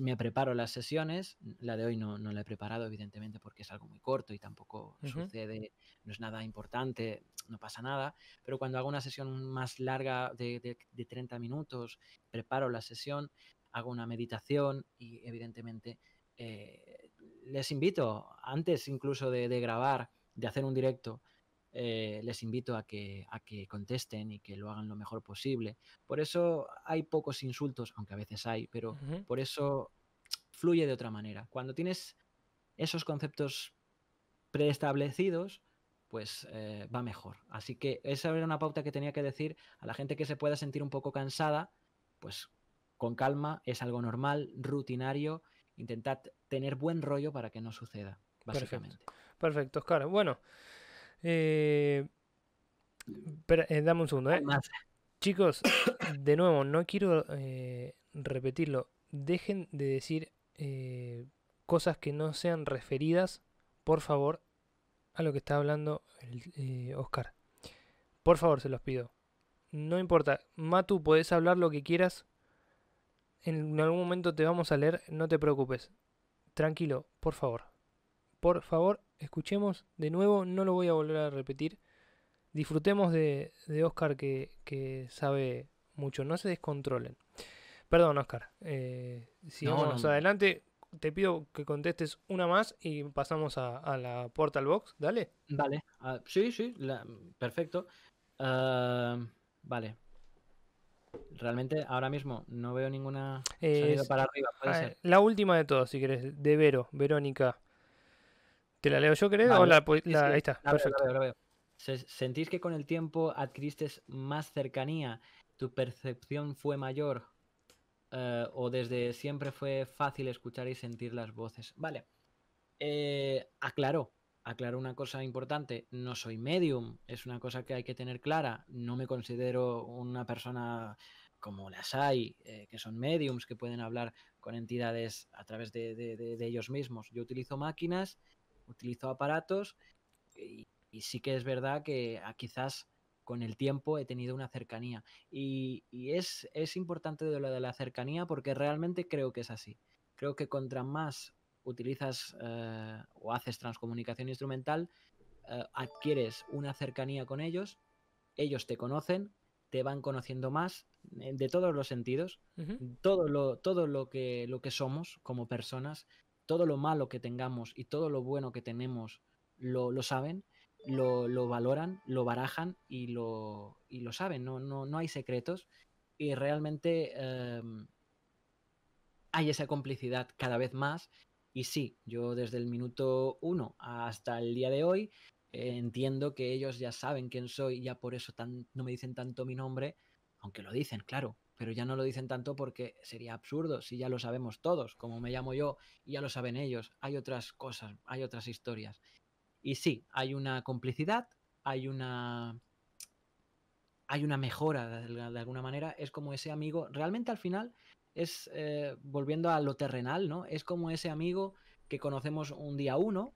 me preparo las sesiones, la de hoy no, no la he preparado, evidentemente, porque es algo muy corto y tampoco uh-huh. sucede, no es nada importante, no pasa nada, pero cuando hago una sesión más larga de, de, de treinta minutos, preparo la sesión, hago una meditación y evidentemente eh, les invito, antes incluso de, de grabar, de hacer un directo, Eh, les invito a que, a que contesten y que lo hagan lo mejor posible. Por eso hay pocos insultos, aunque a veces hay, pero uh-huh. por eso fluye de otra manera. Cuando tienes esos conceptos preestablecidos, pues eh, va mejor. Así que esa era una pauta que tenía que decir a la gente que se pueda sentir un poco cansada, pues con calma, es algo normal, rutinario, intentad tener buen rollo para que no suceda, básicamente. Perfecto, perfecto, Oscar. Bueno... Eh, pero, eh, dame un segundo, ¿eh? Chicos, de nuevo, no quiero eh, repetirlo. Dejen de decir eh, cosas que no sean referidas, por favor, a lo que está hablando el, eh, Oscar. Por favor, se los pido. No importa, Matu, podés hablar lo que quieras. En algún momento te vamos a leer, no te preocupes. Tranquilo, por favor. Por favor, escuchemos de nuevo, no lo voy a volver a repetir. Disfrutemos de, de Oscar, que, que sabe mucho. No se descontrolen. Perdón, Oscar. Eh, si no, vamos no. adelante, te pido que contestes una más y pasamos a, a la Portal Box. Dale. Vale. Uh, sí, sí. La, perfecto. Uh, vale. Realmente ahora mismo no veo ninguna salida para arriba. Puede ser. La última de todas, si querés. De Vero, Verónica. ¿Te la leo yo, querés? Vale. O la, la, sí, sí. Ahí está, la perfecto. Veo, la veo, la veo. ¿Sentís que con el tiempo adquiriste más cercanía? ¿Tu percepción fue mayor? Uh, ¿O desde siempre fue fácil escuchar y sentir las voces? Vale. Eh, aclaró. Aclaró una cosa importante. No soy medium. Es una cosa que hay que tener clara. No me considero una persona como las hay, eh, que son mediums, que pueden hablar con entidades a través de, de, de, de ellos mismos. Yo utilizo máquinas, utilizo aparatos y, y sí que es verdad que quizás con el tiempo he tenido una cercanía. Y, y es, es importante de lo de la cercanía porque realmente creo que es así. Creo que contra más utilizas eh, o haces transcomunicación instrumental, eh, adquieres una cercanía con ellos, ellos te conocen, te van conociendo más de todos los sentidos, uh-huh. todo, lo, todo lo, que, lo que somos como personas, todo lo malo que tengamos y todo lo bueno que tenemos lo, lo saben, lo, lo valoran, lo barajan y lo, y lo saben, no, no, no hay secretos y realmente eh, hay esa complicidad cada vez más y sí, yo desde el minuto uno hasta el día de hoy eh, entiendo que ellos ya saben quién soy, ya por eso tan, no me dicen tanto mi nombre. Aunque lo dicen, claro, pero ya no lo dicen tanto porque sería absurdo si ya lo sabemos todos, como me llamo yo y ya lo saben ellos. Hay otras cosas, hay otras historias. Y sí, hay una complicidad, hay una, hay una mejora de, de alguna manera. Es como ese amigo, realmente al final es, eh, volviendo a lo terrenal, ¿no? Es como ese amigo que conocemos un día uno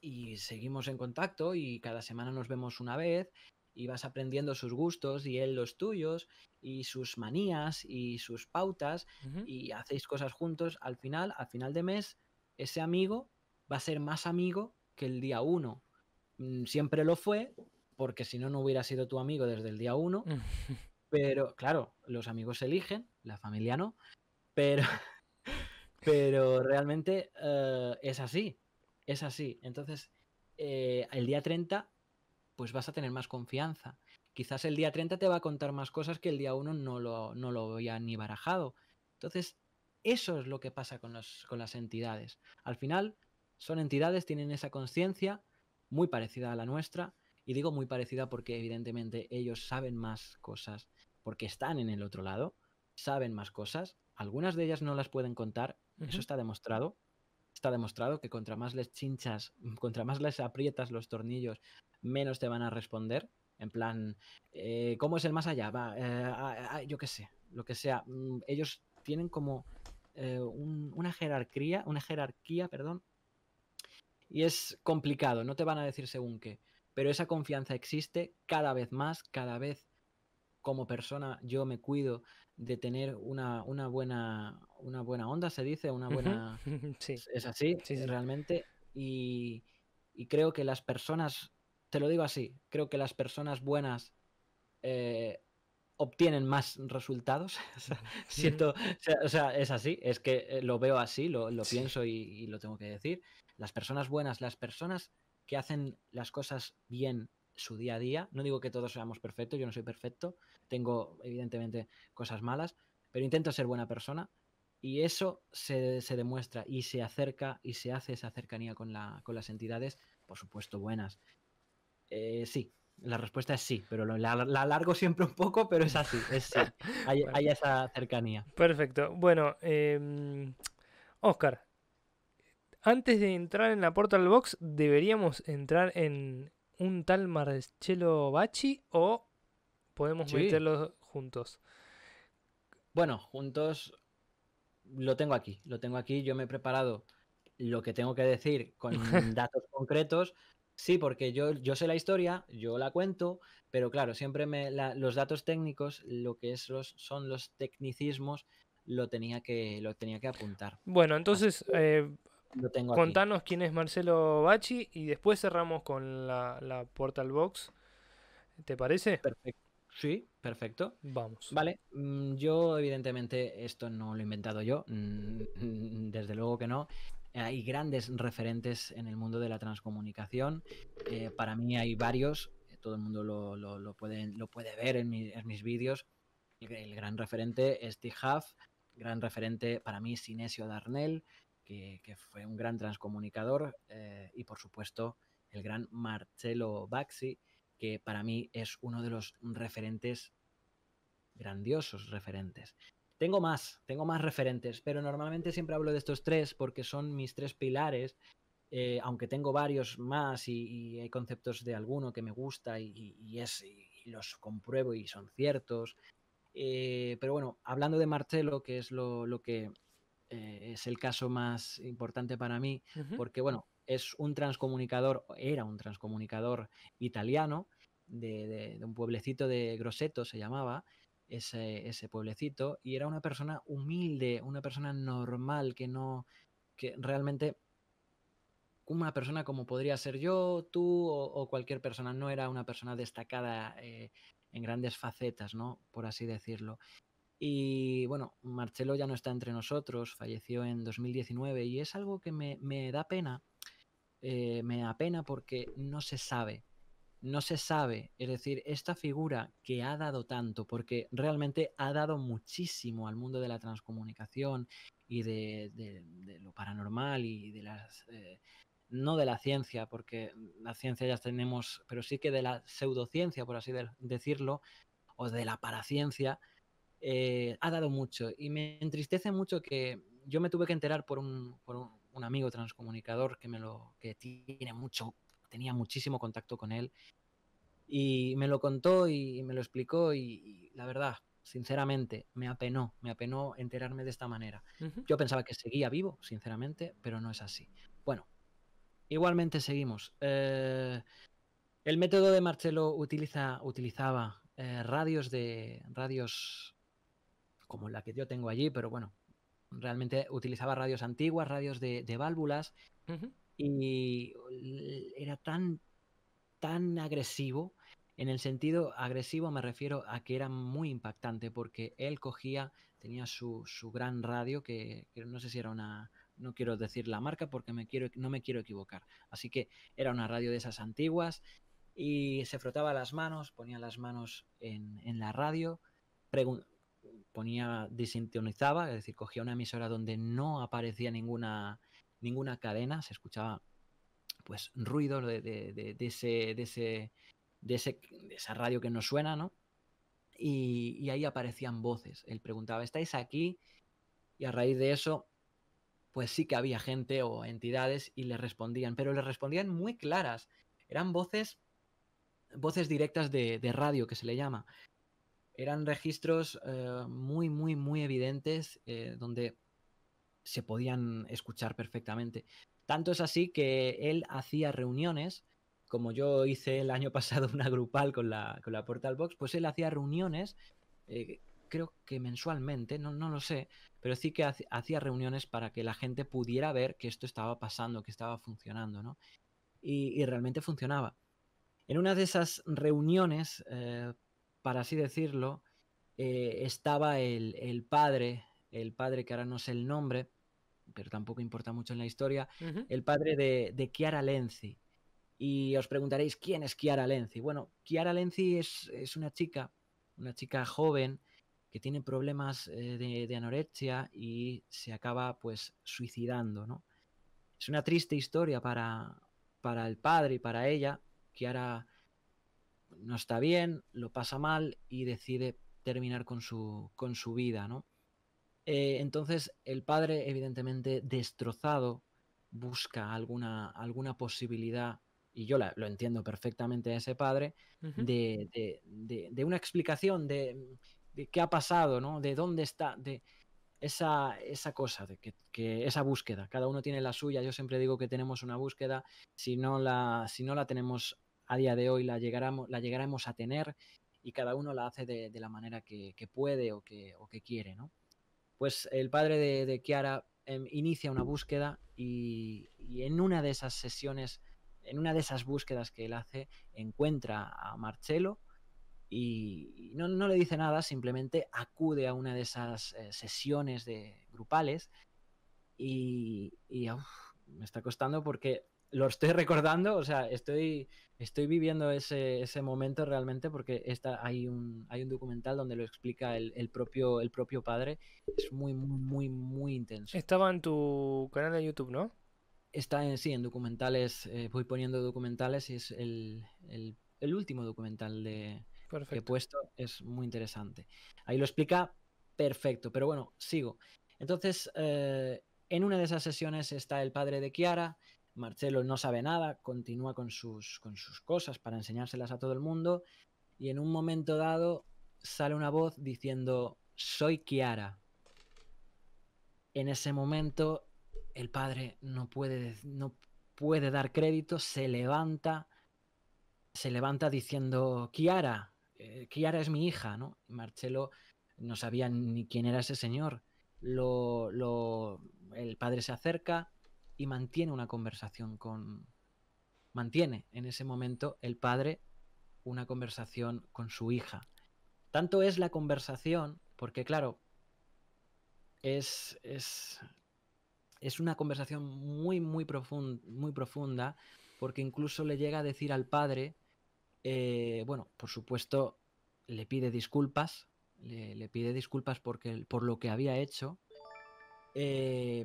y seguimos en contacto y cada semana nos vemos una vez. Y vas aprendiendo sus gustos y él los tuyos y sus manías y sus pautas uh-huh. y hacéis cosas juntos. Al final, al final de mes, ese amigo va a ser más amigo que el día uno. Siempre lo fue, porque si no, no hubiera sido tu amigo desde el día uno. Uh-huh. Pero, claro, los amigos se eligen, la familia no. Pero, pero realmente uh, es así, es así. Entonces, eh, el día treinta... pues vas a tener más confianza. Quizás el día treinta te va a contar más cosas que el día uno no lo, no lo había ni barajado. Entonces, eso es lo que pasa con, los, con las entidades. Al final, son entidades, tienen esa conciencia muy parecida a la nuestra, y digo muy parecida porque evidentemente ellos saben más cosas, porque están en el otro lado, saben más cosas, algunas de ellas no las pueden contar, uh-huh. eso está demostrado. Está demostrado que contra más les chinchas, contra más les aprietas los tornillos, menos te van a responder. En plan, eh, ¿cómo es el más allá? Va, eh, a, a, yo qué sé, lo que sea. Ellos tienen como eh, un, una jerarquía, una jerarquía, perdón, y es complicado, no te van a decir según qué. Pero esa confianza existe cada vez más, cada vez como persona yo me cuido de tener una, una, buena, una buena onda, se dice, una buena... Sí. Es así, sí, sí. Realmente. Y, y creo que las personas... Te lo digo así, creo que las personas buenas eh, obtienen más resultados. Siento, o sea, o sea, es así, es que lo veo así, lo, lo sí. pienso y, y lo tengo que decir. Las personas buenas, las personas que hacen las cosas bien su día a día, no digo que todos seamos perfectos, yo no soy perfecto, tengo evidentemente cosas malas, pero intento ser buena persona y eso se, se demuestra y se acerca y se hace esa cercanía con, la, con las entidades, por supuesto buenas. Eh, sí, la respuesta es sí, pero lo, la, la alargo siempre un poco, pero es así, es sí. Hay, bueno. hay esa cercanía. Perfecto. Bueno, eh, Oscar, antes de entrar en la Portal Box, ¿deberíamos entrar en un tal Marcello Bacci o podemos sí. meterlos juntos? Bueno, juntos lo tengo aquí, lo tengo aquí, yo me he preparado lo que tengo que decir con datos concretos. Sí, porque yo, yo sé la historia, yo la cuento, pero claro, siempre me, la, los datos técnicos, lo que es los, son los tecnicismos, lo tenía que, lo tenía que apuntar. Bueno, entonces, eh, lo tengo contanos aquí. Quién es Marcello Bacci y después cerramos con la, la Portal Box. ¿Te parece? Perfecto. Sí, perfecto. Vamos. Vale, yo evidentemente esto no lo he inventado yo, desde luego que no. Hay grandes referentes en el mundo de la transcomunicación. Eh, para mí hay varios. Todo el mundo lo, lo, lo, puede, lo puede ver en, mi, en mis vídeos. El, el gran referente es Tijaf. Gran referente para mí es Inésio Darnell, que, que fue un gran transcomunicador. Eh, y por supuesto el gran Marcello Bacci, que para mí es uno de los referentes, grandiosos referentes. Tengo más, tengo más referentes, pero normalmente siempre hablo de estos tres porque son mis tres pilares, eh, aunque tengo varios más y, y hay conceptos de alguno que me gusta y, y, es, y los compruebo y son ciertos. Eh, pero bueno, hablando de Marcello, que es lo, lo que eh, es el caso más importante para mí, uh-huh. porque bueno, es un transcomunicador, era un transcomunicador italiano de, de, de un pueblecito de Grosseto, se llamaba ese, ese pueblecito, y era una persona humilde, una persona normal, que no, que realmente una persona como podría ser yo, tú o, o cualquier persona, no era una persona destacada eh, en grandes facetas, ¿no? Por así decirlo. Y bueno, Marcello ya no está entre nosotros, falleció en dos mil diecinueve y es algo que me, me da pena. Eh, me apena porque no se sabe, no se sabe, es decir, esta figura que ha dado tanto, porque realmente ha dado muchísimo al mundo de la transcomunicación y de, de, de lo paranormal y de las, eh, no de la ciencia, porque la ciencia ya tenemos, pero sí que de la pseudociencia, por así de, decirlo, o de la paraciencia, eh, ha dado mucho, y me entristece mucho que yo me tuve que enterar por un... Por un un amigo transcomunicador que me lo que tiene mucho tenía muchísimo contacto con él y me lo contó y, y me lo explicó y, y la verdad, sinceramente, me apenó, me apenó enterarme de esta manera. Uh-huh. Yo pensaba que seguía vivo, sinceramente, pero no es así. Bueno, igualmente seguimos. Eh, el método de Marcello utiliza, utilizaba eh, radios de radios como la que yo tengo allí, pero bueno, realmente utilizaba radios antiguas, radios de, de válvulas, uh-huh. y era tan, tan agresivo, en el sentido agresivo me refiero a que era muy impactante, porque él cogía, tenía su, su gran radio, que, que no sé si era una, no quiero decir la marca porque me quiero, no me quiero equivocar, así que era una radio de esas antiguas, y se frotaba las manos, ponía las manos en, en la radio, preguntaba, ponía, desintonizaba, es decir, cogía una emisora donde no aparecía ninguna, ninguna cadena, se escuchaba pues ruido de, de, de, de, ese, de, ese, de, ese, de esa radio que no suena, ¿no? Y, y ahí aparecían voces. Él preguntaba, ¿estáis aquí? Y a raíz de eso, pues sí que había gente o entidades y le respondían, pero le respondían muy claras. Eran voces, voces directas de, de radio, que se le llama. Eran registros eh, muy, muy, muy evidentes eh, donde se podían escuchar perfectamente. Tanto es así que él hacía reuniones, como yo hice el año pasado una grupal con la, con la Portal Box, pues él hacía reuniones, eh, creo que mensualmente, no, no lo sé, pero sí que hacía reuniones para que la gente pudiera ver que esto estaba pasando, que estaba funcionando, ¿no? Y, y realmente funcionaba. En una de esas reuniones... Eh, para así decirlo, eh, estaba el, el padre, el padre que ahora no sé el nombre, pero tampoco importa mucho en la historia, uh-huh. el padre de, de Chiara Lenzi. Y os preguntaréis, ¿quién es Chiara Lenzi? Bueno, Chiara Lenzi es, es una chica, una chica joven que tiene problemas eh, de, de anorexia y se acaba pues suicidando, ¿no? Es una triste historia para, para el padre y para ella. Chiara no está bien, lo pasa mal y decide terminar con su, con su vida, ¿no? Eh, entonces el padre, evidentemente destrozado, busca alguna, alguna posibilidad, y yo la, lo entiendo perfectamente a ese padre, uh-huh. de, de, de, de una explicación de, de qué ha pasado, ¿no? De dónde está, de esa, esa cosa, de que, que esa búsqueda. Cada uno tiene la suya, yo siempre digo que tenemos una búsqueda, si no la, si no la tenemos... a día de hoy la llegaremos, la llegaremos a tener, y cada uno la hace de, de la manera que, que puede o que, o que quiere, ¿no? Pues el padre de, de Chiara eh, inicia una búsqueda y, y en una de esas sesiones, en una de esas búsquedas que él hace, encuentra a Marcello y no, no le dice nada, simplemente acude a una de esas eh, sesiones de grupales y, y uf, me está costando porque... Lo estoy recordando, o sea, estoy, estoy viviendo ese, ese momento realmente, porque está, hay, un, hay un documental donde lo explica el, el, propio, el propio padre. Es muy, muy, muy, muy intenso. Estaba en tu canal de YouTube, ¿no? está en sí, en documentales, eh, voy poniendo documentales y es el, el, el último documental de, que he puesto, es muy interesante. Ahí lo explica perfecto, pero bueno, sigo. Entonces, eh, en una de esas sesiones está el padre de Chiara, Marcello no sabe nada, continúa con sus, con sus cosas para enseñárselas a todo el mundo y en un momento dado sale una voz diciendo, soy Chiara. En ese momento el padre no puede, no puede dar crédito, se levanta, se levanta diciendo, Chiara, eh, Chiara es mi hija, ¿no? Marcello no sabía ni quién era ese señor. Lo, lo, el padre se acerca y mantiene una conversación con... Mantiene en ese momento el padre una conversación con su hija. Tanto es la conversación, porque claro, es... es... Es una conversación muy, muy, profund, muy profunda, porque incluso le llega a decir al padre, eh, bueno, por supuesto, le pide disculpas, le, le pide disculpas porque, por lo que había hecho, eh,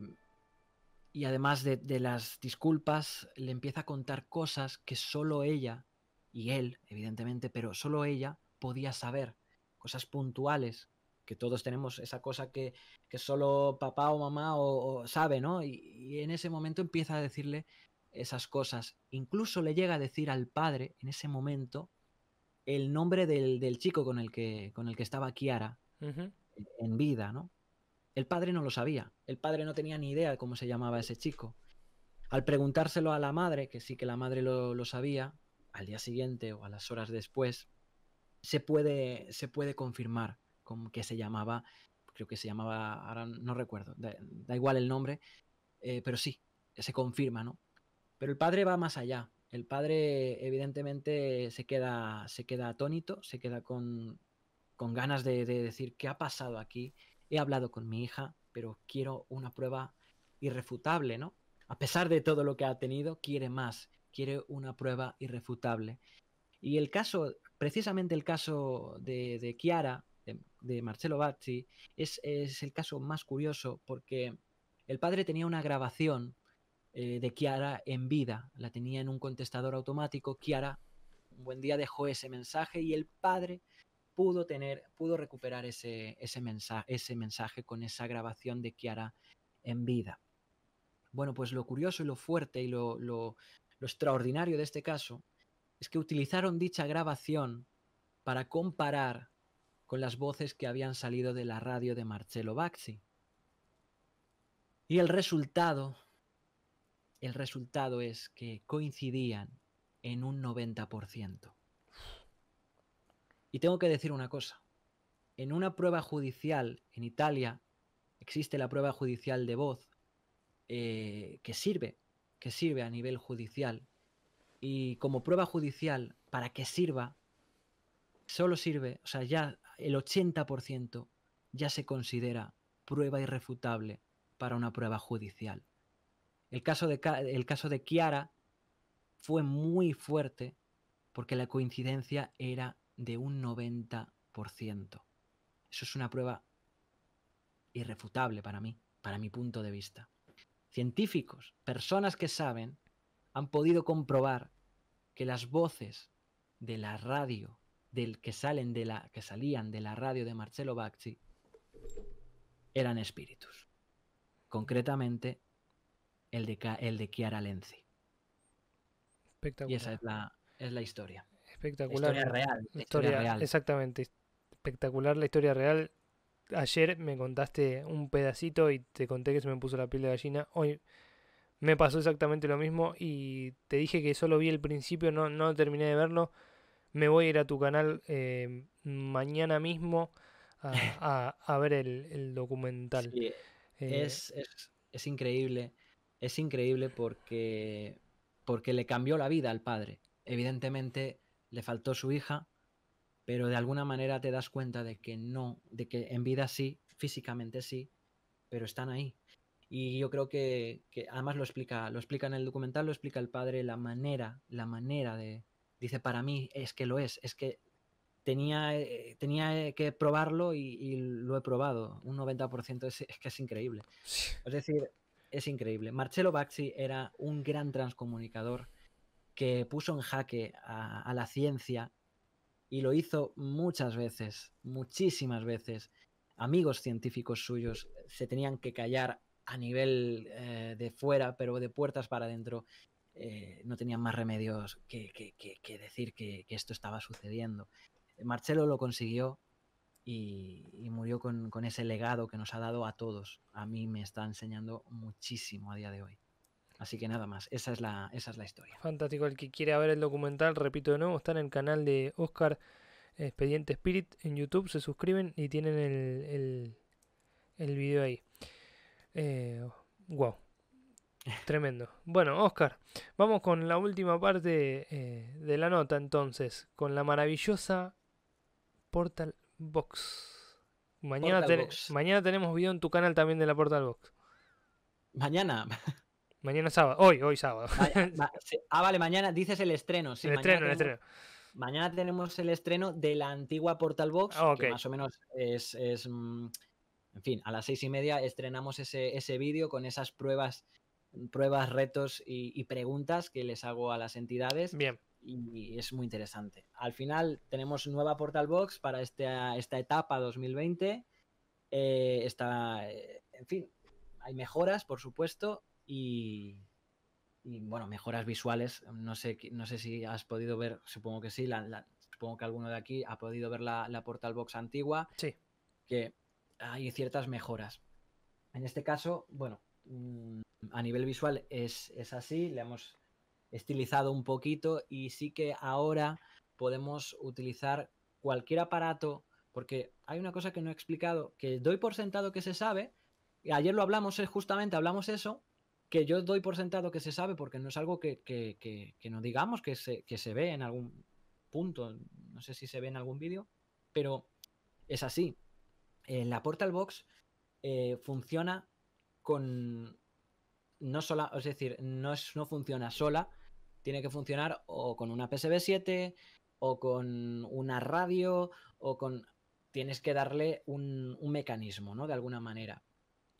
y además de, de las disculpas, le empieza a contar cosas que solo ella, y él, evidentemente, pero solo ella podía saber, cosas puntuales, que todos tenemos esa cosa que, que solo papá o mamá o, o sabe, ¿no? Y, y en ese momento empieza a decirle esas cosas. Incluso le llega a decir al padre, en ese momento, el nombre del, del chico con el que, con el que estaba Chiara, uh-huh, en vida, ¿no? El padre no lo sabía. El padre no tenía ni idea de cómo se llamaba ese chico. Al preguntárselo a la madre, que sí que la madre lo, lo sabía, al día siguiente o a las horas después, se puede, se puede confirmar que se llamaba, creo que se llamaba, ahora no recuerdo, da, da igual el nombre, eh, pero sí, se confirma, ¿no? Pero el padre va más allá, el padre evidentemente se queda, se queda atónito, se queda con, con ganas de, de decir qué ha pasado aquí, he hablado con mi hija, pero quiero una prueba irrefutable, ¿no? A pesar de todo lo que ha tenido, quiere más, quiere una prueba irrefutable. Y el caso, precisamente el caso de, de Chiara, De, de Marcello Bacci, es, es el caso más curioso porque el padre tenía una grabación eh, de Chiara en vida, la tenía en un contestador automático. Chiara un buen día dejó ese mensaje y el padre pudo tener, pudo recuperar ese, ese, mensa, ese mensaje con esa grabación de Chiara en vida. Bueno, pues lo curioso y lo fuerte y lo, lo, lo extraordinario de este caso es que utilizaron dicha grabación para comparar con las voces que habían salido de la radio de Marcello Bacci. Y el resultado, el resultado es que coincidían en un noventa por ciento. Y tengo que decir una cosa. En una prueba judicial en Italia, existe la prueba judicial de voz eh, que sirve, que sirve a nivel judicial. Y como prueba judicial, para que sirva, solo sirve, o sea, ya el ochenta por ciento ya se considera prueba irrefutable para una prueba judicial. El caso de, el caso de Chiara fue muy fuerte porque la coincidencia era de un noventa por ciento. Eso es una prueba irrefutable para mí, para mi punto de vista. Científicos, personas que saben, han podido comprobar que las voces de la radio del que salen de la que salían de la radio de Marcello Bacci eran espíritus, concretamente el de el de Chiara Lenzi. Espectacular. Y esa es la es la historia. Espectacular. Historia real. Historia, historia real. Exactamente. Espectacular la historia real. Ayer me contaste un pedacito y te conté que se me puso la piel de gallina. Hoy me pasó exactamente lo mismo y te dije que solo vi el principio, no no terminé de verlo. Me voy a ir a tu canal eh, mañana mismo a, a, a ver el, el documental. Sí, eh, es, es, es increíble, es increíble porque, porque le cambió la vida al padre. Evidentemente le faltó su hija, pero de alguna manera te das cuenta de que no, de que en vida sí, físicamente sí, pero están ahí. Y yo creo que, que además lo explica, lo explica en el documental, lo explica el padre la manera, la manera de... Dice, para mí es que lo es, es que tenía, eh, tenía que probarlo y, y lo he probado. Un noventa por ciento es, es que es increíble. Es decir, es increíble. Marcello Bacci era un gran transcomunicador que puso en jaque a, a la ciencia, y lo hizo muchas veces, muchísimas veces. Amigos científicos suyos se tenían que callar a nivel eh, de fuera, pero de puertas para adentro eh, no tenían más remedios que, que, que, que decir que, que esto estaba sucediendo. Marcello lo consiguió y, y murió con, con ese legado que nos ha dado a todos. A mí me está enseñando muchísimo a día de hoy. Así que nada más, esa es la, esa es la historia. Fantástico. El que quiera ver el documental, repito de nuevo, está en el canal de Oscar, Expediente Spirit, en YouTube. Se suscriben y tienen el, el, el video ahí. Eh, wow. Tremendo. Bueno, Oscar, vamos con la última parte eh, de la nota entonces, con la maravillosa Portal Box. Mañana, Portal ten Box. Mañana tenemos video en tu canal también de la Portal Box. Mañana... Mañana sábado, hoy, hoy sábado. Ah, vale, mañana dices el estreno. Sí, el estreno, el estreno. Mañana tenemos el estreno de la antigua Portal Box, ah, okay. que más o menos es, es... En fin, a las seis y media estrenamos ese, ese vídeo con esas pruebas, pruebas, retos y, y preguntas que les hago a las entidades. Bien. Y, y es muy interesante. Al final tenemos nueva Portal Box para esta, esta etapa dos mil veinte. Eh, está, en fin, hay mejoras, por supuesto. Y, y bueno, mejoras visuales. No sé, no sé si has podido ver, supongo que sí, la, la, supongo que alguno de aquí ha podido ver la, la Portal Box antigua. Sí. Que hay ciertas mejoras. En este caso, bueno, a nivel visual es, es así, le hemos estilizado un poquito y sí que ahora podemos utilizar cualquier aparato, porque hay una cosa que no he explicado, que doy por sentado que se sabe, y ayer lo hablamos, justamente hablamos eso, que yo doy por sentado que se sabe porque no es algo que, que, que, que no digamos que se, que se ve en algún punto, no sé si se ve en algún vídeo, pero es así. Eh, la Portal Box eh, funciona con... no sola, es decir, no, es, no funciona sola, tiene que funcionar o con una P S V siete o con una radio o con... tienes que darle un, un mecanismo, ¿no? De alguna manera.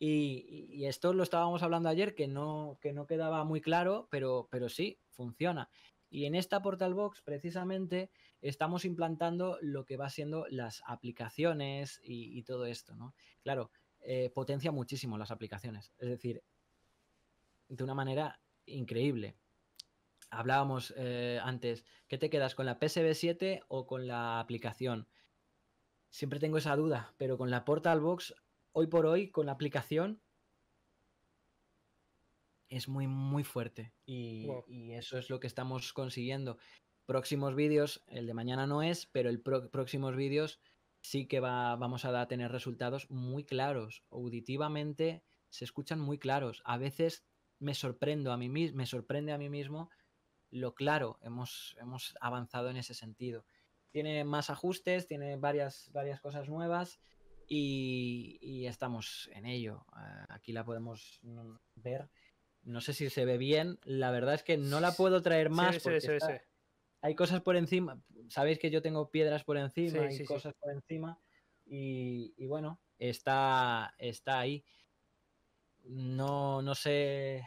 Y, y esto lo estábamos hablando ayer, que no, que no quedaba muy claro, pero, pero sí, funciona. Y en esta Portal Box, precisamente, estamos implantando lo que va siendo las aplicaciones y, y todo esto, ¿no? Claro, eh, potencia muchísimo las aplicaciones, es decir, de una manera increíble. Hablábamos eh, antes, ¿qué te quedas con la P S V siete o con la aplicación? Siempre tengo esa duda, pero con la Portal Box... hoy por hoy, con la aplicación, es muy, muy fuerte. Y, wow. y eso es lo que estamos consiguiendo. Próximos vídeos, el de mañana no es, pero el pro próximos vídeos sí que va, vamos a tener resultados muy claros. Auditivamente se escuchan muy claros. A veces me, sorprendo a mí, me sorprende a mí mismo lo claro. Hemos, hemos avanzado en ese sentido. Tiene más ajustes, tiene varias, varias cosas nuevas... Y, y estamos en ello. Aquí la podemos ver. No sé si se ve bien. La verdad es que no la puedo traer más. Sí, porque sí, sí, está... sí. Hay cosas por encima. Sabéis que yo tengo piedras por encima, sí, hay sí, cosas sí. por encima. Y, y bueno, está, está ahí. No, no sé.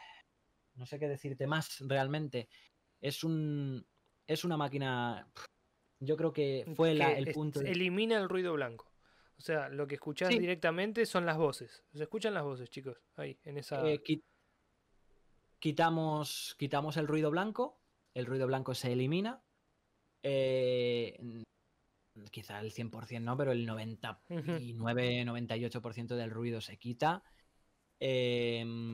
No sé qué decirte más realmente. Es un. Es una máquina. Yo creo que fue la, el punto. De... Elimina el ruido blanco. O sea, lo que escuchás sí. directamente son las voces. Se escuchan las voces, chicos. Ahí, en esa... Eh, qui quitamos, quitamos el ruido blanco. El ruido blanco se elimina. Eh, quizá el cien por ciento no, pero el noventa y nueve, noventa y ocho por ciento del ruido se quita. Eh,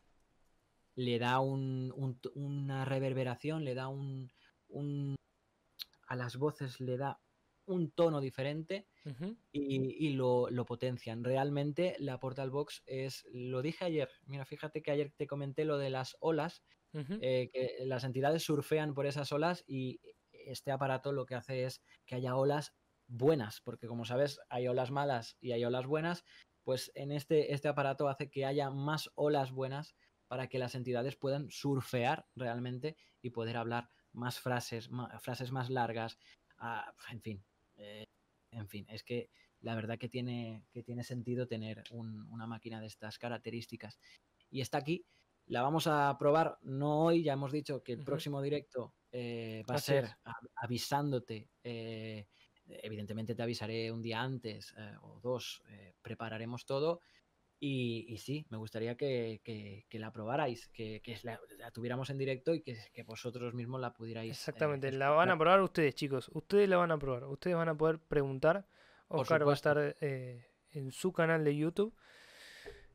le da un, un, una reverberación, le da un, un... A las voces le da... un tono diferente uh-huh. y, y lo, lo potencian. Realmente la Portal Box es, lo dije ayer, mira, fíjate que ayer te comenté lo de las olas, uh-huh. eh, que las entidades surfean por esas olas y este aparato lo que hace es que haya olas buenas, porque como sabes hay olas malas y hay olas buenas, pues en este, este aparato hace que haya más olas buenas para que las entidades puedan surfear realmente y poder hablar más frases, más, frases más largas, a, en fin. Eh, en fin, es que la verdad que tiene, que tiene sentido tener un, una máquina de estas características. Y está aquí La vamos a probar no hoy, ya hemos dicho que el uh-huh. próximo directo eh, va a ser avisándote. Eh, evidentemente te avisaré un día antes eh, o dos, eh, prepararemos todo. Y, y sí, me gustaría que, que, que la probarais, que, que la, la tuviéramos en directo y que, que vosotros mismos la pudierais... Exactamente, eh, la van a probar ustedes, chicos. Ustedes la van a probar. Ustedes van a poder preguntar. Oscar va a estar eh, en su canal de YouTube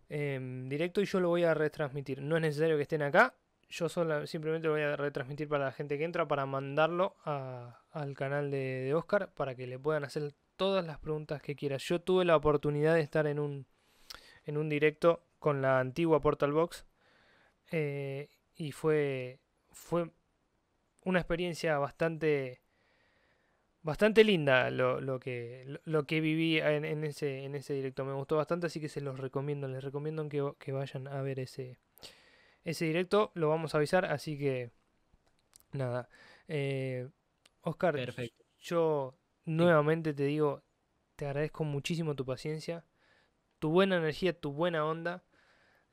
en directo y yo lo voy a retransmitir. No es necesario que estén acá. Yo solo, simplemente lo voy a retransmitir para la gente que entra, para mandarlo a, al canal de, de Oscar, para que le puedan hacer todas las preguntas que quieran. Yo tuve la oportunidad de estar en un... en un directo con la antigua Portal Box. Eh, y fue, fue una experiencia bastante, bastante linda lo, lo, que, lo, lo que viví en, en, ese, en ese directo. Me gustó bastante, así que se los recomiendo. Les recomiendo que, que vayan a ver ese, ese directo. Lo vamos a avisar, así que nada. Eh, Oscar, perfecto. Yo nuevamente te digo, te agradezco muchísimo tu paciencia, tu buena energía, tu buena onda,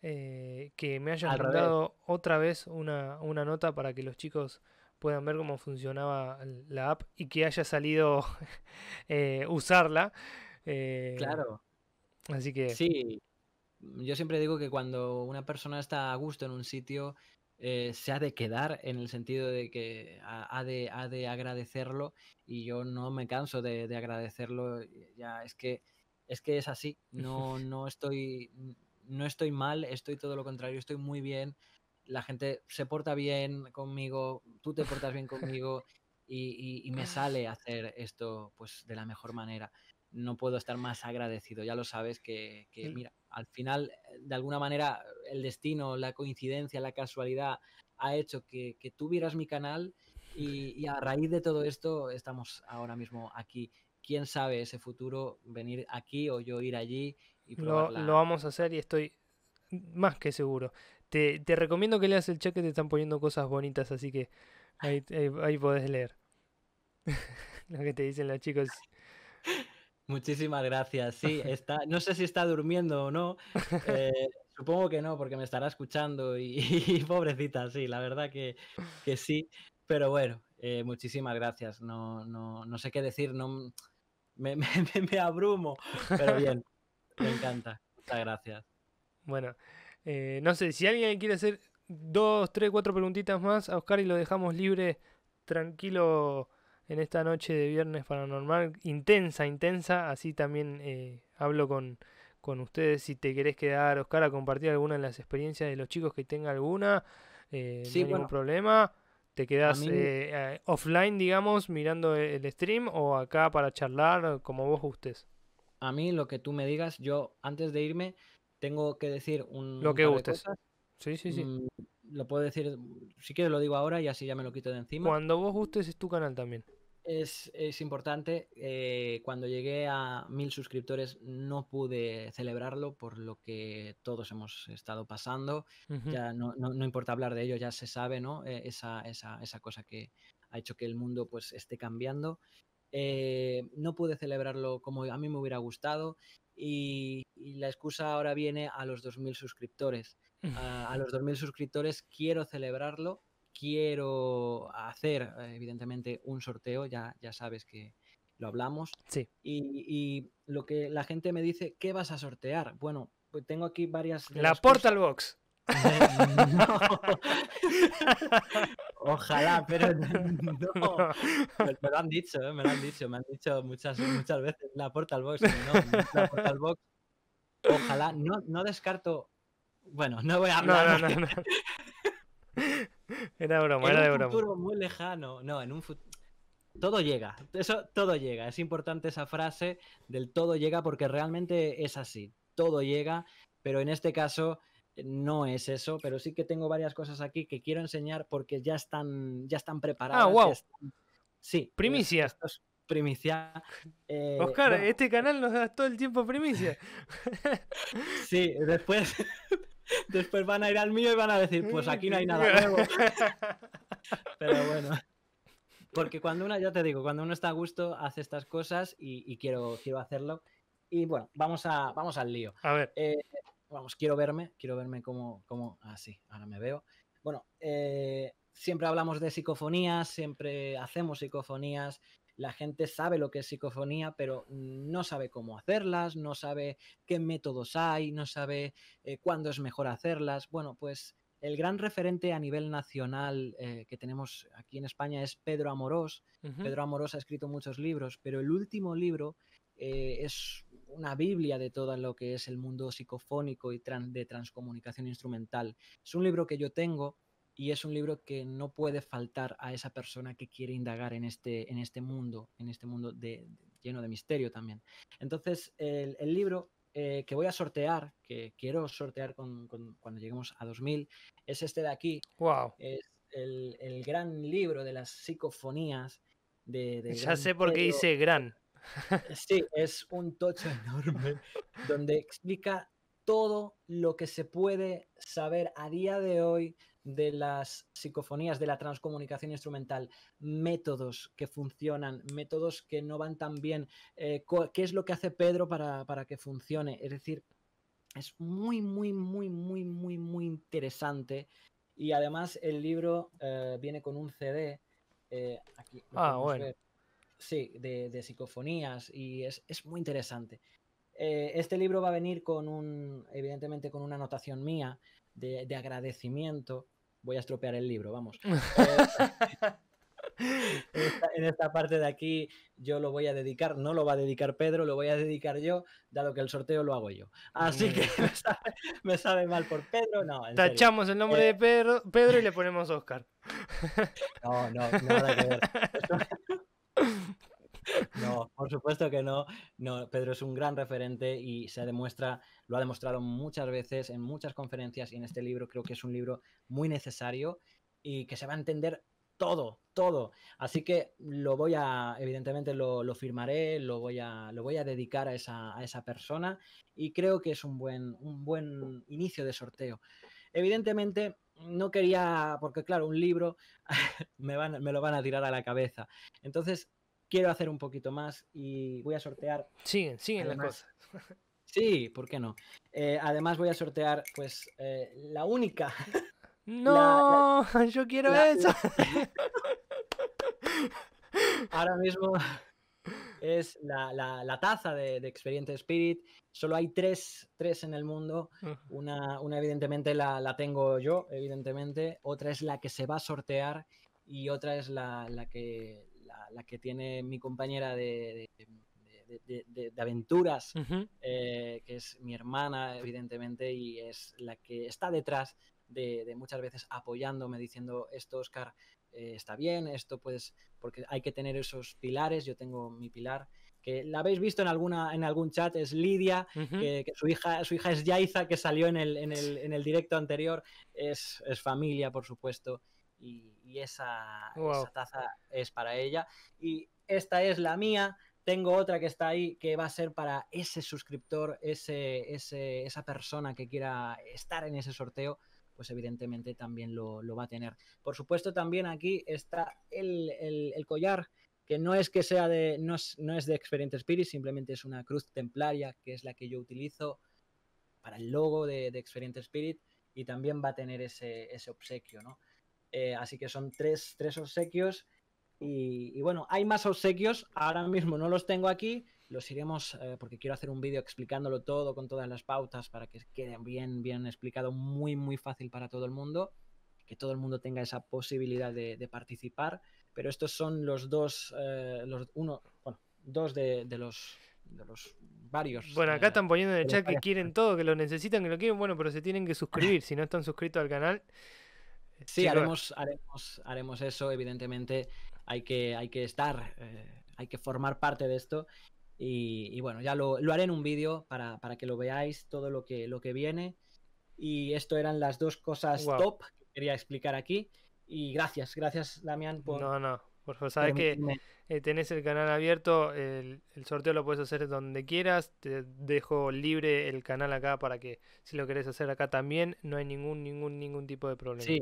eh, que me hayas dado otra vez una, una nota para que los chicos puedan ver cómo funcionaba la app y que haya salido eh, usarla. Eh, claro. Así que... Sí, yo siempre digo que cuando una persona está a gusto en un sitio, eh, se ha de quedar, en el sentido de que ha de, ha de agradecerlo, y yo no me canso de, de agradecerlo. Ya es que... Es que es así, no, no, estoy, no estoy mal, estoy todo lo contrario, estoy muy bien, la gente se porta bien conmigo, tú te portas bien conmigo y, y, y me sale hacer esto pues de la mejor manera. No puedo estar más agradecido, ya lo sabes que, que mira, al final de alguna manera el destino, la coincidencia, la casualidad ha hecho que, que tú vieras mi canal y, y a raíz de todo esto estamos ahora mismo aquí. Quién sabe ese futuro, venir aquí o yo ir allí y probarla. Lo, lo vamos a hacer y estoy más que seguro. Te, te recomiendo que leas el chat, que te están poniendo cosas bonitas, así que ahí, ahí, ahí podés leer lo que te dicen los chicos. Muchísimas gracias. Sí, está, no sé si está durmiendo o no. Eh, supongo que no, porque me estará escuchando y, y pobrecita, sí, la verdad que, que sí. Pero bueno, eh, muchísimas gracias. No, no, no sé qué decir, no... Me, me, me abrumo, pero bien, me encanta, muchas gracias. Bueno, eh, no sé, si alguien quiere hacer dos, tres, cuatro preguntitas más a Oscar y lo dejamos libre, tranquilo, en esta noche de Viernes Paranormal, intensa, intensa, así también eh, hablo con, con ustedes, si te querés quedar, Oscar, a compartir alguna de las experiencias de los chicos que tenga alguna, eh, sí, no hay bueno. ningún problema. ¿Te quedas mí... eh, offline, digamos, mirando el stream o acá para charlar como vos gustes? A mí, lo que tú me digas, yo antes de irme tengo que decir un... Lo que gustes. Sí, sí, sí. Mm, lo puedo decir, si quieres lo digo ahora y así ya me lo quito de encima. Cuando vos gustes es tu canal también. Es, es importante. Eh, cuando llegué a mil suscriptores no pude celebrarlo por lo que todos hemos estado pasando. Uh-huh. Ya no, no, no importa hablar de ello, ya se sabe, ¿no? Eh, esa, esa, esa cosa que ha hecho que el mundo pues esté cambiando. Eh, no pude celebrarlo como a mí me hubiera gustado y, y la excusa ahora viene a los dos mil suscriptores. Uh-huh. A, a los dos mil suscriptores quiero celebrarlo. Quiero hacer, evidentemente, un sorteo, ya, ya sabes que lo hablamos. Sí. Y, y lo que la gente me dice, ¿qué vas a sortear? Bueno, pues tengo aquí varias... La Portal Box. No. Ojalá, pero no. no. Me, me lo han dicho, ¿eh? me lo han dicho, me han dicho muchas, muchas veces la Portal Box. No, la Portal Box. Ojalá, no, no descarto... Bueno, no voy a hablar. No, no, no. no. Era broma, era de broma. En un futuro muy lejano. No, en un futuro. Todo llega. Eso, todo llega. Es importante esa frase del todo llega porque realmente es así. Todo llega, pero en este caso no es eso. Pero sí que tengo varias cosas aquí que quiero enseñar porque ya están, ya están preparadas. Ah, wow. Están... Sí. Primicia. Esto es primicia. Eh, Oscar, bueno. Este canal nos da todo el tiempo primicia. Sí, después. Después van a ir al mío y van a decir, pues aquí no hay nada nuevo. Pero bueno. Porque cuando uno, ya te digo, cuando uno está a gusto, hace estas cosas y, y quiero, quiero hacerlo. Y bueno, vamos, a, vamos al lío. A ver. Eh, vamos, quiero verme, quiero verme como, como así. Ah, no me veo. Bueno, eh, siempre hablamos de psicofonías, siempre hacemos psicofonías. La gente sabe lo que es psicofonía, pero no sabe cómo hacerlas, no sabe qué métodos hay, no sabe eh, cuándo es mejor hacerlas. Bueno, pues el gran referente a nivel nacional eh, que tenemos aquí en España es Pedro Amorós. Uh-huh. Pedro Amorós ha escrito muchos libros, pero el último libro eh, es una biblia de todo lo que es el mundo psicofónico y tran- de transcomunicación instrumental. Es un libro que yo tengo. Y es un libro que no puede faltar a esa persona que quiere indagar en este, en este mundo, en este mundo de, de, lleno de misterio también. Entonces, el, el libro eh, que voy a sortear, que quiero sortear con, con, cuando lleguemos a dos mil, es este de aquí. ¡Wow! Es el, el gran libro de las psicofonías. De, de ya sé por qué dice gran. Sí, es un tocho enorme donde explica todo lo que se puede saber a día de hoy de las psicofonías, de la transcomunicación instrumental, métodos que funcionan, métodos que no van tan bien, eh, qué es lo que hace Pedro para, para que funcione. Es decir, es muy, muy, muy, muy, muy, muy interesante. Y además el libro eh, viene con un C D. Eh, aquí lo ah, bueno. Ver. Sí, de, de psicofonías y es, es muy interesante. Eh, este libro va a venir con un, evidentemente, con una anotación mía de, de agradecimiento. Voy a estropear el libro, vamos. Eh, en, esta, en esta parte de aquí yo lo voy a dedicar, no lo va a dedicar Pedro, lo voy a dedicar yo, dado que el sorteo lo hago yo. Así mm. que me sabe, me sabe mal por Pedro, no. En Tachamos serio. el nombre eh, de Pedro, Pedro y le ponemos Oscar. No, no, nada que ver. No, por supuesto que no. No, Pedro es un gran referente y se demuestra, lo ha demostrado muchas veces en muchas conferencias y en este libro. Creo que es un libro muy necesario y que se va a entender todo, todo. Así que lo voy a, evidentemente lo, lo firmaré, lo voy a, lo voy a dedicar a esa, a esa persona y creo que es un buen, un buen inicio de sorteo. Evidentemente no quería, porque claro, un libro me, van, me lo van a tirar a la cabeza. Entonces quiero hacer un poquito más y voy a sortear... Siguen, siguen las cosas. Sí, ¿por qué no? Eh, además voy a sortear, pues, eh, la única... ¡No! La, la, ¡Yo quiero la, eso! La... Ahora mismo es la, la, la taza de, de Expediente Spirit. Solo hay tres, tres en el mundo. Una, una evidentemente, la, la tengo yo, evidentemente. Otra es la que se va a sortear y otra es la, la que... la que tiene mi compañera de, de, de, de, de, de aventuras, uh-huh. eh, que es mi hermana, evidentemente, y es la que está detrás de, de muchas veces apoyándome, diciendo esto, Oscar, eh, está bien, esto pues, porque hay que tener esos pilares. Yo tengo mi pilar, que la habéis visto en alguna en algún chat, es Lidia, uh-huh. que, que su hija su hija es Yaiza, que salió en el, en el, en el directo anterior. Es, es familia, por supuesto. Y, y esa, wow. esa taza es para ella. Y esta es la mía. Tengo otra que está ahí, que va a ser para ese suscriptor, ese, ese, esa persona que quiera estar en ese sorteo, pues evidentemente también lo, lo va a tener. Por supuesto, también aquí está el, el, el collar, que no es que sea de, no es, no es de Expediente Spirit, simplemente es una cruz templaria, que es la que yo utilizo para el logo de, de Expediente Spirit, y también va a tener ese, ese obsequio, ¿no? Eh, así que son tres, tres obsequios y, y bueno, hay más obsequios, ahora mismo no los tengo aquí, los iremos, eh, porque quiero hacer un vídeo explicándolo todo con todas las pautas para que quede bien, bien explicado, muy, muy fácil para todo el mundo, que todo el mundo tenga esa posibilidad de, de participar, pero estos son los dos, eh, los uno, bueno, dos de, de los... de los varios. Bueno, acá eh, están poniendo en el chat que quieren todo, que lo necesitan, que lo quieren, bueno, pero se tienen que suscribir, si no están suscritos al canal. Sí, haremos, haremos, haremos eso, evidentemente hay que, hay que estar, eh, hay que formar parte de esto y, y bueno, ya lo, lo haré en un vídeo para, para que lo veáis todo lo que, lo que viene. Y esto eran las dos cosas wow. top que quería explicar aquí y gracias, gracias Damián por... No, no, por favor, sabes que eh, tenés el canal abierto, el, el sorteo lo puedes hacer donde quieras, te dejo libre el canal acá para que si lo querés hacer acá también, no hay ningún, ningún, ningún tipo de problema. Sí.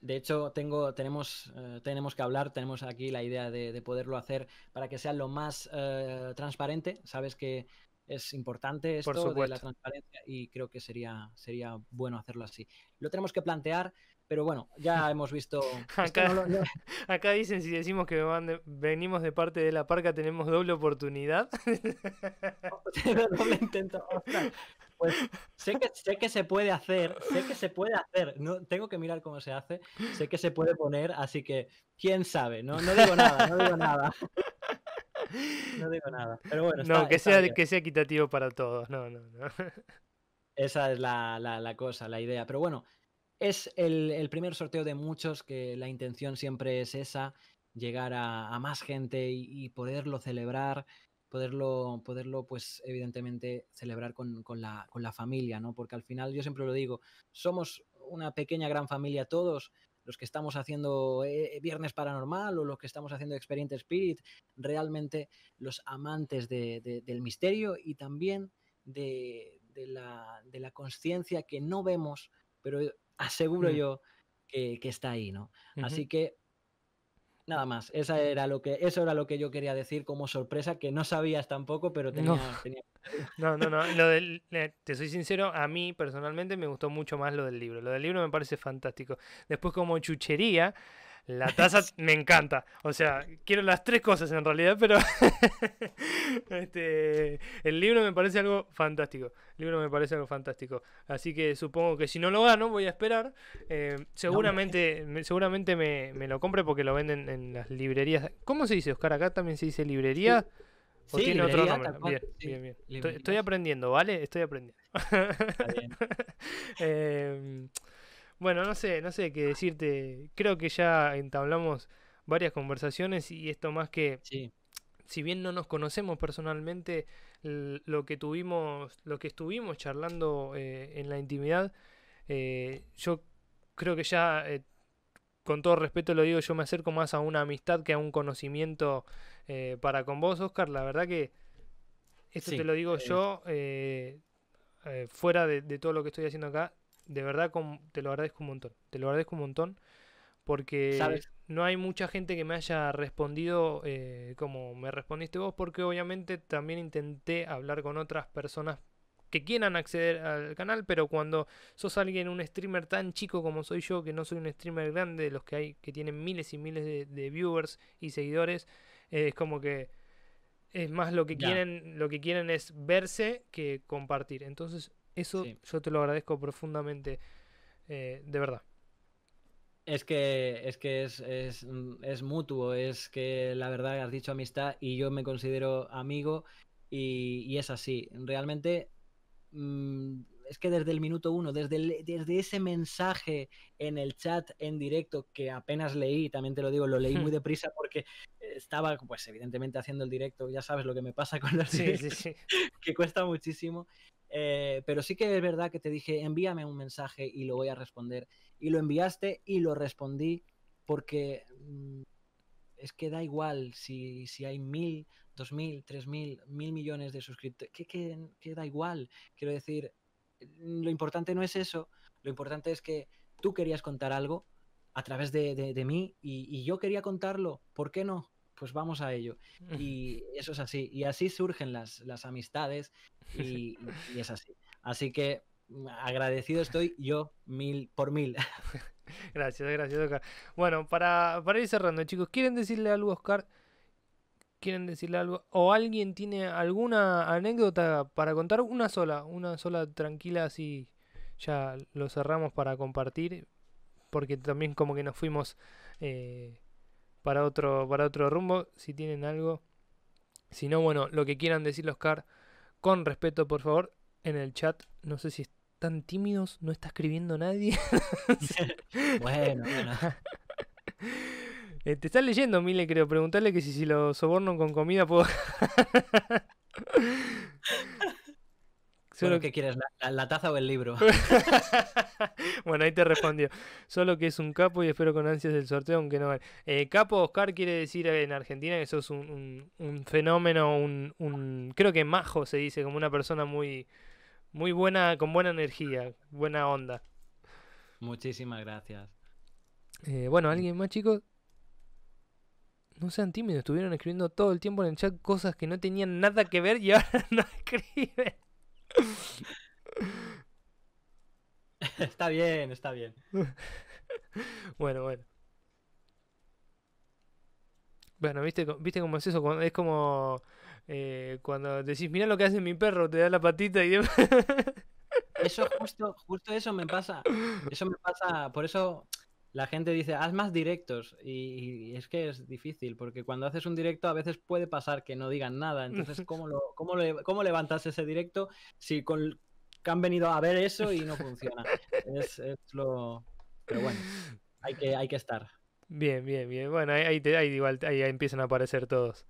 De hecho, tengo, tenemos, eh, tenemos que hablar, tenemos aquí la idea de, de poderlo hacer para que sea lo más eh, transparente. Sabes que Es importante esto de la transparencia y creo que sería, sería bueno hacerlo así. Lo tenemos que plantear, pero bueno, ya hemos visto... acá, no lo, no... acá dicen, si decimos que van de, venimos de parte de La Parca, tenemos doble oportunidad. Doble intento. Pues sé que, sé que se puede hacer, sé que se puede hacer. No, tengo que mirar cómo se hace. Sé que se puede poner, así que quién sabe. No, no digo nada, no digo nada. No digo nada, pero bueno. Está, no, que, está sea, bien. que sea equitativo para todos. No, no, no. Esa es la, la, la cosa, la idea. Pero bueno, es el, el primer sorteo de muchos, que la intención siempre es esa, llegar a, a más gente y, y poderlo celebrar, poderlo, poderlo pues evidentemente celebrar con, con, la, con la familia, ¿no? Porque al final, yo siempre lo digo, somos una pequeña gran familia todos, los que estamos haciendo eh, Viernes Paranormal o los que estamos haciendo Expediente Spirit, realmente los amantes de, de, del misterio y también de, de la, de la conciencia que no vemos, pero aseguro uh-huh. yo que, que está ahí, ¿no? Uh-huh. Así que nada más, esa era lo que, eso era lo que yo quería decir como sorpresa, que no sabías tampoco, pero tenía... No, tenía... no, no, no. Lo del, te soy sincero, a mí personalmente me gustó mucho más lo del libro. Lo del libro me parece fantástico. Después, como chuchería, la taza me encanta. O sea, quiero las tres cosas en realidad, pero este, el libro me parece algo fantástico. El libro me parece algo fantástico. Así que supongo que si no lo gano, voy a esperar. Eh, seguramente no, me... seguramente me, me lo compre porque lo venden en las librerías. ¿Cómo se dice, Oscar? Acá también se dice librería. Sí. ¿O sí, tiene otro nombre? Bien, sí. bien, bien. Estoy, estoy aprendiendo, ¿vale? Estoy aprendiendo. Está bien. eh, bueno, no sé, no sé qué decirte. Creo que ya entablamos varias conversaciones y esto más que... Sí. Si bien no nos conocemos personalmente, lo que tuvimos, lo que estuvimos charlando eh, en la intimidad, eh, yo creo que ya... Eh, con todo respeto lo digo, yo me acerco más a una amistad que a un conocimiento eh, para con vos, Oscar. La verdad que esto sí, te lo digo eh, yo, eh, eh, fuera de, de todo lo que estoy haciendo acá, de verdad con, te lo agradezco un montón. Te lo agradezco un montón porque ¿sabes? No hay mucha gente que me haya respondido eh, como me respondiste vos, porque obviamente también intenté hablar con otras personas que quieran acceder al canal, pero cuando sos alguien, un streamer tan chico como soy yo, que no soy un streamer grande de los que hay, que tienen miles y miles de, de viewers y seguidores, eh, es como que es más lo que quieren, yeah. lo que quieren es verse que compartir. Entonces, eso sí. Yo te lo agradezco profundamente, eh, de verdad. Es que es que es, es, es mutuo, es que la verdad has dicho amistad y yo me considero amigo y, y es así. Realmente es que desde el minuto uno, desde, el, desde ese mensaje en el chat en directo que apenas leí, también te lo digo, lo leí muy deprisa porque estaba pues evidentemente haciendo el directo, ya sabes lo que me pasa con los sí, directos, sí, sí. que cuesta muchísimo, eh, pero sí que es verdad que te dije envíame un mensaje y lo voy a responder, y lo enviaste y lo respondí porque mm, es que da igual si, si hay mil, dos mil, tres mil, mil millones de suscriptores, que, que, que da igual. Quiero decir, lo importante no es eso, lo importante es que tú querías contar algo a través de, de, de mí y, y yo quería contarlo, ¿por qué no? Pues vamos a ello. Y eso es así, y así surgen las, las amistades y, y es así. Así que agradecido estoy yo mil por mil. Gracias, gracias, Oscar. Bueno, para, para ir cerrando, chicos, ¿quieren decirle algo a Oscar? ¿Quieren decirle algo? ¿O alguien tiene alguna anécdota para contar? Una sola, una sola tranquila, así ya lo cerramos para compartir, porque también como que nos fuimos eh, para otro para otro rumbo, si tienen algo. Si no, bueno, lo que quieran decirle, Oscar, con respeto, por favor, en el chat. No sé si están tímidos, no está escribiendo nadie. Bueno, bueno. Eh, te estás leyendo, Mile, creo. Preguntarle que si, si lo soborno con comida puedo... Solo... ¿Qué quieres? La, la, ¿La taza o el libro? Bueno, ahí te respondió. Solo que es un capo y espero con ansias el sorteo, aunque no vale. Eh, capo, Oscar, quiere decir en Argentina que sos un, un, un fenómeno, un, un... Creo que majo se dice, como una persona muy, muy buena, con buena energía, buena onda. Muchísimas gracias. Eh, bueno, ¿alguien más, chicos? No sean tímidos, estuvieron escribiendo todo el tiempo en el chat cosas que no tenían nada que ver y ahora no escriben. Está bien, está bien. Bueno, bueno. Bueno, ¿viste, viste cómo es eso? Es como eh, cuando decís, mirá lo que hace mi perro, te da la patita y demás. Eso, justo, justo eso me pasa. Eso me pasa, por eso... La gente dice, haz más directos, y, y es que es difícil, porque cuando haces un directo a veces puede pasar que no digan nada, entonces ¿cómo, lo, cómo, le, cómo levantas ese directo si con, que han venido a ver eso y no funciona? Es, es lo... Pero bueno, hay que, hay que estar. Bien, bien, bien. Bueno, ahí, te, ahí igual ahí empiezan a aparecer todos.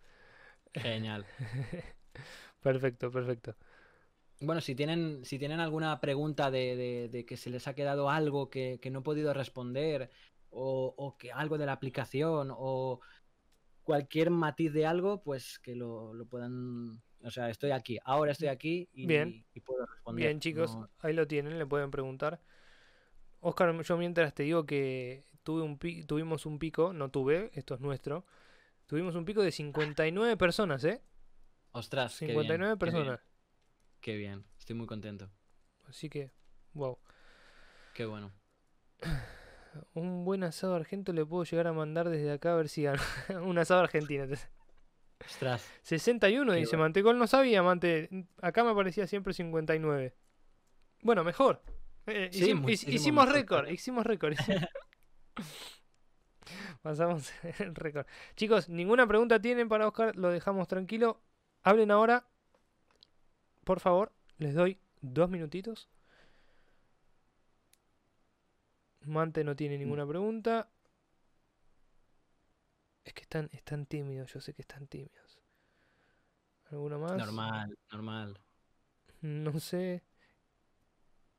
Genial. Perfecto, perfecto. Bueno, si tienen, si tienen alguna pregunta de, de, de que se les ha quedado algo que, que no he podido responder, o, o que algo de la aplicación, o cualquier matiz de algo, pues que lo, lo puedan... O sea, estoy aquí, ahora estoy aquí y, bien. y puedo responder. Bien, chicos, no... ahí lo tienen, le pueden preguntar. Oscar, yo mientras te digo que tuve un pico, tuvimos un pico, no tuve, esto es nuestro, tuvimos un pico de cincuenta y nueve personas, ¿eh? Ostras, cincuenta y nueve qué bien, personas. Qué bien. Qué bien, estoy muy contento. Así que, wow. Qué bueno. Un buen asado argento le puedo llegar a mandar desde acá a ver si gano. Un asado argentino. Ostras. sesenta y uno, qué dice, bueno. Mantecol no sabía, Mante. Acá me parecía siempre cincuenta y nueve. Bueno, mejor. Eh, sí, hicimos, hicimos récord, hicimos récord. Pasamos el récord. Chicos, ninguna pregunta tienen para Oscar, lo dejamos tranquilo. Hablen ahora. Por favor, les doy dos minutitos. Mante no tiene ninguna pregunta. Es que están, están tímidos, yo sé que están tímidos. ¿Alguna más? Normal, normal. No sé.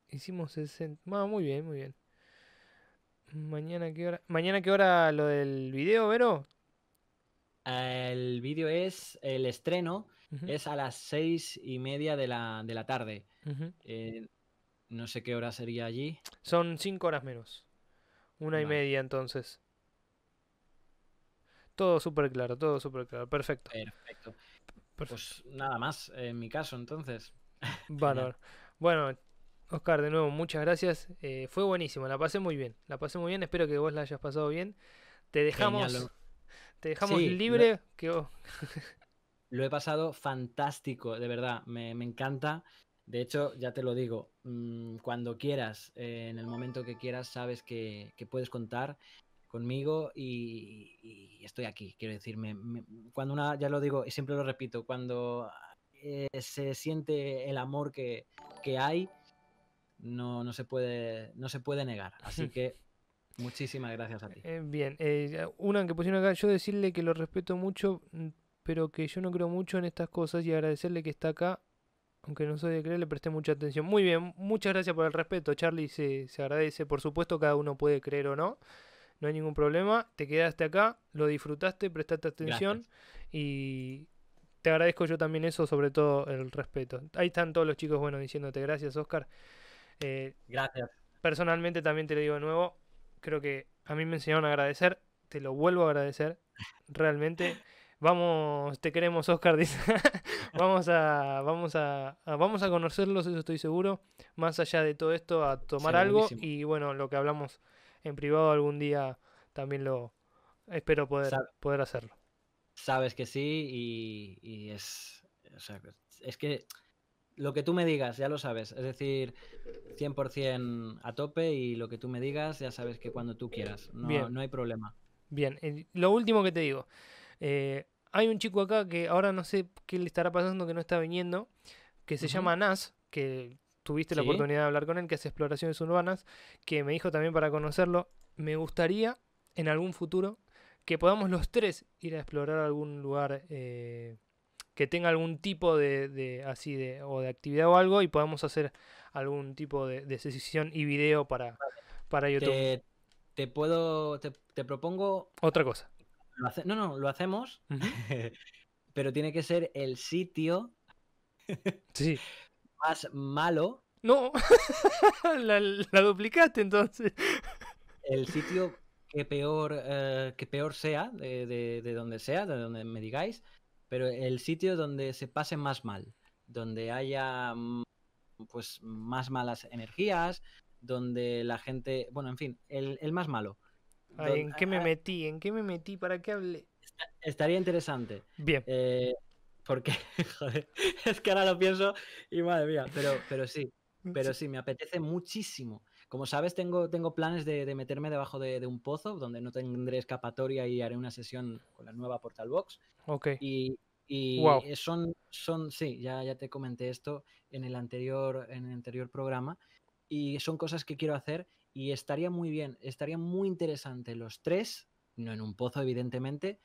Hicimos sesenta. Ah, muy bien, muy bien. ¿Mañana qué hora? ¿Mañana qué hora lo del video, Vero? El vídeo es el estreno, uh-huh. es a las seis y media de la, de la tarde. Uh-huh. eh, no sé qué hora sería allí. Son cinco horas menos. Una vale. y media entonces. Todo súper claro, todo súper claro. Perfecto. Perfecto. Perfecto. Pues nada más en mi caso entonces. Valor. Bueno, Oscar, de nuevo, muchas gracias. Eh, fue buenísimo, la pasé muy bien. La pasé muy bien, espero que vos la hayas pasado bien. Te dejamos... Genial. Te dejamos sí, libre lo, que oh. Lo he pasado fantástico, de verdad, me, me encanta. De hecho, ya te lo digo, mmm, cuando quieras, eh, en el momento que quieras, sabes que, que puedes contar conmigo y, y estoy aquí. Quiero decir, me, me, cuando una, ya lo digo y siempre lo repito, cuando eh, se siente el amor que, que hay, no, no, se puede, no se puede negar. Así que... Muchísimas gracias a ti. Eh, bien, eh, una que pusieron acá, yo decirle que lo respeto mucho, pero que yo no creo mucho en estas cosas y agradecerle que está acá, aunque no soy de creer, le presté mucha atención. Muy bien, muchas gracias por el respeto, Charlie, se, se agradece. Por supuesto, cada uno puede creer o no, no hay ningún problema. Te quedaste acá, lo disfrutaste, prestaste atención gracias. Y te agradezco yo también eso, sobre todo el respeto. Ahí están todos los chicos, bueno, diciéndote gracias, Oscar. Eh, gracias. Personalmente también te lo digo de nuevo. Creo que a mí me enseñaron a agradecer, te lo vuelvo a agradecer, realmente. Vamos, te queremos, Oscar, dice. vamos a vamos a, a vamos a conocerlos, eso estoy seguro, más allá de todo esto, a tomar sí, algo buenísimo. Y bueno, lo que hablamos en privado algún día también lo espero poder, poder hacerlo. Sabes que sí y, y es, o sea, es que lo que tú me digas, ya lo sabes. Es decir, cien por ciento a tope y lo que tú me digas, ya sabes que cuando tú quieras. No, no hay problema. Bien, eh, lo último que te digo. Eh, hay un chico acá que ahora no sé qué le estará pasando, que no está viniendo, que se uh-huh. llama Nas, que tuviste ¿Sí? la oportunidad de hablar con él, que hace exploraciones urbanas, que me dijo también para conocerlo, me gustaría en algún futuro que podamos los tres ir a explorar algún lugar... Eh, que tenga algún tipo de, de así de o de actividad o algo y podamos hacer algún tipo de, de sesión y video para, para YouTube. Te, te puedo, te, te propongo... Otra cosa. Lo hace, no, no, lo hacemos, uh-huh. pero tiene que ser el sitio sí. más malo. No, la, la duplicaste entonces. El sitio... que peor, eh, que peor sea, de, de, de donde sea, de donde me digáis, pero el sitio donde se pase más mal, donde haya pues más malas energías, donde la gente, bueno, en fin, el, el más malo. Ay, ¿en qué me metí? ¿En qué me metí? ¿Para qué hablé? Estaría interesante. Bien. Eh, porque, joder, es que ahora lo pienso y madre mía, pero, pero sí, pero sí, me apetece muchísimo. Como sabes, tengo, tengo planes de, de meterme debajo de, de un pozo donde no tendré escapatoria y haré una sesión con la nueva Portal Box. Ok. Y, y wow. son, son, sí, ya, ya te comenté esto en el anterior, en el anterior programa. Y son cosas que quiero hacer y estaría muy bien, estaría muy interesante los tres, no en un pozo evidentemente,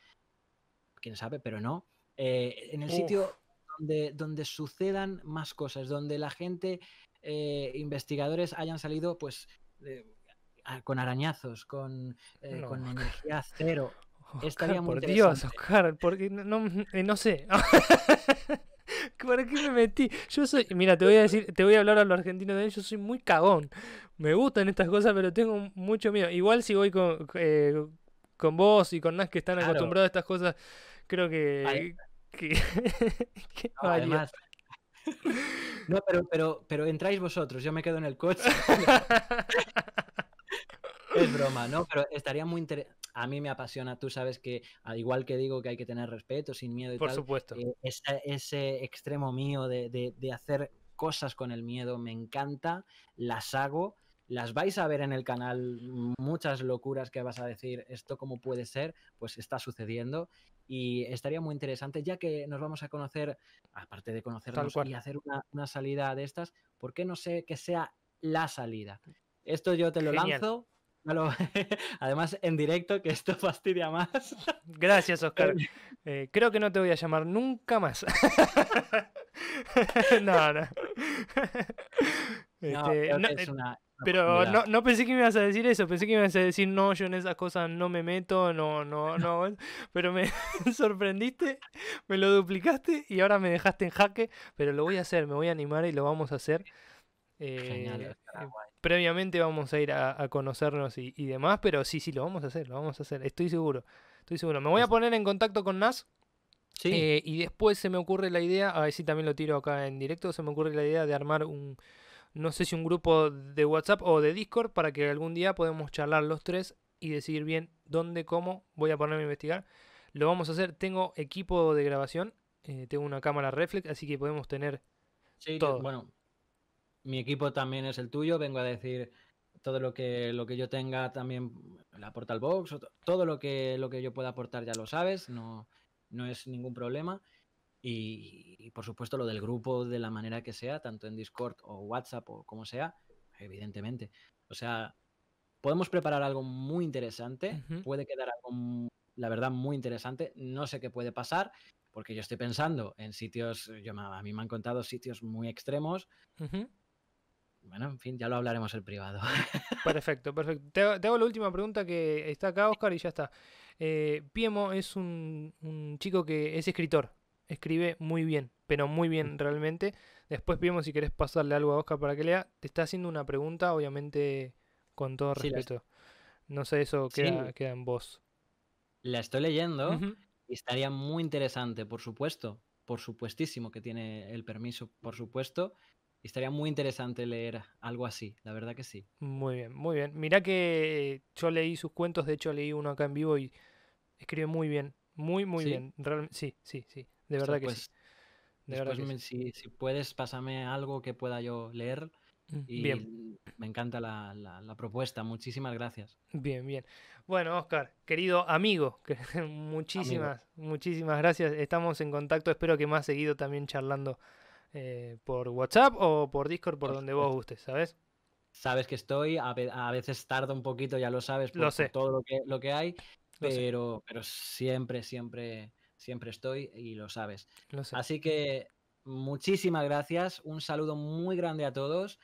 quién sabe, pero no, eh, en el Uf. sitio donde, donde sucedan más cosas, donde la gente, eh, investigadores hayan salido pues eh, con arañazos, con, eh, no. con energía cero. Oscar, estaría muy por Dios, Oscar, porque no, no, no sé. ¿Para qué me metí? Yo soy, mira, te voy a decir, te voy a hablar a los argentinos de él, yo soy muy cagón. Me gustan estas cosas, pero tengo mucho miedo. Igual si voy con, eh, con vos y con Nas, que están claro. acostumbrados a estas cosas, creo que... que... no, además... no, pero, pero, pero entráis vosotros, yo me quedo en el coche. Es broma, ¿no? Pero estaría muy interesante. A mí me apasiona, tú sabes que, al igual que digo que hay que tener respeto, sin miedo y por tal, supuesto. Eh, ese, ese extremo mío de, de, de hacer cosas con el miedo me encanta, las hago, las vais a ver en el canal, muchas locuras que vas a decir, esto cómo puede ser, pues está sucediendo y estaría muy interesante, ya que nos vamos a conocer, aparte de conocernos y hacer una, una salida de estas, ¿por qué no sé que sea la salida? Esto yo te lo Genial. lanzo. Además, en directo, que esto fastidia más. Gracias, Oscar. Eh, creo que no te voy a llamar nunca más. No, no. No, este, no es una, pero no, no pensé que me ibas a decir eso. Pensé que me ibas a decir, no, yo en esas cosas no me meto, no, no, no. no. Pero me sorprendiste, me lo duplicaste y ahora me dejaste en jaque. Pero lo voy a hacer, me voy a animar y lo vamos a hacer. Eh, Genial, Oscar, guay. Previamente vamos a ir a, a conocernos y, y demás, pero sí, sí, lo vamos a hacer, lo vamos a hacer, estoy seguro, estoy seguro. Me voy a poner en contacto con Nas ¿Sí? eh, y después se me ocurre la idea, a ver si también lo tiro acá en directo, se me ocurre la idea de armar un, no sé si un grupo de WhatsApp o de Discord para que algún día podamos charlar los tres y decidir bien dónde, cómo, voy a ponerme a investigar. Lo vamos a hacer, tengo equipo de grabación, eh, tengo una cámara reflex, así que podemos tener sí, todo. Bueno. Mi equipo también es el tuyo, vengo a decir todo lo que lo que yo tenga también, la Portal Box, todo lo que lo que yo pueda aportar ya lo sabes, no, no es ningún problema. Y, y por supuesto lo del grupo de la manera que sea, tanto en Discord o WhatsApp o como sea, evidentemente. O sea, podemos preparar algo muy interesante, uh-huh. puede quedar algo, la verdad, muy interesante, no sé qué puede pasar. Porque yo estoy pensando en sitios, yo, a mí me han contado sitios muy extremos, uh-huh. Bueno, en fin, ya lo hablaremos en privado. Perfecto, perfecto. Te, te hago la última pregunta que está acá, Oscar, y ya está. Eh, Piemo es un, un chico que es escritor. Escribe muy bien, pero muy bien realmente. Después, Piemo, si querés pasarle algo a Oscar para que lea, te está haciendo una pregunta, obviamente, con todo respeto. Sí, no sé, eso queda, sí. queda en vos. La estoy leyendo uh-huh. y estaría muy interesante, por supuesto. Por supuestísimo que tiene el permiso, por supuesto. Y estaría muy interesante leer algo así, la verdad que sí. Muy bien, muy bien. Mirá que yo leí sus cuentos, de hecho leí uno acá en vivo y escribe muy bien, muy, muy ¿Sí? bien. Real... Sí, sí, sí, de verdad o sea, pues, que sí. De verdad que me, sí. Si, si puedes, pásame algo que pueda yo leer. Y bien. Me encanta la, la, la propuesta, muchísimas gracias. Bien, bien. Bueno, Oscar, querido amigo, que, muchísimas, amigo. muchísimas gracias. Estamos en contacto, espero que más seguido también charlando. Eh, por WhatsApp o por Discord, por donde vos gustes, ¿sabes? Sabes que estoy, a, a veces tardo un poquito, ya lo sabes, por, lo sé. por todo lo que, lo que hay, lo pero, pero siempre, siempre, siempre estoy y lo sabes. Lo sé. Así que muchísimas gracias, un saludo muy grande a todos,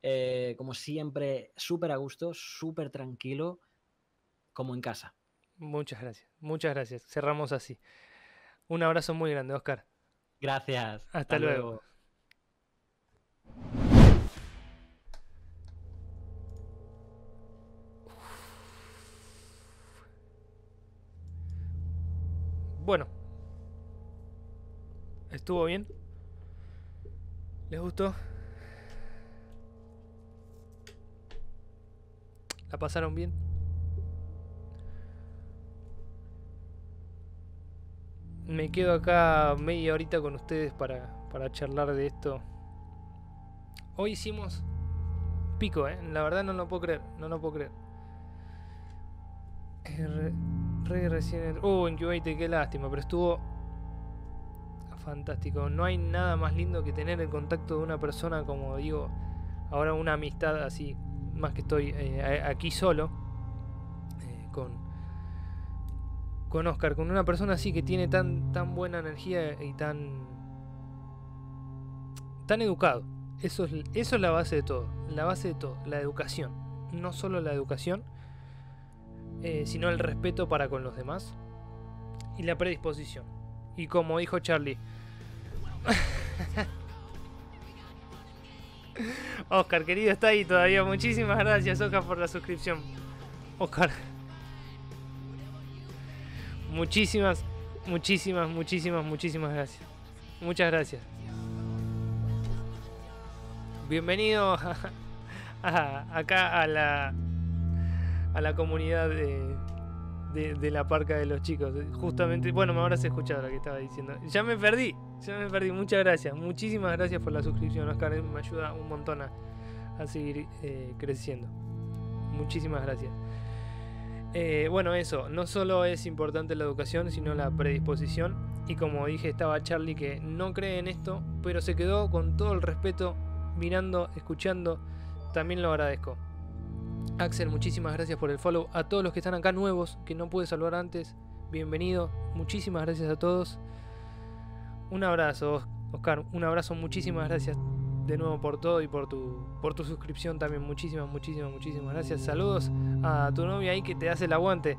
eh, como siempre, súper a gusto, súper tranquilo, como en casa. Muchas gracias, muchas gracias, cerramos así. Un abrazo muy grande, Oscar. Gracias. Hasta, Hasta luego. luego. Bueno, estuvo bien. ¿Les gustó? ¿La pasaron bien? Me quedo acá media horita con ustedes para, para charlar de esto. Hoy hicimos pico, ¿eh? La verdad no lo puedo creer, no lo puedo creer. Re, re recién... Oh, Incubate, qué lástima, pero estuvo fantástico. No hay nada más lindo que tener el contacto de una persona, como digo, ahora una amistad así, más que estoy eh, aquí solo, eh, con, con Oscar, con una persona así que tiene tan, tan buena energía y tan, tan educado. Eso es, eso es la base de todo, la base de todo, la educación. No solo la educación, eh, sino el respeto para con los demás y la predisposición. Y como dijo Charlie... Oscar, querido, está ahí todavía. Muchísimas gracias, Oscar, por la suscripción. Oscar, muchísimas, muchísimas, muchísimas, muchísimas gracias. Muchas gracias. Bienvenido a, a, acá a la a la comunidad de, de, de la parca de los chicos. Justamente, bueno, me habrás escuchado lo que estaba diciendo. Ya me perdí. Ya me perdí, muchas gracias, muchísimas gracias por la suscripción, Oscar, me ayuda un montón a, a seguir eh, creciendo. Muchísimas gracias. Eh, bueno, eso, no solo es importante la educación, sino la predisposición. Y como dije, estaba Charlie que no cree en esto, pero se quedó con todo el respeto, mirando, escuchando, también lo agradezco. Axel, muchísimas gracias por el follow. A todos los que están acá nuevos, que no pude saludar antes, bienvenido, muchísimas gracias a todos. Un abrazo, Oscar, un abrazo, muchísimas gracias de nuevo por todo y por tu, por tu suscripción también, muchísimas, muchísimas, muchísimas gracias. Saludos a tu novia ahí que te hace el aguante,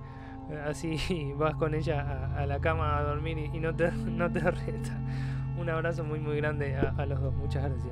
así vas con ella a, a la cama a dormir y, y no te, no te reta. Un abrazo muy, muy grande a, a los dos, muchas gracias.